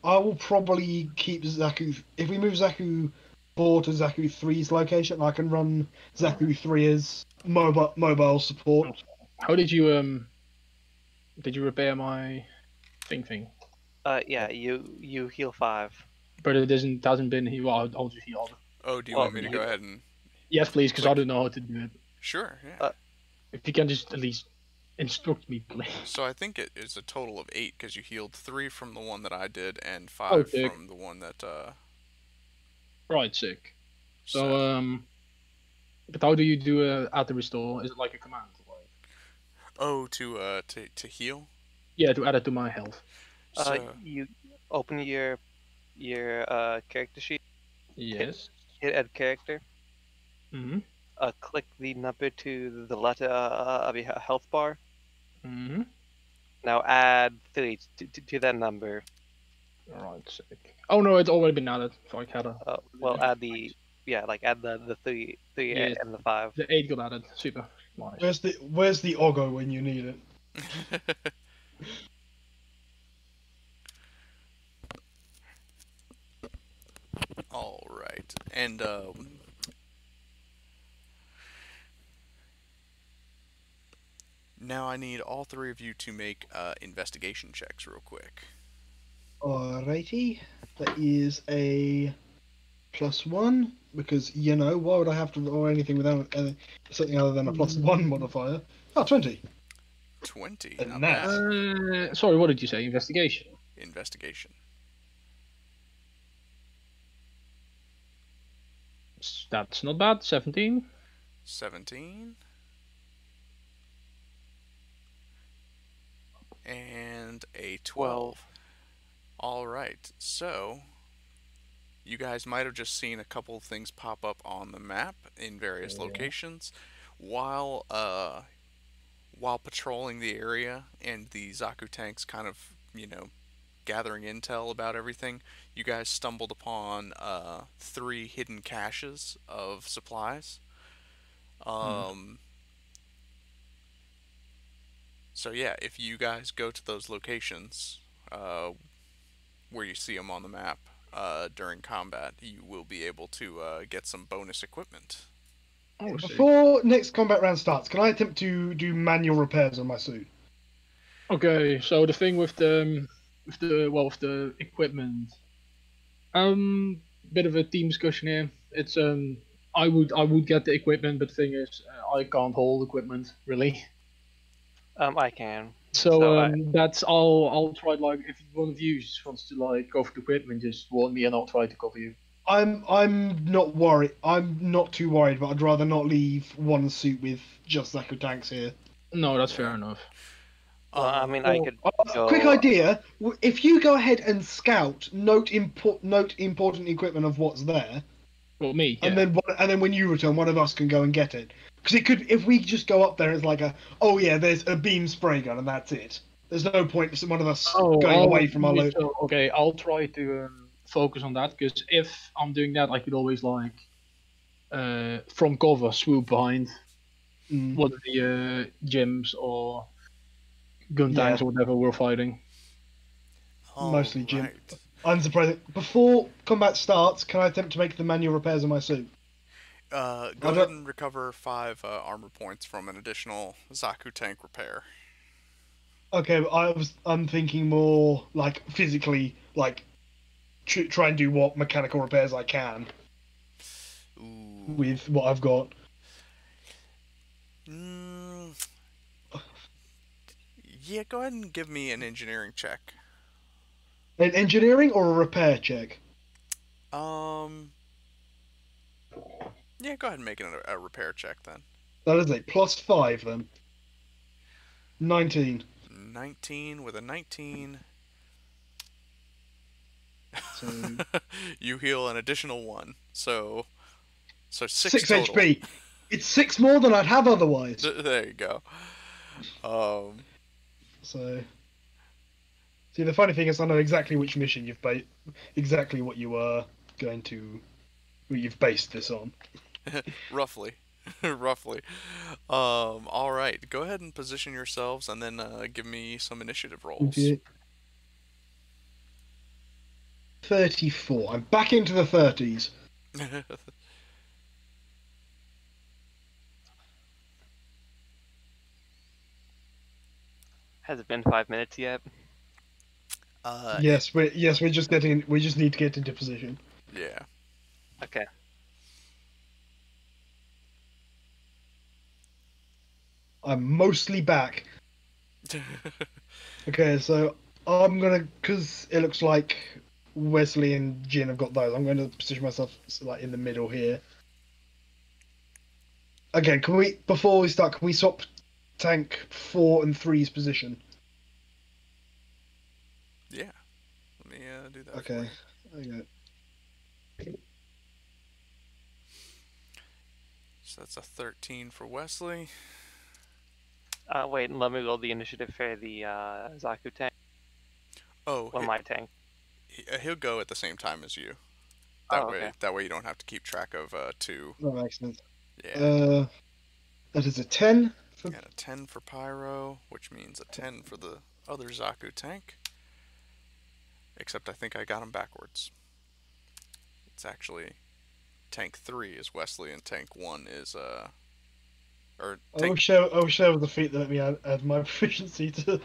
I will probably keep Zaku. If we move Zaku 4 to Zaku 3's location, I can run Zaku 3 as mobile support. How did you repair my thing? Yeah, you heal 5. But it hasn't been healed. I'll just heal. Oh, do you want me to go ahead and? Yes, please, because I don't know how to do it. Sure, yeah. If you can just at least instruct me, please. So I think it is a total of 8, because you healed 3 from the one that I did and 5 from the one that... Right, sick. So, but how do you do auto restore? Is it like a command? Like... Oh, to heal? Yeah, to add it to my health. So... You open your character sheet. Yes. Hit add character. Mm-hmm. Click the number to the letter of your health bar. Mm-hmm. Now add 3 to that number. Alright, sick. Oh no, it's already been added, so I can't. Well, add the add the 3 yeah, and the 5. The 8 got added. Super. Nice. Where's the Ogo when you need it? All right, and now I need all 3 of you to make investigation checks real quick. Alrighty, that is a +1 because you know why would I have to roll anything without something other than a +1 modifier? Oh, 20. 20. And that. Sorry, what did you say? Investigation. Investigation. That's not bad. 17. 17. And a 12. Alright, so you guys might have just seen a couple of things pop up on the map in various locations while patrolling the area and the Zaku tanks kind of, you know, gathering intel about everything. You guys stumbled upon 3 hidden caches of supplies. So yeah, if you guys go to those locations where you see them on the map during combat, you will be able to get some bonus equipment. Oh, before next combat round starts, can I attempt to do manual repairs on my suit? Okay, so the thing with the with the equipment, bit of a team discussion here. It's I would get the equipment, but the thing is, I can't hold equipment really. I can. That's all. I'll try. Like, if one of you wants to like go for the equipment, just warn me, and I'll try to cover you. I'm not worried. I'm not too worried, but I'd rather not leave one suit with just Zaku tanks here. No, that's fair enough. I mean, I could. Quick idea: if you go ahead and scout, note important equipment of what's there. Well, me. Yeah. And then when you return, one of us can go and get it. Because it could, if we just go up there, it's like there's a beam spray gun, and that's it. There's no point in one of us going away from our load. Okay, I'll try to focus on that, because if I'm doing that, I could always, like, from cover, swoop behind one of the gyms or gun tanks or whatever we're fighting. Mostly gym. Right. Unsurprising. Before combat starts, can I attempt to make the manual repairs on my suit? Go ahead and recover 5 armor points from an additional Zaku tank repair. Okay, but I'm thinking more like physically, like try and do what mechanical repairs I can with what I've got. Yeah, go ahead and give me an engineering check. An engineering or a repair check? Yeah, go ahead and make it a repair check, then. That is a +5, then. 19. 19 with a 19. So you heal an additional 1. So 6 total. HP. It's 6 more than I'd have otherwise. There you go. See, the funny thing is, I know exactly which mission you've based, exactly what you are going to, what you've based this on. Roughly. Roughly. All right, go ahead and position yourselves, and then give me some initiative rolls. Okay. 34. I'm back into the 30s. Has it been 5 minutes yet? Yes, we're just getting. We just need to get into position. Yeah. Okay. I'm mostly back. Okay, so I'm gonna, because it looks like Wesley and Jin have got those, I'm going to position myself like in the middle here. Again, can we, before we start, can we swap tank 4 and 3's position? Yeah, let me do that. Okay. Okay. So that's a 13 for Wesley. Wait, and let me roll the initiative for the Zaku tank. Oh, well, my tank. He'll go at the same time as you. That way, that way you don't have to keep track of two. That makes sense. Yeah. That is a 10. For... And a 10 for Pyro, which means a 10 for the other Zaku tank. Except I think I got him backwards. It's actually tank 3 is Wesley and tank 1 is or tank... I will share with the feat that let me add my proficiency to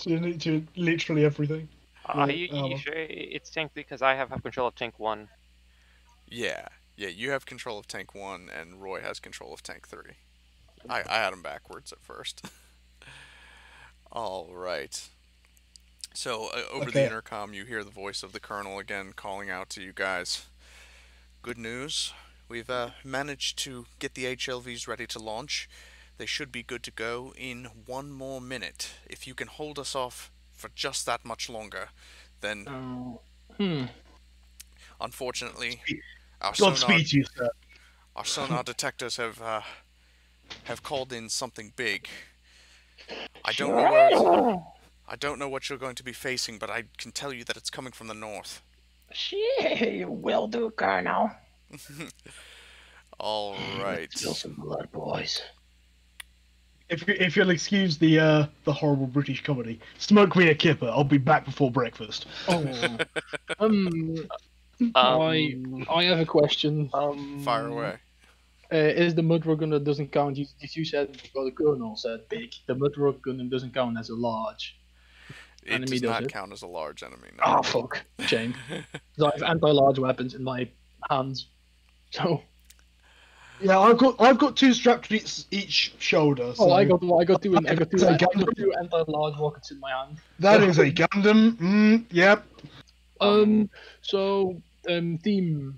to literally everything. Are you sure it's tank 3? Because I have control of tank 1. Yeah, yeah, you have control of tank 1, and Roy has control of tank 3. I had him backwards at first. All right. So over the intercom, you hear the voice of the colonel again calling out to you guys. Good news. We've managed to get the HLVs ready to launch. They should be good to go in 1 more minute. If you can hold us off for just that much longer, then... Unfortunately, our sonar detectors have called in something big. I don't know what you're going to be facing, but I can tell you that it's coming from the north. She will do, Colonel. All right. Still some blood, boys. If you'll excuse the horrible British comedy, smoke me a kipper. I'll be back before breakfast. Oh. I have a question. Fire away. Is the Mudrock Gundam doesn't count? You said, well, the Colonel said big. The Mudrock Gundam doesn't count as a large. It does not count as a large enemy. No. Oh fuck! Shame. I have anti-large weapons in my hands. So, yeah, I've got 2 strapped to each shoulder. So. Oh, I got two anti-large rockets in my hand. That is a Gundam. Yep. So team thing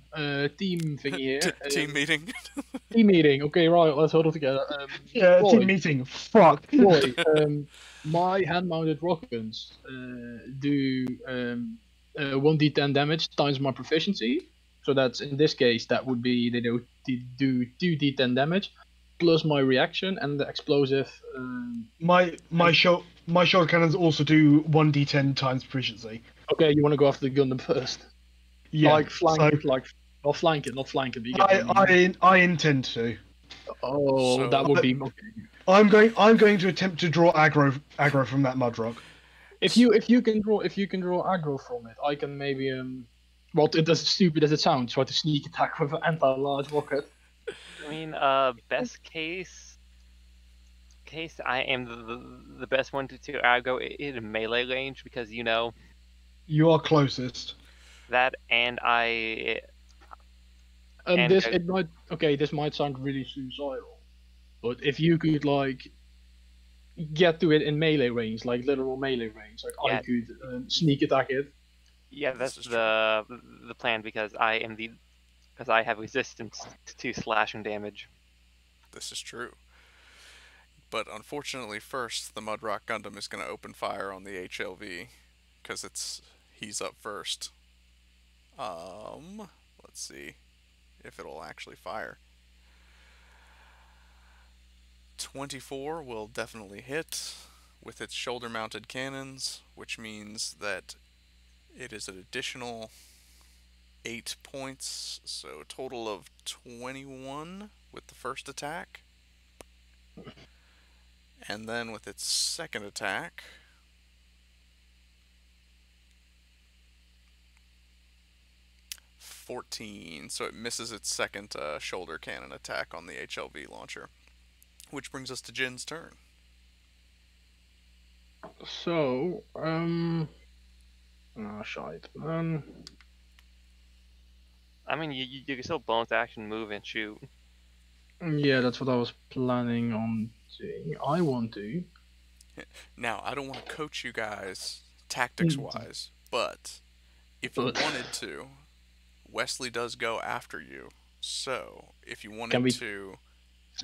here. Team meeting. Team meeting. Okay, right. Let's huddle together. Yeah, Roy, team meeting. Fuck. Roy, my hand-mounted rocket guns do 1d10 damage times my proficiency. So that's, in this case, that would be, they do 2d10 damage, plus my reaction and the explosive. My shoulder cannons also do 1d10 times proficiency. Okay, you want to go after the Gundam first? Yeah. Like flank, so... like, well, flank it, not flank it. But I intend to. Oh, so that would be. Okay. I'm going to attempt to draw aggro from that Mudrock. If you can draw aggro from it, I can maybe Well, as stupid as it sounds, try to sneak attack with an anti-large rocket. I mean, best case, I am the best one to aggro in melee range because, you know... You are closest. That, and I... this might sound really suicidal, but if you could, like, get to it in melee range, like literal melee range, like yeah. I could sneak attack it. Yeah, that's the plan because I have resistance to slashing damage. This is true. But unfortunately, first the Mudrock Gundam is going to open fire on the HLV because it's he's up first. Let's see if it'll actually fire. 24 will definitely hit with its shoulder-mounted cannons, which means that it is an additional 8 points, so a total of 21 with the first attack. And then with its second attack, .14, so it misses its second shoulder cannon attack on the HLV launcher, which brings us to Jin's turn. So, oh, shite. I mean, you can still bonus action, move, and shoot. Yeah, that's what I was planning on doing. I want to. Now, I don't want to coach you guys tactics-wise, but if you wanted to, Wesley does go after you. So, if you wanted to,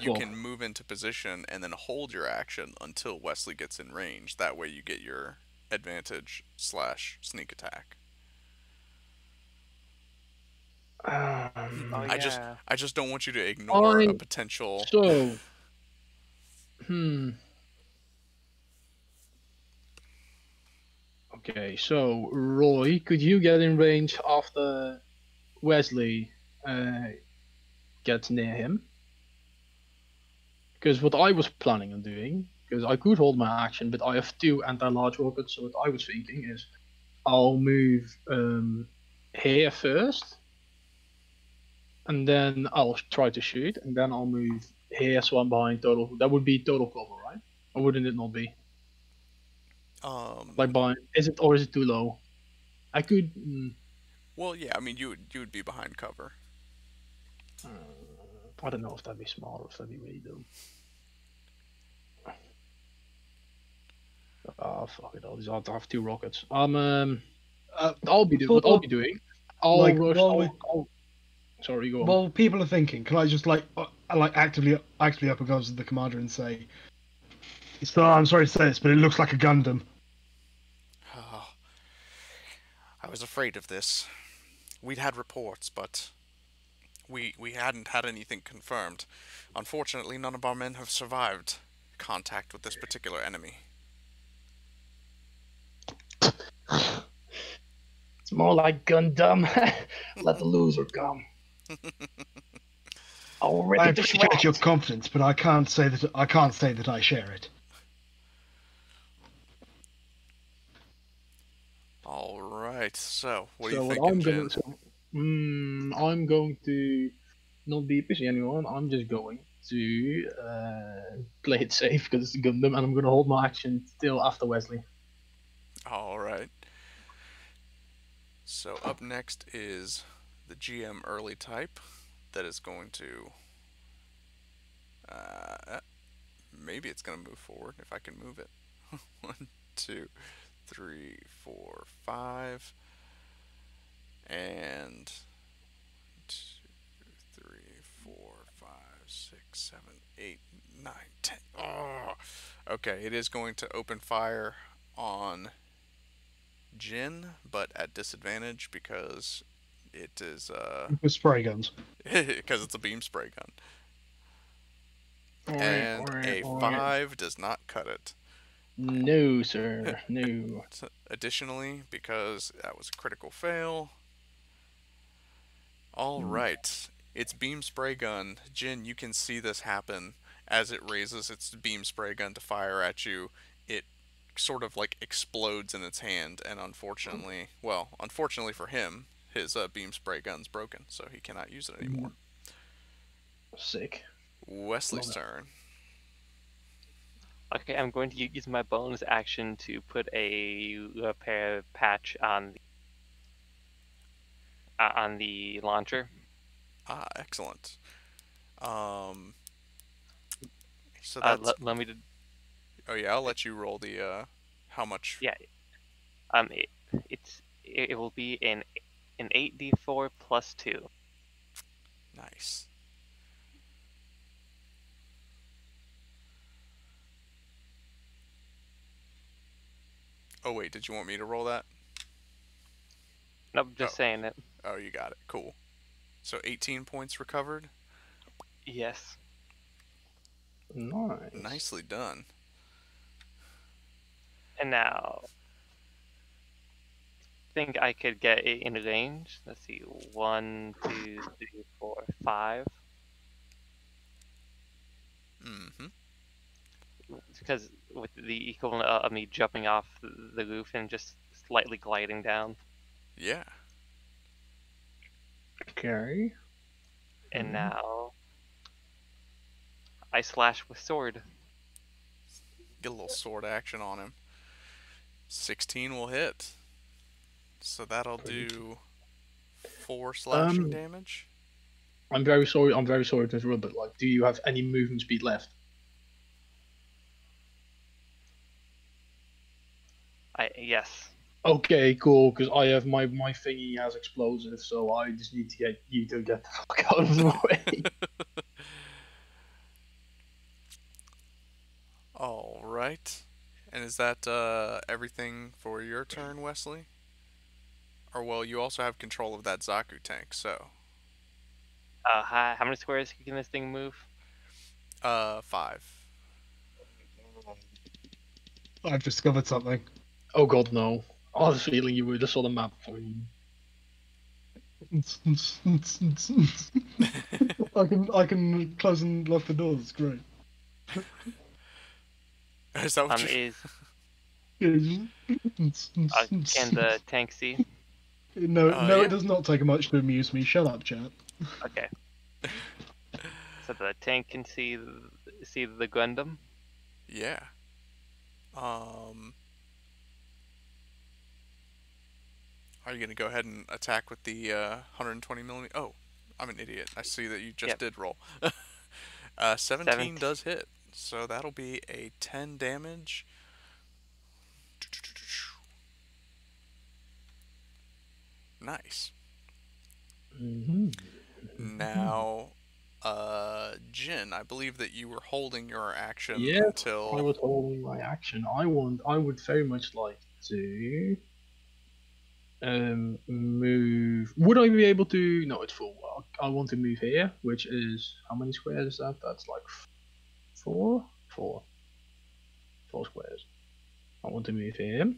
you can move into position and then hold your action until Wesley gets in range. That way you get your advantage / sneak attack. Oh, yeah. I just don't want you to ignore a potential. So, Okay, so Roy, could you get in range after Wesley gets near him? Because what I was planning on doing, because I could hold my action, but I have 2 anti-large rockets. So what I was thinking is, I'll move here first. And then I'll try to shoot, and then I'll move here, so I'm behind total. That would be total cover, right? Or wouldn't it not be? Like behind, is it too low? I could. Well, yeah. I mean, you would be behind cover. I don't know if that'd be smart or if that'd be really dumb. Ah, fuck it! I'll have 2 rockets. I'll be doing what I'll be doing. I'll like, rush. Sorry, go on. Well, people are thinking, can I just like actively up and go to the commander and say, "So I'm sorry to say this, but it looks like a Gundam." Oh, I was afraid of this. We'd had reports, but we hadn't had anything confirmed. Unfortunately, none of our men have survived contact with this particular enemy. It's more like Gundam. Let the loser come. I appreciate your confidence, but I can't say that I share it. All right. So, what do you think, Jin? I'm going to not be pissing anyone. I'm just going to play it safe because it's Gundam, and I'm going to hold my action till after Wesley. All right. So up next is the GM early type that is going to, maybe it's going to move forward if I can move it. 1, 2, 3, 4, 5, and 2, 3, 4, 5, 6, 7, 8, 9, 10. Oh, okay. It is going to open fire on Jin, but at disadvantage because it is with spray guns. Because it's a beam spray gun. And a 5 does not cut it. No, sir. No. Additionally, because that was a critical fail. All right. It's beam spray gun. Jin, you can see this happen as it raises its beam spray gun to fire at you. It sort of like explodes in its hand, and unfortunately, well, unfortunately for him, his beam spray gun's broken, so he cannot use it anymore. Sick. Wesley's turn. Okay, I'm going to use my bonus action to put a pair of patch on the launcher. Ah, excellent. So that's... let me... Oh yeah, I'll let you roll the how much? Yeah, it will be an 8d4 plus 2. Nice. Oh wait, did you want me to roll that? Nope, just saying it. Oh, you got it. Cool. So 18 points recovered? Yes. Nice. Nicely done. And now, I think I could get it in range. Let's see, 1, 2, 3, 4, 5. Mm-hmm. Because with the equivalent of me jumping off the roof and just slightly gliding down. Yeah. Okay. And now, I slash with sword. Get a little sword action on him. 16 will hit. So that'll do 4 slashing damage. I'm very sorry to interrupt, but like, do you have any movement speed left? Yes. Okay, cool, because I have my thingy has explosive, so I just need to get you to get the fuck out of the way. All right. And is that everything for your turn, Wesley? Or, well, you also have control of that Zaku tank, so. How many squares can this thing move? 5. I've discovered something. Oh god, no. I had a feeling you were just on the map for you. I can close and lock the doors, it's great. Is that what you... Can the tank see? No, yeah. It does not take much to amuse me. Shut up, chat. Okay. So the tank can see the Gundam? Yeah. Are you going to go ahead and attack with the 120mm? Oh, I'm an idiot. I see that you just did roll. 17 does hit. So that'll be a 10 damage. Nice. Now, Jin, I believe that you were holding your action until... I was holding my action. I would very much like to... move. Would I be able to? No, it's full. I want to move here, which is how many squares is that? That's like 4 squares. I want to move here,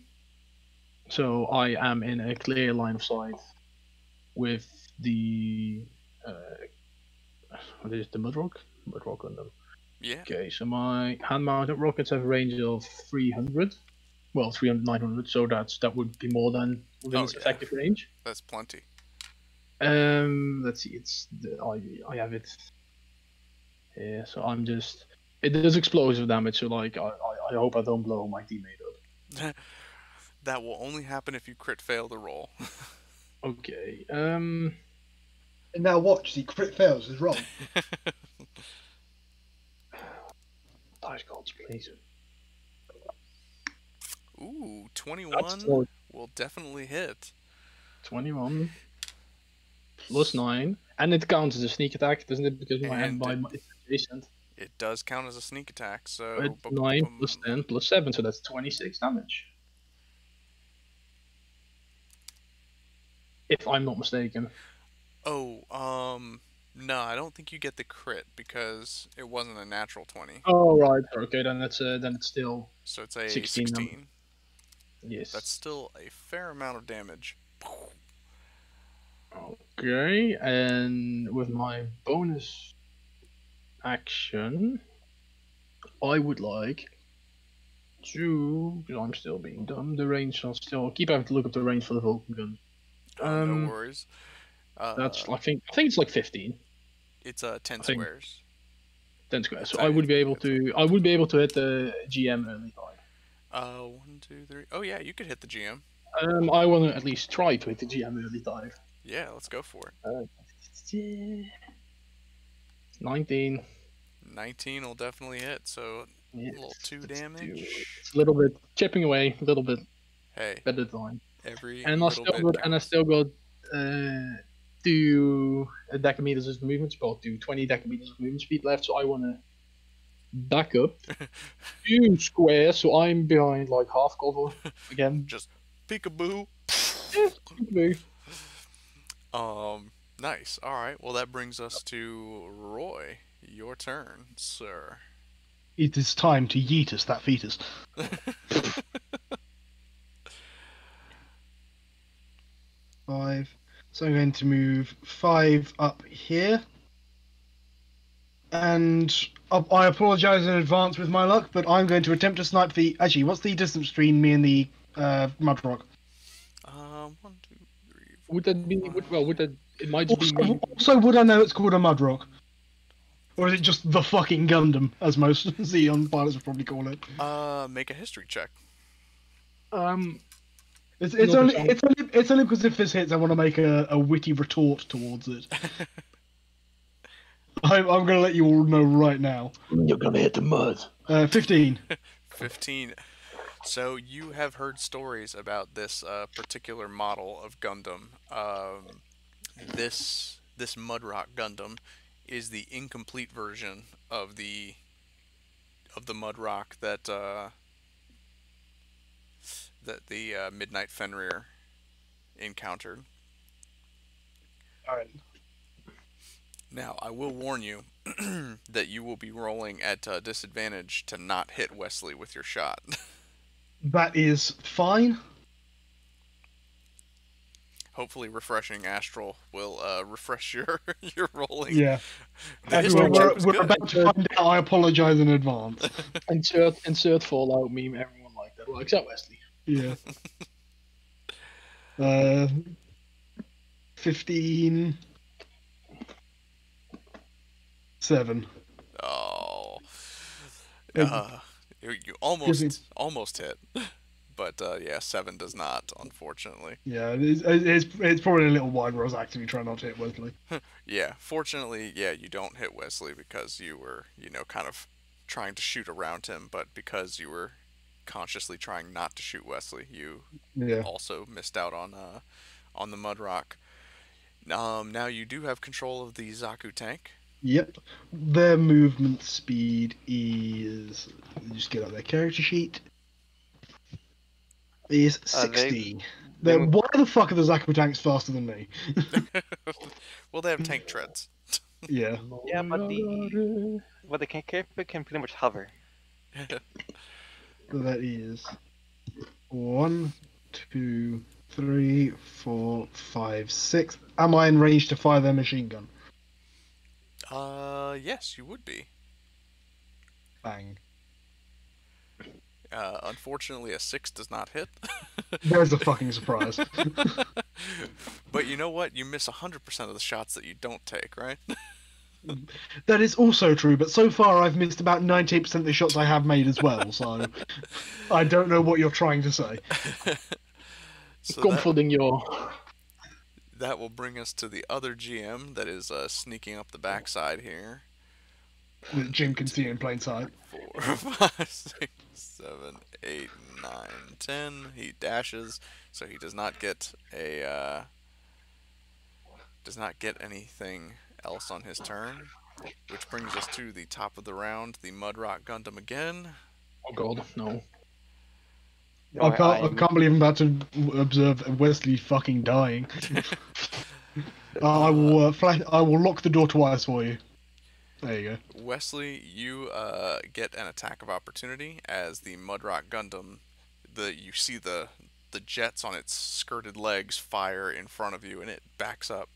so I am in a clear line of sight with the what is it, the Mudrock Gundam. Yeah. Okay, so my hand-mounted rockets have a range of 300. Well, 300, 900, so that would be more than within its effective range. That's plenty. Let's see, it's I have it. Yeah, so I'm just... It does explosive damage, so like, I hope I don't blow my teammate up. That will only happen if you crit fail the roll. Okay, And now watch, the crit fails is wrong. Dice gods, please. Ooh, 21 will definitely hit. 21 plus 9, and it counts as a sneak attack, doesn't it? Because my hand by is adjacent. It does count as a sneak attack, so it's 9 plus 10 plus 7, so that's 26 damage. If I'm not mistaken. Oh, no, I don't think you get the crit because it wasn't a natural 20. Oh right, okay, then that's then it's still. So it's a 16. Yes. That's still a fair amount of damage. Okay, and with my bonus action, I would like to, because I'm still being dumb, the range, I'll still keep having to look up the range for the Vulcan gun. No worries. That's I think it's like 15. It's 10 squares. 10 squares. So I would be able to hit the GM early on. 1, 2, 3. Oh yeah, you could hit the GM. I want to at least try to hit the GM early dive. Yeah, let's go for it. 19. 19 will definitely hit. So a little 2 damage. A little bit chipping away, a little bit. Hey. Better time. And I still got 2 decameters of movement speed, 20 decameters of movement speed left. So I want to back up 2 squares, so I'm behind like half cover again. Just peekaboo. Yeah, peekaboo. Nice. All right. Well, that brings us to Roy. Your turn, sir. It is time to yeet us, that fetus. Five. So I'm going to move 5 up here. And I apologise in advance with my luck, but I'm going to attempt to snipe the... Actually, what's the distance between me and the Mudrock? 1, 2, 3, 4... Would that be... well, would that... It might also be... Also, would I know it's called a Mudrock? Or is it just the fucking Gundam, as most Zeon pilots would probably call it? Make a history check. It's only because if this hits, I want to make a witty retort towards it. I'm going to let you all know right now. You're going to hit the mud. 15. 15. So you have heard stories about this particular model of Gundam. This Mudrock Gundam is the incomplete version of the Mudrock that the Midnight Fenrir encountered. All right. Now, I will warn you that you will be rolling at disadvantage to not hit Wesley with your shot. That is fine. Hopefully, refreshing Astral will refresh your rolling. Yeah. We're about to find out. I apologize in advance. insert Fallout meme. Everyone like that. Well, except Wesley. Yeah. 15. 7. Oh. You almost hit. But yeah, 7 does not, unfortunately. Yeah, it's probably a little wide where I was actively trying not to hit Wesley. Yeah, fortunately, yeah, you don't hit Wesley because you were, you know, kind of trying to shoot around him, but because you were consciously trying not to shoot Wesley, you also missed out on the Mudrock. Now you do have control of the Zaku tank. Yep, their movement speed is. Just get out their character sheet. Is 60. Why the fuck are the Zaku tanks faster than me? Well, they have tank treads. Yeah. Yeah, but the Kankepa can pretty much hover. So that is 1, 2, 3, 4, 5, 6. Am I in range to fire their machine gun? Yes, you would be. Bang. Unfortunately, a 6 does not hit. There's a fucking surprise. But you know what? You miss 100% of the shots that you don't take, right? That is also true, but so far I've missed about 98% of the shots I have made as well, so I don't know what you're trying to say. So comforting your... That will bring us to the other GM that is sneaking up the backside here. That Jim can see in plain sight. 4, 5, 6, 7, 8, 9, 10. He dashes, so he does not get a anything else on his turn, which brings us to the top of the round. The Mudrock Gundam again. Oh God, no! I can't believe I'm about to observe Wesley fucking dying. I will lock the door twice for you. There you go. Wesley, you get an attack of opportunity as the Mudrock Gundam. You see the jets on its skirted legs fire in front of you, and it backs up.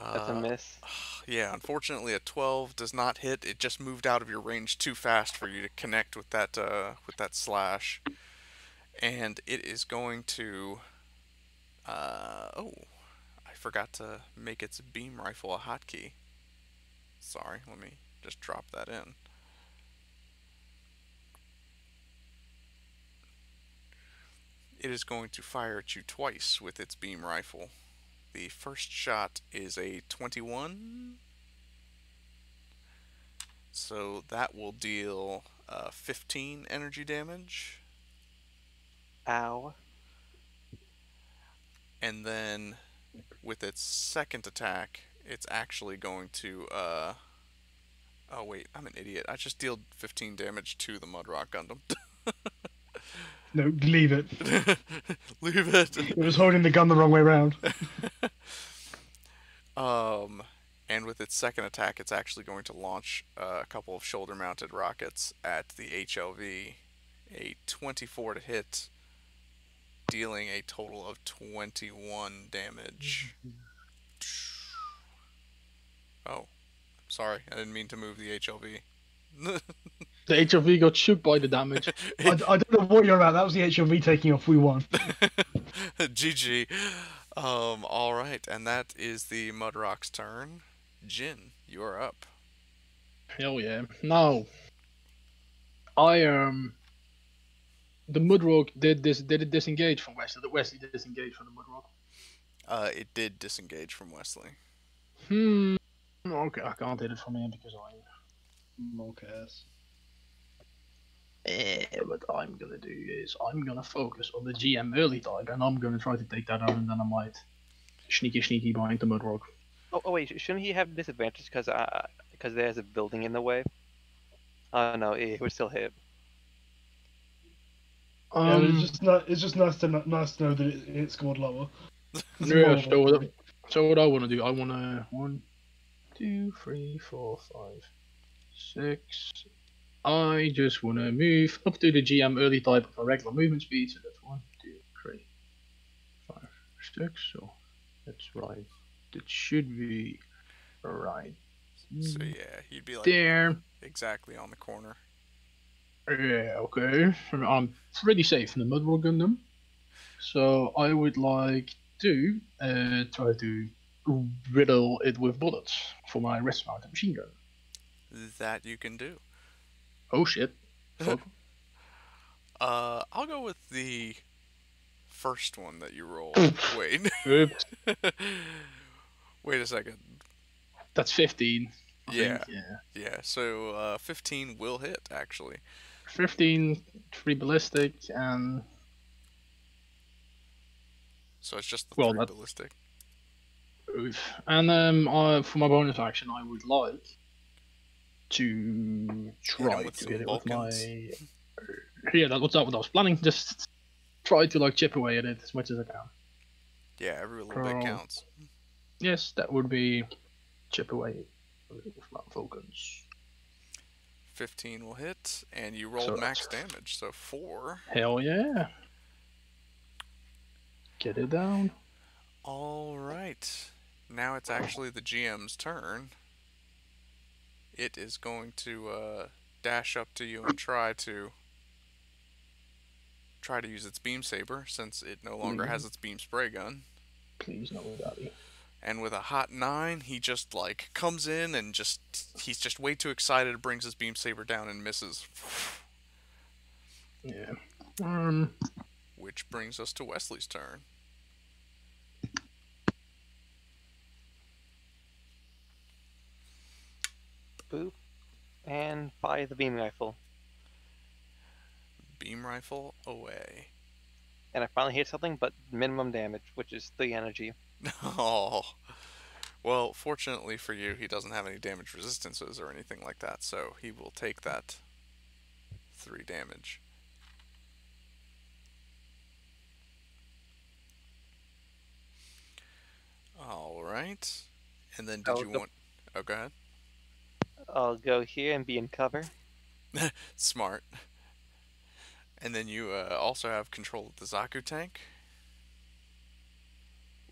That's a miss. Yeah, unfortunately, a 12 does not hit. It just moved out of your range too fast for you to connect with that slash, and it is going to. Oh, I forgot to make its beam rifle a hotkey. Sorry, let me just drop that in. It is going to fire at you twice with its beam rifle. The first shot is a 21, so that will deal 15 energy damage. Ow. And then with its second attack, it's actually going to Oh wait, I'm an idiot. I just dealt 15 damage to the Mudrock Gundam. No, leave it. Leave it. It was holding the gun the wrong way around. And with its second attack, it's actually going to launch a couple of shoulder-mounted rockets at the HLV. A 24 to hit, dealing a total of 21 damage. Oh, sorry, I didn't mean to move the HLV. The HLV got shook by the damage. I don't know what you're about. That was the HLV taking off. We won. GG. All right, and that is the Mudrock's turn. Jin, you are up. Hell yeah! No, the Mudrock did it disengage from Wesley? Did Wesley disengage from the Mudrock? It did disengage from Wesley. Okay, I can't hit it from him because I'm Mocas. What I'm gonna do is I'm gonna focus on the GM early type, and I'm gonna try to take that out, and then I might sneaky behind the Mudrock. Oh wait, shouldn't he have disadvantage because there's a building in the way? No, he would still hit. Yeah, it's just nice to know that it scored lower. Yeah, so what I wanna do, I wanna 1, 2, 3, 4, 5, 6. I just want to move up to the GM early type of a regular movement speed, so that's 1, 2, 3, 5, 6, so that's right. That should be right. So yeah, you'd be like there. Exactly on the corner. Yeah, okay. I'm pretty safe in the Mudrock Gundam. So I would like to try to riddle it with bullets for my wrist mounted machine gun. That you can do. Oh shit. I'll go with the first one that you rolled. Wait. Oops. Wait a second. That's 15. I think. Yeah, so 15 will hit, actually. 15, 3 ballistic, and... So it's just the 3 ballistic. Oof. And for my bonus action, I would like... to try to get it with my... Yeah, that's what I was planning. Just try to like chip away at it as much as I can. Yeah, every little bit counts. Yes, that would be chip away with my Vulcans. 15 will hit, and you rolled max damage, so 4. Hell yeah. Get it down. Alright. Now it's actually the GM's turn. It is going to dash up to you and try to use its beam saber, since it no longer has its beam spray gun. Please, nobody. And with a hot 9, he just like comes in and he's just way too excited, brings his beam saber down and misses. Yeah. Which brings us to Wesley's turn. And by the beam rifle. Beam rifle away. And I finally hit something, but minimum damage, which is 3 energy. Oh. Well, fortunately for you, he doesn't have any damage resistances or anything like that, so he will take that 3 damage. All right. And then did you want... Oh, go ahead. I'll go here and be in cover. Smart. And then you also have control of the Zaku tank.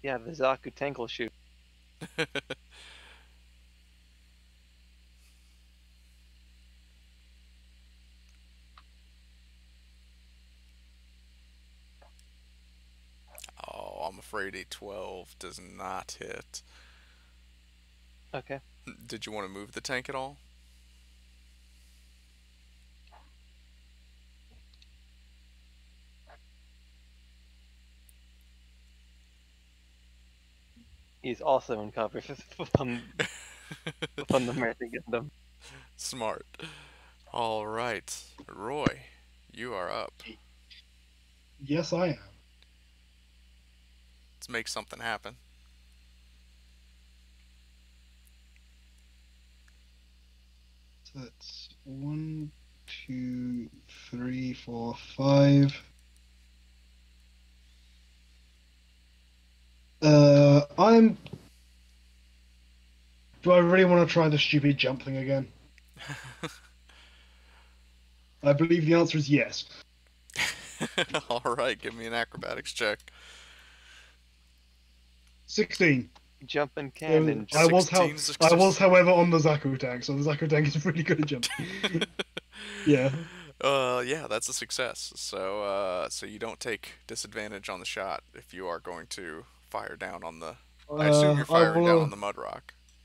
Yeah, the Zaku tank will shoot. Oh, I'm afraid a 12 does not hit. Okay. Did you want to move the tank at all? He's also in cover from the Mercy Gundam. Smart. All right, Roy, you are up. Yes, I am. Let's make something happen. that's 1, 2, 3, 4, 5. Do I really want to try the stupid jump thing again? I believe the answer is yes. Alright, give me an acrobatics check. 16. Jumping cannon. I was, however, on the Zaku tank, so the Zaku tank is really good at jumping. Yeah. Yeah, that's a success. So, so you don't take disadvantage on the shot if you are going to fire down on the. I assume you're firing down on the Mudrock.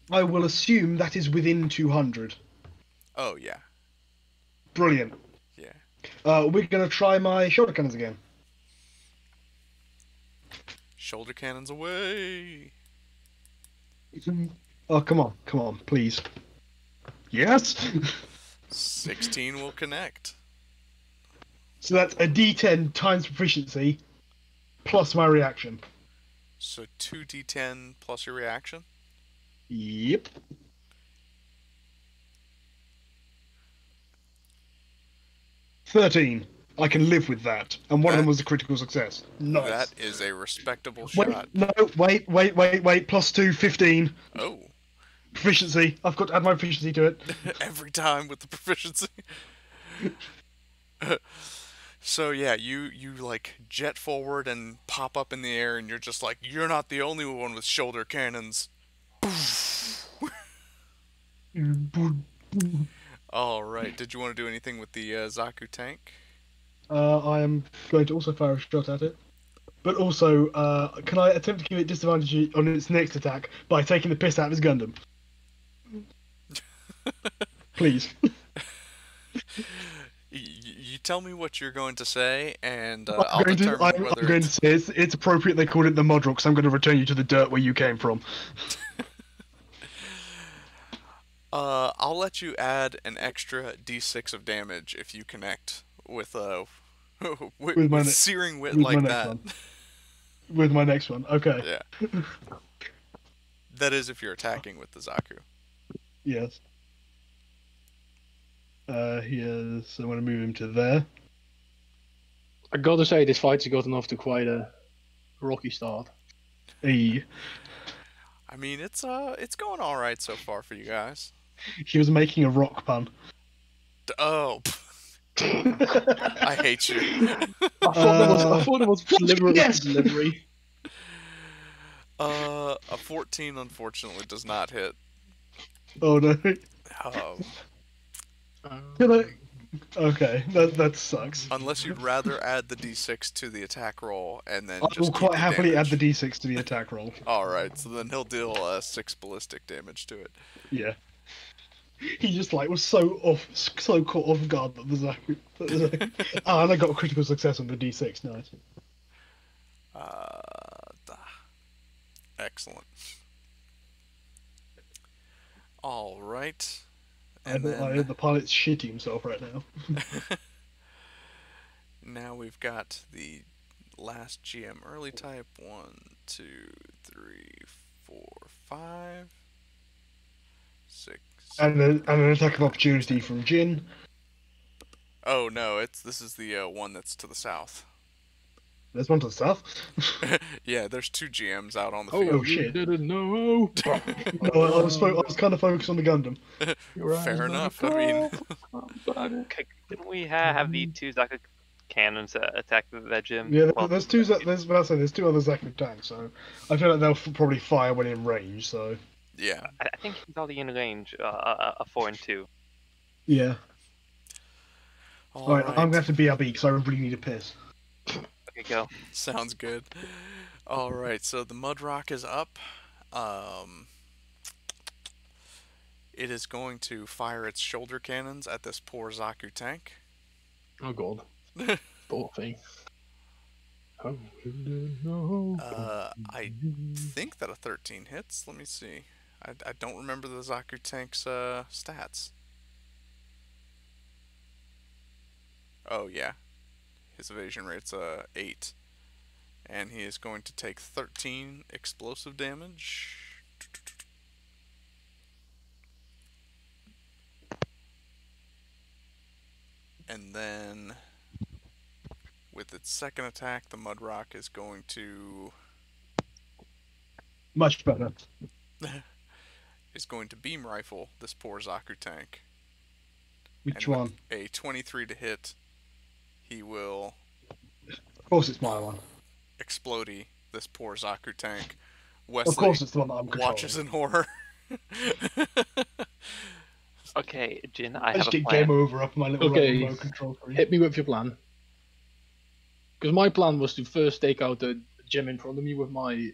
I will assume that is within 200. Oh yeah. Brilliant. Yeah. We're gonna try my shoulder cannons again. Shoulder cannons away. Oh, come on, come on, please. Yes! 16 will connect. So that's a d10 times proficiency, plus my reaction. So 2d10 plus your reaction? Yep. ~13. I can live with that. And one of them was a critical success. Nice. That is a respectable shot. No, wait. +2, 15. Oh. Proficiency. I've got to add my proficiency to it. Every time with the proficiency. So yeah, you like jet forward and pop up in the air and you're just like, you're not the only one with shoulder cannons. Alright, did you want to do anything with the Zaku tank? I am going to also fire a shot at it. But also, can I attempt to give it disadvantage on its next attack by taking the piss out of its Gundam? Please. You tell me what you're going to say, and I'll determine whether I'm going to say it's appropriate they called it the Mudrock, so I'm going to return you to the dirt where you came from. I'll let you add an extra d6 of damage if you connect with searing wit like that. With my next one, okay. Yeah. That is if you're attacking with the Zaku. Yes. So I'm going to move him to there. I gotta say, this fight's gotten off to quite a rocky start. Hey. I mean, it's going all right so far for you guys. She was making a rock pun. Oh. I hate you. I thought it was deliberate. Yes. Delivery. A 14 unfortunately does not hit. Oh no. Oh. Okay, that sucks. Unless you'd rather add the d6 to the attack roll and then I will quite happily add the d6 to the attack roll. Alright, so then he'll deal 6 ballistic damage to it. Yeah. He just like was so caught off guard that the Zaku. Ah, and I got a critical success on the d6, nice. Excellent. Alright. And the pilot's shitting himself right now. Now we've got the last GM early type. 1, 2, 3, 4, 5, 6. And an attack of opportunity from Jin. Oh no! This is the one that's to the south. There's one to the south. Yeah, there's 2 GMs out on the field. Oh shit! No. I was kind of focused on the Gundam. Fair enough. I mean, didn't we have the 2 Zaku cannons that attack that gym? Yeah, there's 2 other Zaku tanks, so I feel like they'll probably fire when in range. So yeah, I think he's already in range. A 4 and 2. Yeah. All right, I'm gonna have to BRB because I really need a piss. Go. Sounds good. All right, so the Mudrock is up. It is going to fire its shoulder cannons at this poor Zaku tank. Oh god. Poor thing. I think that a 13 hits. Let me see. I don't remember the Zaku tank's stats. Oh yeah. His evasion rate's 8. And he is going to take 13 explosive damage. And then with its second attack, the Mudrock is going to... Much better. Is going to beam rifle this poor Zaku tank. Which one? A 23 to hit. He will... Of course it's my one. Explodey this poor Zaku tank. Wesley of course it's the one that I'm watches in horror. Okay, Jin, I have a plan. Game over off my little remote control. Hit me with your plan. Because my plan was to first take out the gem in front of me with my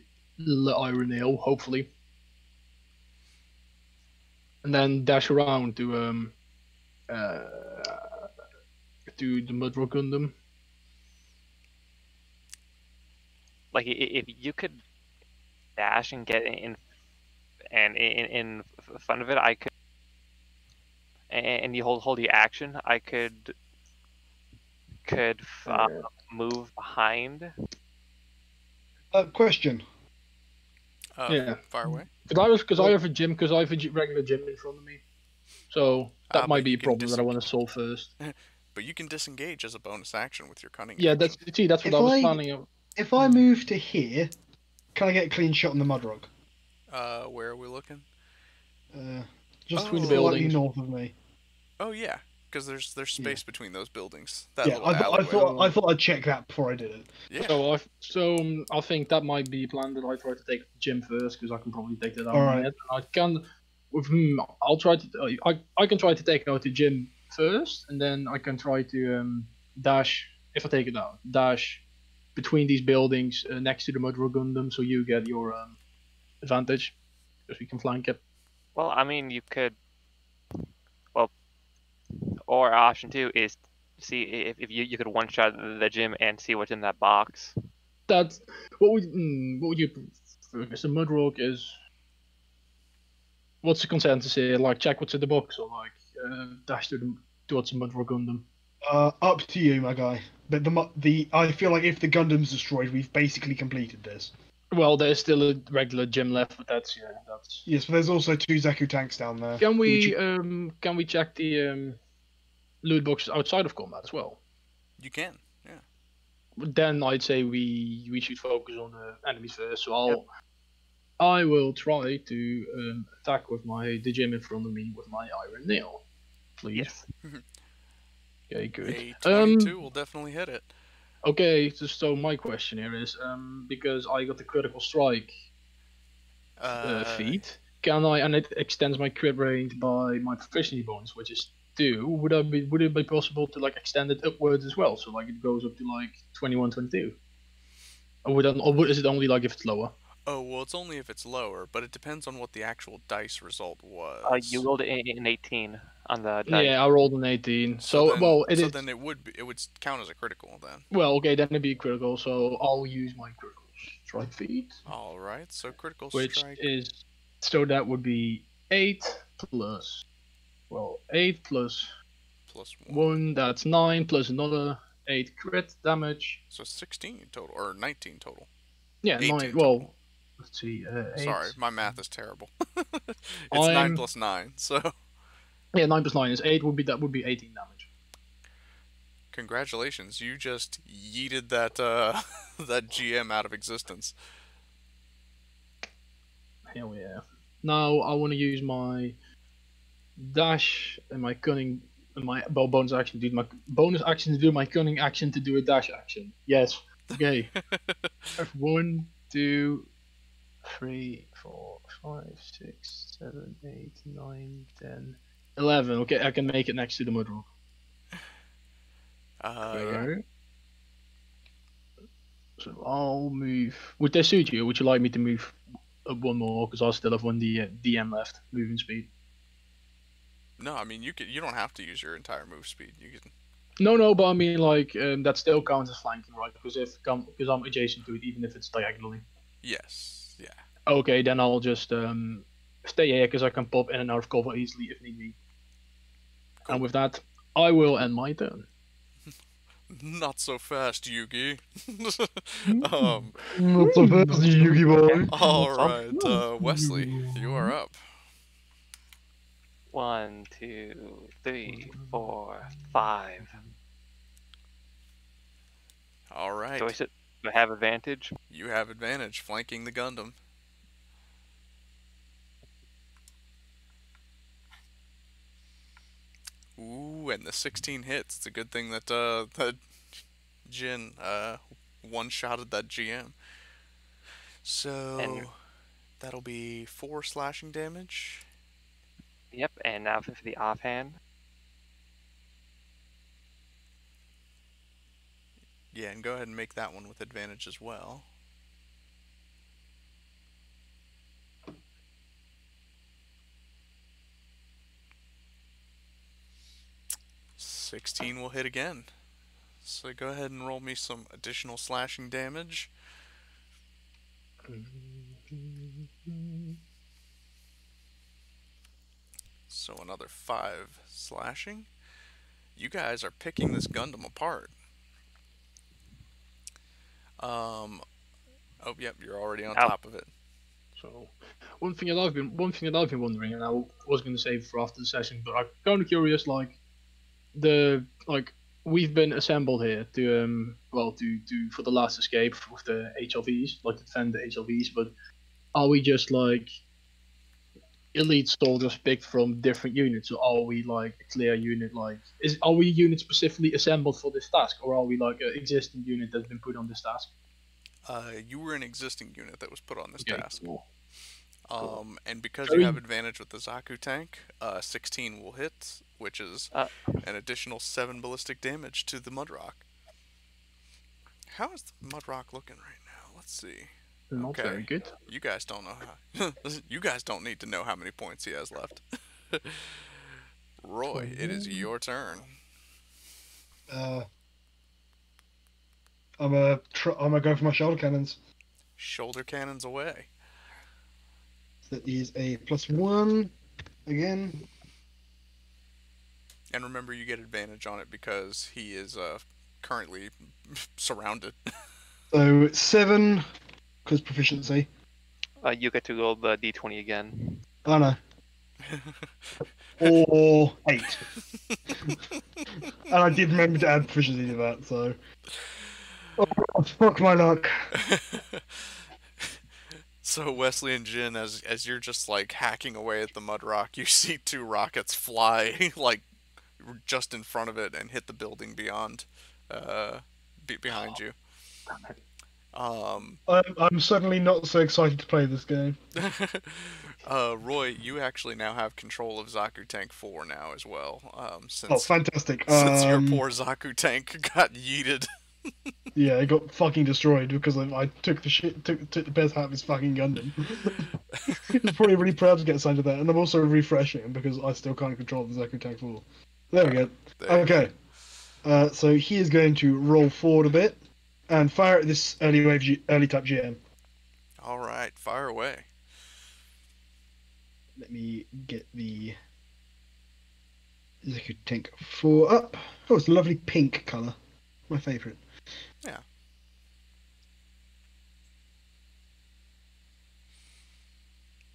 iron nail, hopefully. And then dash around to the Mudrock Gundam. Like, if you could dash and get in front of it, I could. And you hold your action. I could move behind. Question. Yeah, far away. Because I have a gym, because I have a regular gym in front of me, so that might be a problem that I want to solve first. But you can disengage as a bonus action with your cunning. Yeah, that's what I was planning on. If I move to here, can I get a clean shot on the Mudrock? Where are we looking? Just between the buildings north of me. Oh yeah, because there's space between those buildings. That I thought I'd check that before I did it. Yeah. So I think that might be planned that I try to take the gym first, because I can probably take that out. All right. I can I'll try to I can try to take out the gym first, and then I can try to dash if I take it out. Dash between these buildings next to the Mudrock Gundam, so you get your advantage, because we can flank it. Well, I mean, you could. Well, or option two is see if you could one shot the gym and see what's in that box. That's what would you prefer? Mr. Mudrock is. What's the consensus here? Like, check what's in the box, or like dash towards the Mudrock Gundam. Up to you, my guy. But the I feel like if the Gundam's destroyed, we've basically completed this. Well, there's still a regular gym left, but that's yes. But there's also two Zaku tanks down there. Can we can we check the loot boxes outside of combat as well? You can, yeah. But then I'd say we should focus on the enemies first. So I will try to attack with the gym in front of me with my iron nail, please. Yes. Okay, good. A 22 will definitely hit it. Okay, so my question here is, because I got the critical strike feat, and it extends my crit range by my proficiency bonus, which is 2, would it be possible to like extend it upwards as well, so like it goes up to like 21, 22? Or is it only like if it's lower? Oh, well, it's only if it's lower, but it depends on what the actual dice result was. You rolled an 18 on the dice. Yeah, I rolled an 18. So then it would count as a critical then. Well, okay, then it'd be critical. So I'll use my critical strike feat. All right, so critical strike. So that would be 8 plus 1, that's 9 plus another 8 crit damage. So 16 total or 19 total. Yeah, 9. Well. Let's see, 8. Sorry, my math is terrible. It's 9 plus 9, so... Yeah, 9 plus 9 is 8, that would be 18 damage. Congratulations, you just yeeted that that GM out of existence. Hell yeah. Now I want to use my dash and my cunning... and my bonus action to do my... bonus action to do my cunning action to do a dash action. Yes, okay. 1, 2, 3, 4, 5, 6, 7, 8, 9, 10, 11. Okay, I can make it next to the Mudrock. Okay. So I'll move. Would that suit you? Would you like me to move up one more? Because I still have one DM left, moving speed. No, I mean you don't have to use your entire move speed. You can. No, but I mean like that still counts as flanking, right? Because I'm adjacent to it, even if it's diagonally. Yes, yeah. Okay, then I'll just stay here because I can pop in and out of cover easily if need be. Cool. And with that, I will end my turn. Not so fast, Yugi. Not so fast, Yugi boy. Alright, Wesley, you are up. One, two, three, four, five. All right. Do I have advantage? You have advantage, flanking the Gundam. Ooh, and the 16 hits. It's a good thing that that Jin one-shotted that GM. So that'll be 4 slashing damage. Yep, and now for the offhand. Yeah, and go ahead and make that one with advantage as well. /16 will hit again. So go ahead and roll me some additional slashing damage. So another 5 slashing. You guys are picking this Gundam apart. Oh, yep, you're already on top of it. So, one thing that I've been wondering, and I was going to save for after the session, but I'm kind of curious. Like we've been assembled here to for the last escape with the HLVs, like to defend the HLVs. But are we just like elite soldiers picked from different units, or are we like a clear unit? Like, are we a unit specifically assembled for this task, or are we like an existing unit that's been put on this task? You were an existing unit that was put on this task. Cool. And because you have advantage with the Zaku tank, 16 will hit, which is an additional 7 ballistic damage to the Mudrock. How is the Mudrock looking right now? Let's see. Not very good. You guys don't know how. You guys don't need to know how many points he has left. Roy, it is your turn. I'm gonna go for my shoulder cannons. Shoulder cannons away. That is a +1 again. And remember, you get advantage on it because he is currently surrounded. So it's 7. Because proficiency. You get to roll the d20 again. Oh no. Or 8. And I did remember to add proficiency to that, so. Oh, fuck my luck. So Wesley and Jin, as you're just like hacking away at the Mudrock, you see 2 rockets fly like just in front of it and hit the building beyond, behind you. I'm suddenly not so excited to play this game. Roy, you actually now have control of Zaku Tank 4 now as well. Oh, fantastic. Since your poor Zaku Tank got yeeted. Yeah, it got fucking destroyed because I took the best half of his fucking Gundam. I'm probably really proud to get assigned to that, and I'm also refreshing because I still can't control the Zaku Tank 4. There we go. Okay. So he is going to roll forward a bit. And fire at this early type GM. All right, fire away. Let me get the Zaku Tank 4 up. Oh, it's a lovely pink color. My favorite. Yeah.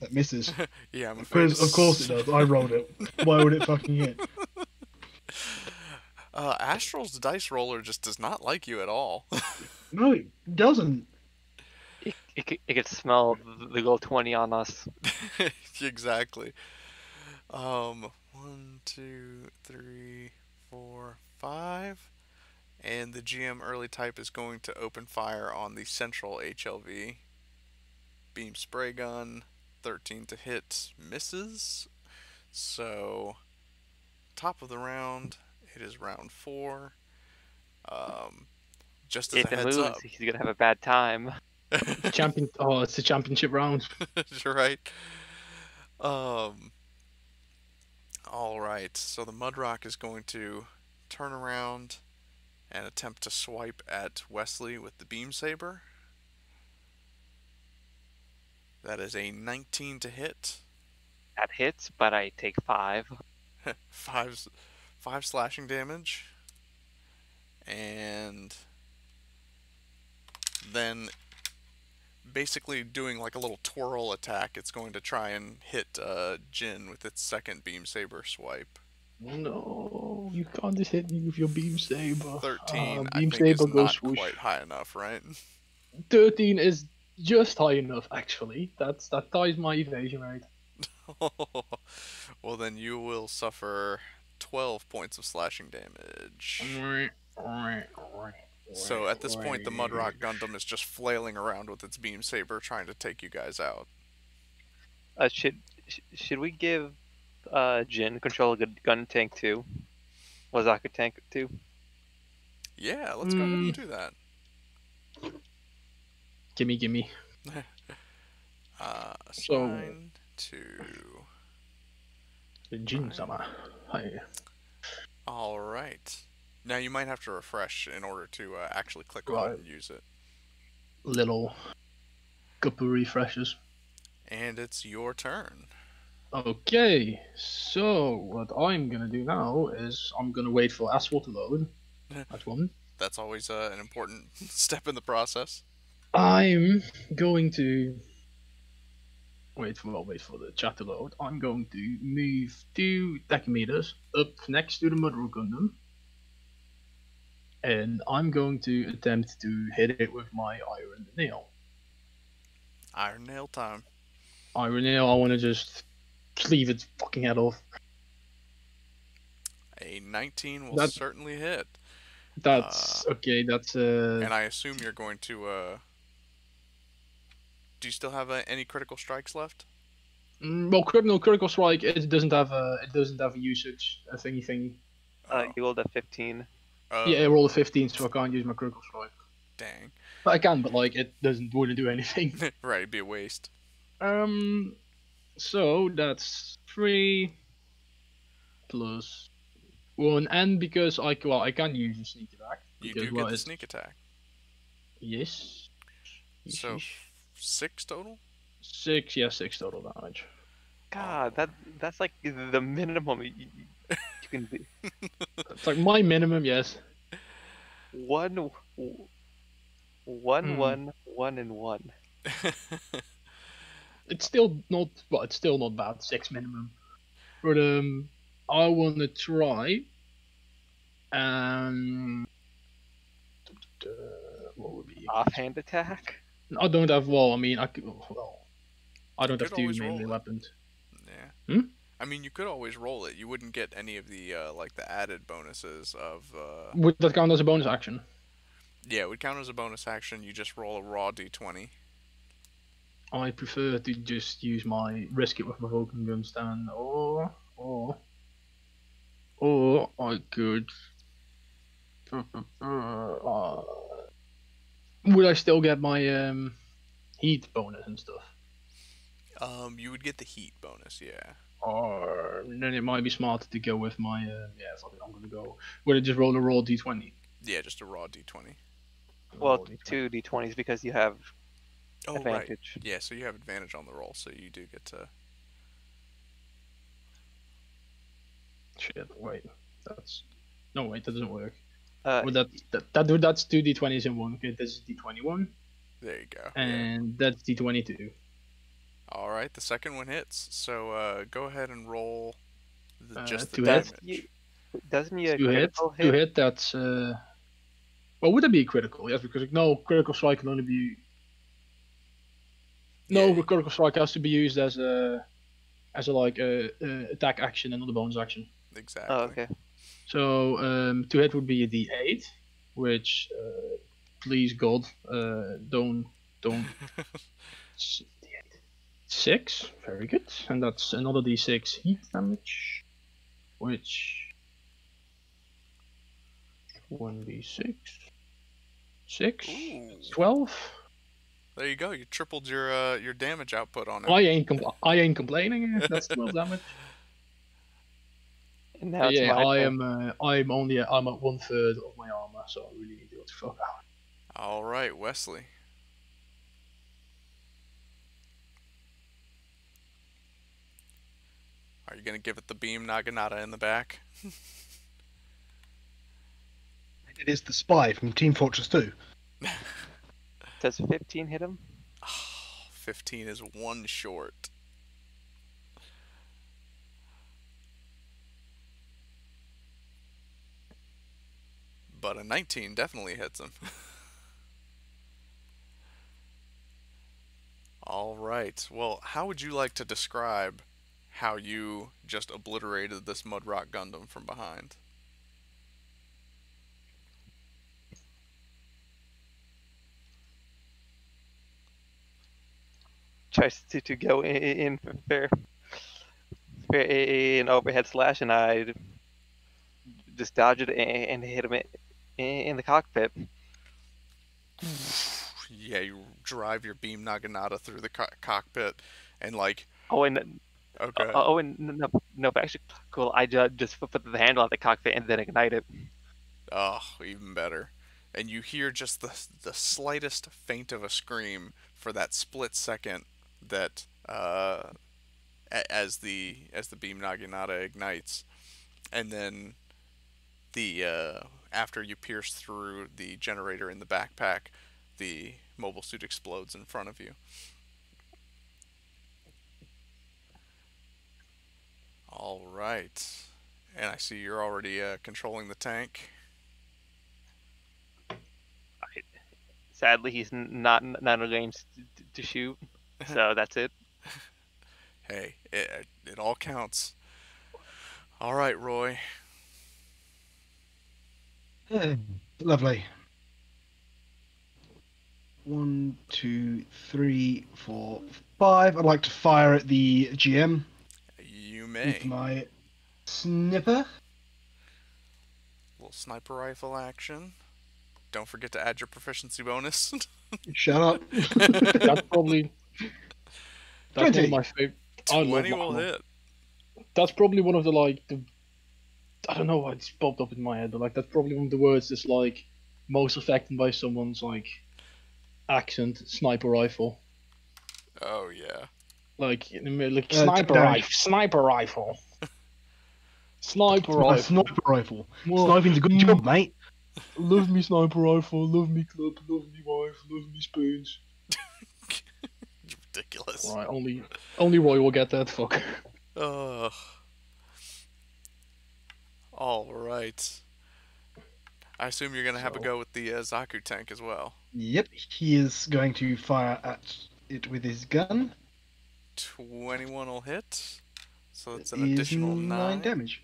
That misses. Yeah, I'm afraid. Of course it does. I rolled it. Why would it fucking hit? Astral's dice roller just does not like you at all. No, it doesn't. It could smell the gold 20 on us. Exactly. 1, 2, 3, 4, 5. And the GM early type is going to open fire on the central HLV. Beam spray gun, 13 to hit, misses. So, top of the round. It is round 4. Just as a heads up, he's gonna have a bad time. It's the championship round. You're right. All right. So the Mudrock is going to turn around and attempt to swipe at Wesley with the beam saber. That is a 19 to hit. That hits, but I take 5. 5 slashing damage, and then basically doing like a little twirl attack, it's going to try and hit Jin with its second beam saber swipe. No, you can't just hit me with your beam saber. 13, beam I think, saber is not swoosh. Quite high enough, right? 13 is just high enough, actually. That ties my evasion rate. Well, then you will suffer 12 points of slashing damage. So at this point, the Mudrock Gundam is just flailing around with its beam saber, trying to take you guys out. Should we give Jin control of a gun tank too? Wazaka tank too? Yeah, let's go ahead and do that. Gimme. Assigned to Jin-sama. Hi. All right. Now you might have to refresh in order to actually click on it and use it. Little couple refreshes. And it's your turn. Okay, so what I'm gonna do now is I'm gonna wait for Astral to load. That's one. That's always an important step in the process. I'm going to wait for the chat to load. I'm going to move 2 decameters up next to the Mudrock Gundam. And I'm going to attempt to hit it with my iron nail. Iron nail time. Iron nail, I want to just sleeve its fucking head off. A 19 will certainly hit. That's okay, that's and I assume you're going to do you still have any critical strikes left? Well, critical strike, it doesn't have a usage thingy. You rolled a 15. Yeah, I rolled a 15, so I can't use my critical strike. Dang. But I can, but like it wouldn't do anything. Right, it'd be a waste. So that's 3 plus 1, and because I can use a sneak attack. Because, you do get the sneak attack. Yes. So 6 total. 6, yeah, 6 total damage. God, that's like the minimum. You can be. It's like my minimum, yes. One, one, one, and one. It's still not bad. 6 minimum. But I want to try. What would be offhand attack? I don't have. Well, I mean, I don't have 2 melee weapons. Yeah. Hmm? I mean, you could always roll it. You wouldn't get any of the like the added bonuses of. Would that count as a bonus action? Yeah, it would count as a bonus action. You just roll a raw d20. I prefer to just use my risk it with my Vulcan Gunstand, or I could. Would I still get my heat bonus and stuff? You would get the heat bonus, yeah. Or then it might be smarter to go with my I'm gonna go. Would it just roll a raw d20? Yeah, just a raw d20. Well, 2 d20s because you have. Oh, advantage. Right. Yeah, so you have advantage on the roll, so you do get to. Shit! Wait, that's no wait. That doesn't work. Well, that's 2 d20s in one. Okay, this is d21. There you go. And that's d22. All right, the second one hits. So go ahead and roll just the damage. Doesn't you critical hit? To hit that's. Well, would it be critical? Yes, because no critical strike can only be. No, yeah. Critical strike has to be used as a attack action and not a bonus action. Exactly. Oh, okay. So to hit would be a D8, which please God don't. D8. 6, very good, and that's another D6 heat damage, which 1d6, 6, ooh. 12. There you go. You tripled your damage output on it. I ain't complaining. That's 12 damage. And now yeah, I'm at 1/3 of my armor, so I really need to fuck out. All right, Wesley. Are you gonna give it the beam Naginata in the back? It is the spy from Team Fortress 2. Does 15 hit him? 15 is one short. But a 19 definitely hits him. All right. Well, how would you like to describe how you just obliterated this Mudrock Gundam from behind? Tries to go in for an overhead slash, and I just dodged it and hit him in the cockpit. Yeah, you drive your beam Naginata through the cockpit, and like. Oh, and okay. Oh, and no, actually, cool. I just put the handle on the cockpit and then ignite it. Oh, even better. And you hear just the slightest faint of a scream for that split second that as the beam Naginata ignites, and then the after you pierce through the generator in the backpack, the mobile suit explodes in front of you. All right, and I see you're already controlling the tank. Sadly, he's not in range to shoot, so that's it. Hey, it all counts. All right, Roy. Lovely. 1, 2, 3, 4, 5. I'd like to fire at the GM. You may. With my sniper. Little sniper rifle action. Don't forget to add your proficiency bonus. Shut up. That's 20. One of my favorite. 20 will hit. That's probably one of the I don't know why it's popped up in my head, but that's probably one of the words that's most affected by someone's accent. Sniper rifle. Oh yeah. In the middle, sniper rifle. Sniper rifle. Sniper rifle. Sniping's a good job, mate. Love me sniper rifle, love me club, love me wife, love me spoons. Ridiculous. All right, only Roy will get that, fucker. Ugh. All right. I assume you're gonna have a go with the Zaku tank as well. Yep, he is going to fire at it with his gun. 21 will hit, so that's an additional 9 damage.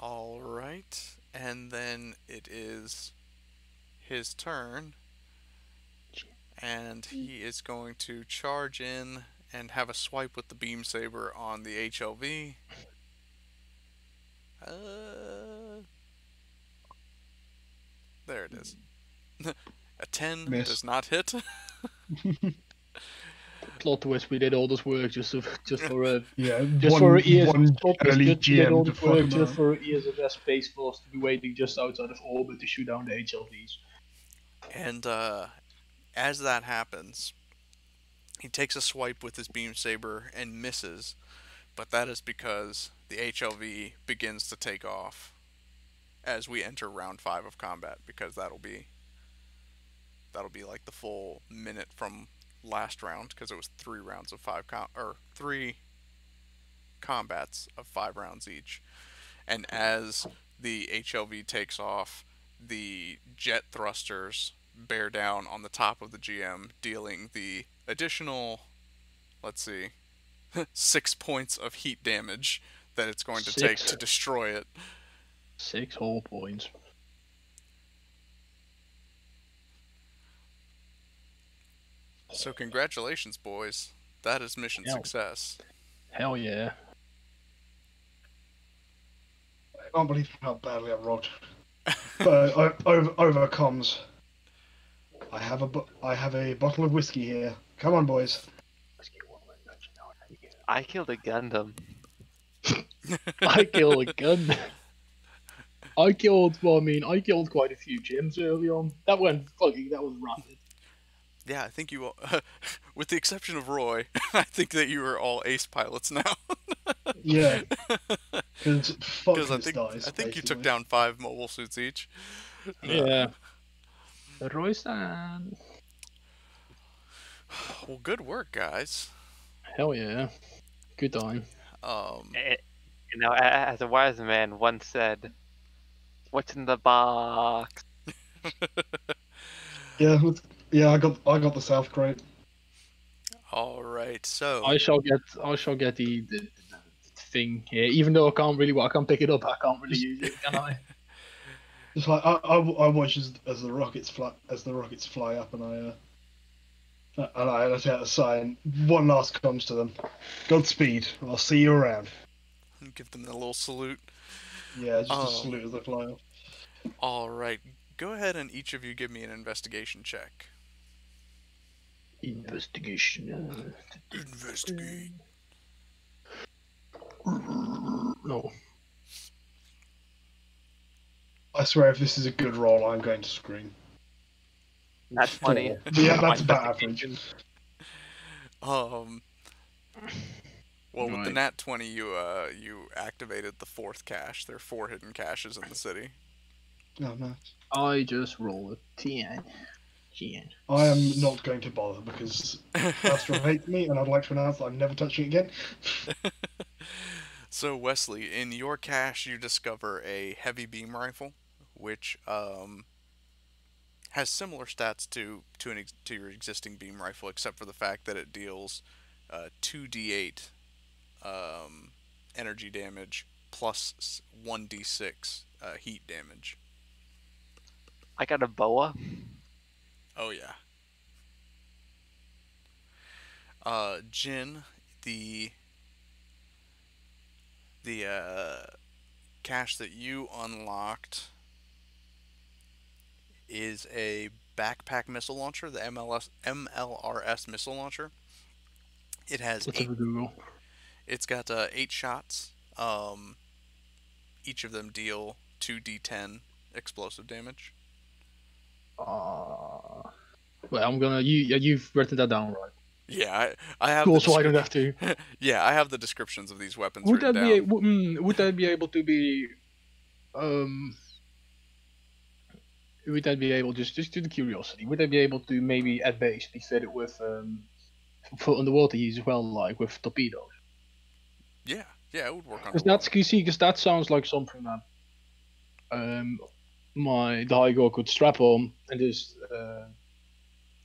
All right, and then it is his turn, and he is going to charge in and have a swipe with the beam saber on the HLV. There it is. A 10 miss. Does not hit. Plot twist, we did all this work just for a just for ESFS Space Force to be waiting just outside of orbit to shoot down the HLVs. And as that happens, he takes a swipe with his beam saber and misses, but that is because the HLV begins to take off as we enter round 5 of combat, because that'll be the full minute from last round, because it was 3 rounds of 5 or 3 combats of 5 rounds each. And as the HLV takes off, the jet thrusters bear down on the top of the GM, dealing the additional, let's see, 6 points of heat damage that it's going to take to destroy it. 6 whole points. So congratulations, boys. That is mission success. Hell yeah. I can't believe how badly I rolled. But overcomes. I have a bottle of whiskey here. Come on, boys. I killed a Gundam. I killed a Gundam. I killed quite a few gyms early on. That was rapid. Yeah, I think you all, with the exception of Roy, I think that you are all ace pilots now. Yeah. Because I think you took down 5 mobile suits each. Yeah. Roy-san. Well, good work, guys. Hell yeah. Good time. You know, as a wise man once said, what's in the box? Yeah, yeah, I got the South Crate. All right, so I shall get the thing here, even though I can't really, well, I can't pick it up. I can't really use it, can I? It's like I watch as the rockets fly up, and I let out a sign. One last comes to them. Godspeed. I'll see you around. And give them a little salute. Yeah, just a salute as they fly off. All right. Go ahead and each of you give me an investigation check. Investigation. Investigate. No. I swear, if this is a good roll, I'm going to scream. That's funny. Yeah, that's about average. Well, with the nat 20, you activated the fourth cache. There are 4 hidden caches in the city. Oh, nice. I just roll a 10. I am not going to bother because Astral hates me, and I'd like to announce that I'm never touching it again. So, Wesley, in your cache, you discover a heavy beam rifle, which has similar stats to your existing beam rifle, except for the fact that it deals 2d8 energy damage plus 1d6 heat damage. I got a boa. Oh yeah. Jin, the cache that you unlocked is a backpack missile launcher, the MLRS missile launcher. It has 8. It's got 8 shots. Each of them deal 2d10 explosive damage. Well, I'm gonna. You've written that down, right? Yeah, I have. Cool, so I don't have to. Yeah, I have the descriptions of these weapons. Would that be? Would that be able to be? Would that be able just to the curiosity? Would that be able to maybe at base be fitted with for underwater use as well, like with torpedoes? Yeah, yeah, it would work on. Because that's QC. Because that sounds like something that the Hygogg could strap on and just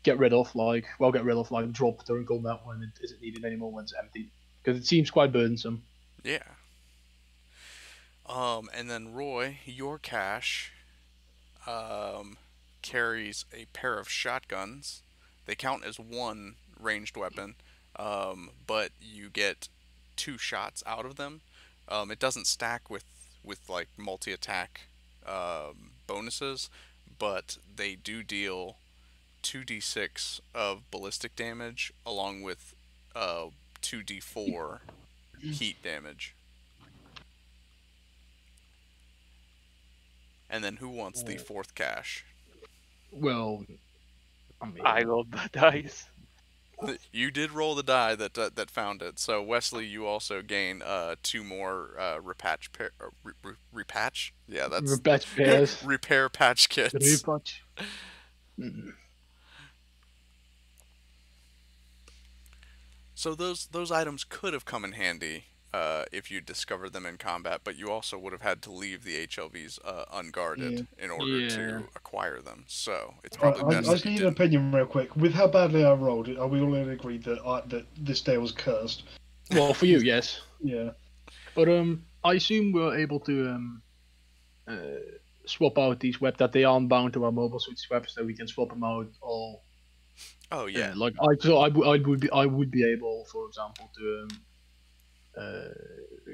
get rid of, like drop during combat when it isn't needed anymore, when it's empty, because it seems quite burdensome. Yeah. And then Roy, your cache carries a pair of shotguns. They count as one ranged weapon, but you get 2 shots out of them. It doesn't stack with like multi-attack bonuses, but they do deal 2d6 of ballistic damage along with 2d4 heat damage. And then who wants the fourth cache? Well, I rolled the dice. You did roll the die that found it. So Wesley, you also gain 2 more repatch pair, repatch. Yeah, that's repatch pairs. Repair patch kits. Repatch. So those items could have come in handy if you discovered them in combat, but you also would have had to leave the HLVs unguarded in order to acquire them. So it's probably best. I just need an opinion real quick. With how badly I rolled, are we all in agreed that this day was cursed? Well, for you, yes. Yeah. But I assume we're able to swap out these webs, that they aren't bound to our mobile suits webs, so we can swap them out all. Oh yeah. Yeah, like I would be able, for example, to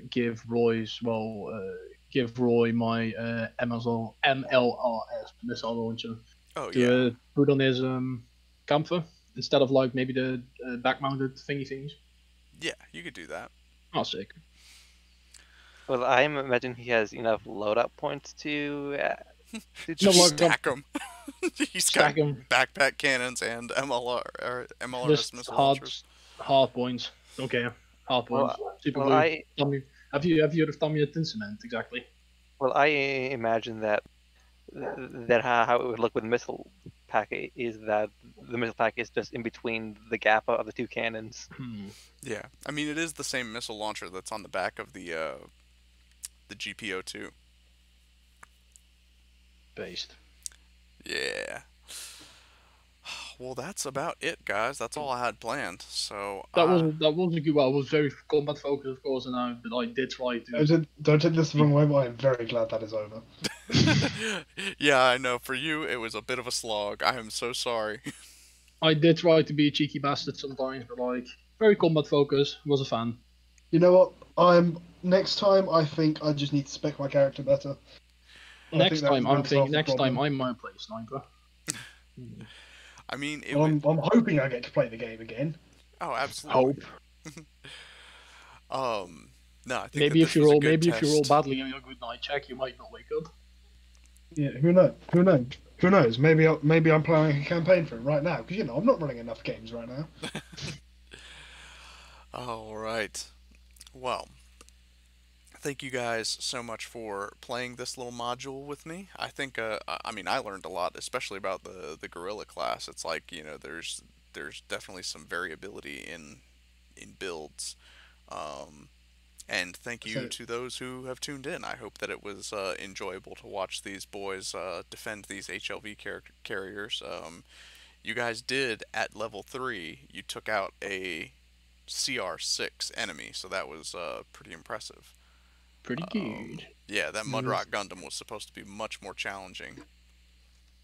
give Roy my MLRS missile launcher to put on his camphor instead of like maybe the back-mounted thingy things. Yeah, you could do that. Oh, sick. Well, I imagine he has enough load-up points to. Just stack them. He's got backpack cannons and MLRS missile launchers. Hard points. Okay, hard points. Well, have you heard of Tommy Tinsenment? Exactly. Well, I imagine that that how it would look with the missile pack is that the missile pack is just in between the gap of the two cannons. Yeah, I mean it is the same missile launcher that's on the back of the GPO-2. Based. Yeah. Well, that's about it, guys. That's all I had planned. So that was a good one. I was very combat focused, of course, and I did try to. Don't take this the wrong way, but I'm very glad that is over. Yeah, I know. For you, it was a bit of a slog. I am so sorry. I did try to be a cheeky bastard sometimes, but like very combat focused. Was a fan. You know what? Next time. I think I just need to spec my character better. Next time I might play sniper. I mean, I'm hoping I get to play the game again. Oh, absolutely. Hope. No, I think maybe if you roll badly on your good night check, you might not wake up. Yeah, who knows? Who knows? Who knows? Maybe I'm planning a campaign for it right now because you know I'm not running enough games right now. All right. Well, thank you guys so much for playing this little module with me. I think, I mean, I learned a lot, especially about the gorilla class. It's like, you know, there's definitely some variability in builds. And thank you to those who have tuned in. I hope that it was enjoyable to watch these boys defend these HLV carriers. You guys did, at level 3, you took out a CR6 enemy, so that was pretty impressive. Pretty good. Yeah, that Mudrock Gundam was supposed to be much more challenging.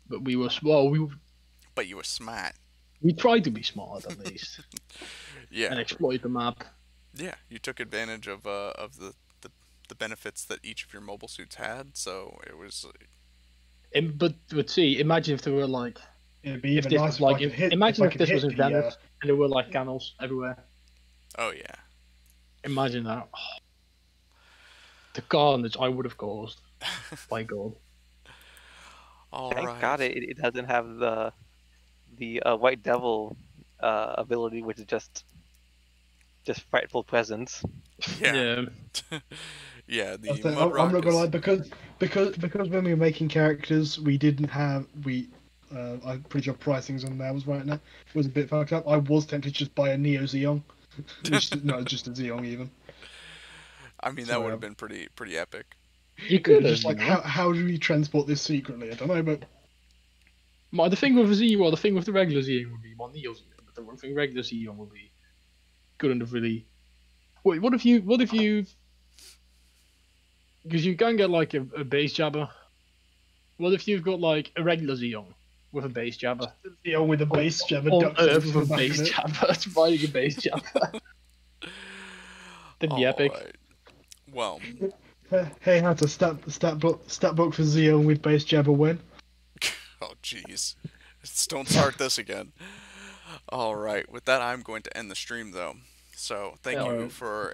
But we were But you were smart. We tried to be smart at least. Yeah. And exploit the map. Yeah, you took advantage of the benefits that each of your mobile suits had, so it was. But see, imagine if there were like. It'd be even nicer. Like, imagine if this was in Venice and there were like canals everywhere. Oh yeah. Imagine that. Oh. The carnage I would have caused. My God. Thank God it doesn't have the White Devil ability, which is just frightful presence. Yeah. Yeah. Yeah, I'm not gonna lie, because when we were making characters, we didn't have I'm pretty sure pricings on there was right now was a bit fucked up. I was tempted to just buy a Neo Zeon. No, just a Zeon even. I mean, that would have been pretty epic. You could just like, how do we transport this secretly? I don't know, but the thing with the thing with the regular Zeon would be more Neo Zeon, but the one thing regular Zeon would be couldn't have really. Wait, what if you? Because you can get like a base jabber. What if you've got like a regular Zeon with a base jabber? Zeon with a base jabber. With a base jabber. Riding a base jabber. That'd be epic. Right. Well, hey, how to stat book for Zeon with base jabber win? Oh, jeez. Don't start this again. All right. With that, I'm going to end the stream, though. So thank you for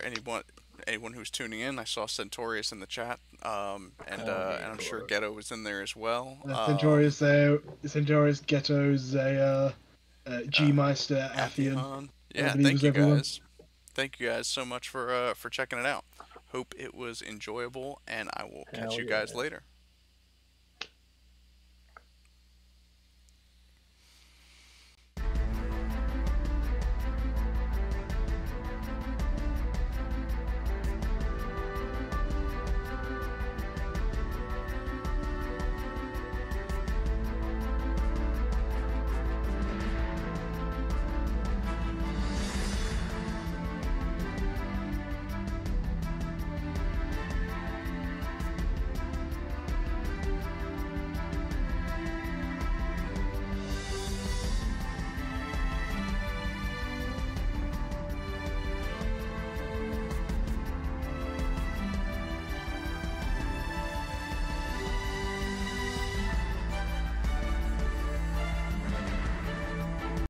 anyone who's tuning in. I saw Centaurius in the chat, and I'm sure Ghetto was in there as well. Centaurius there. Centaurius, Ghetto, Zaya, G-Meister, Athion. Yeah, thank you guys. Thank you guys so much for checking it out. Hope it was enjoyable, and I will catch you guys later.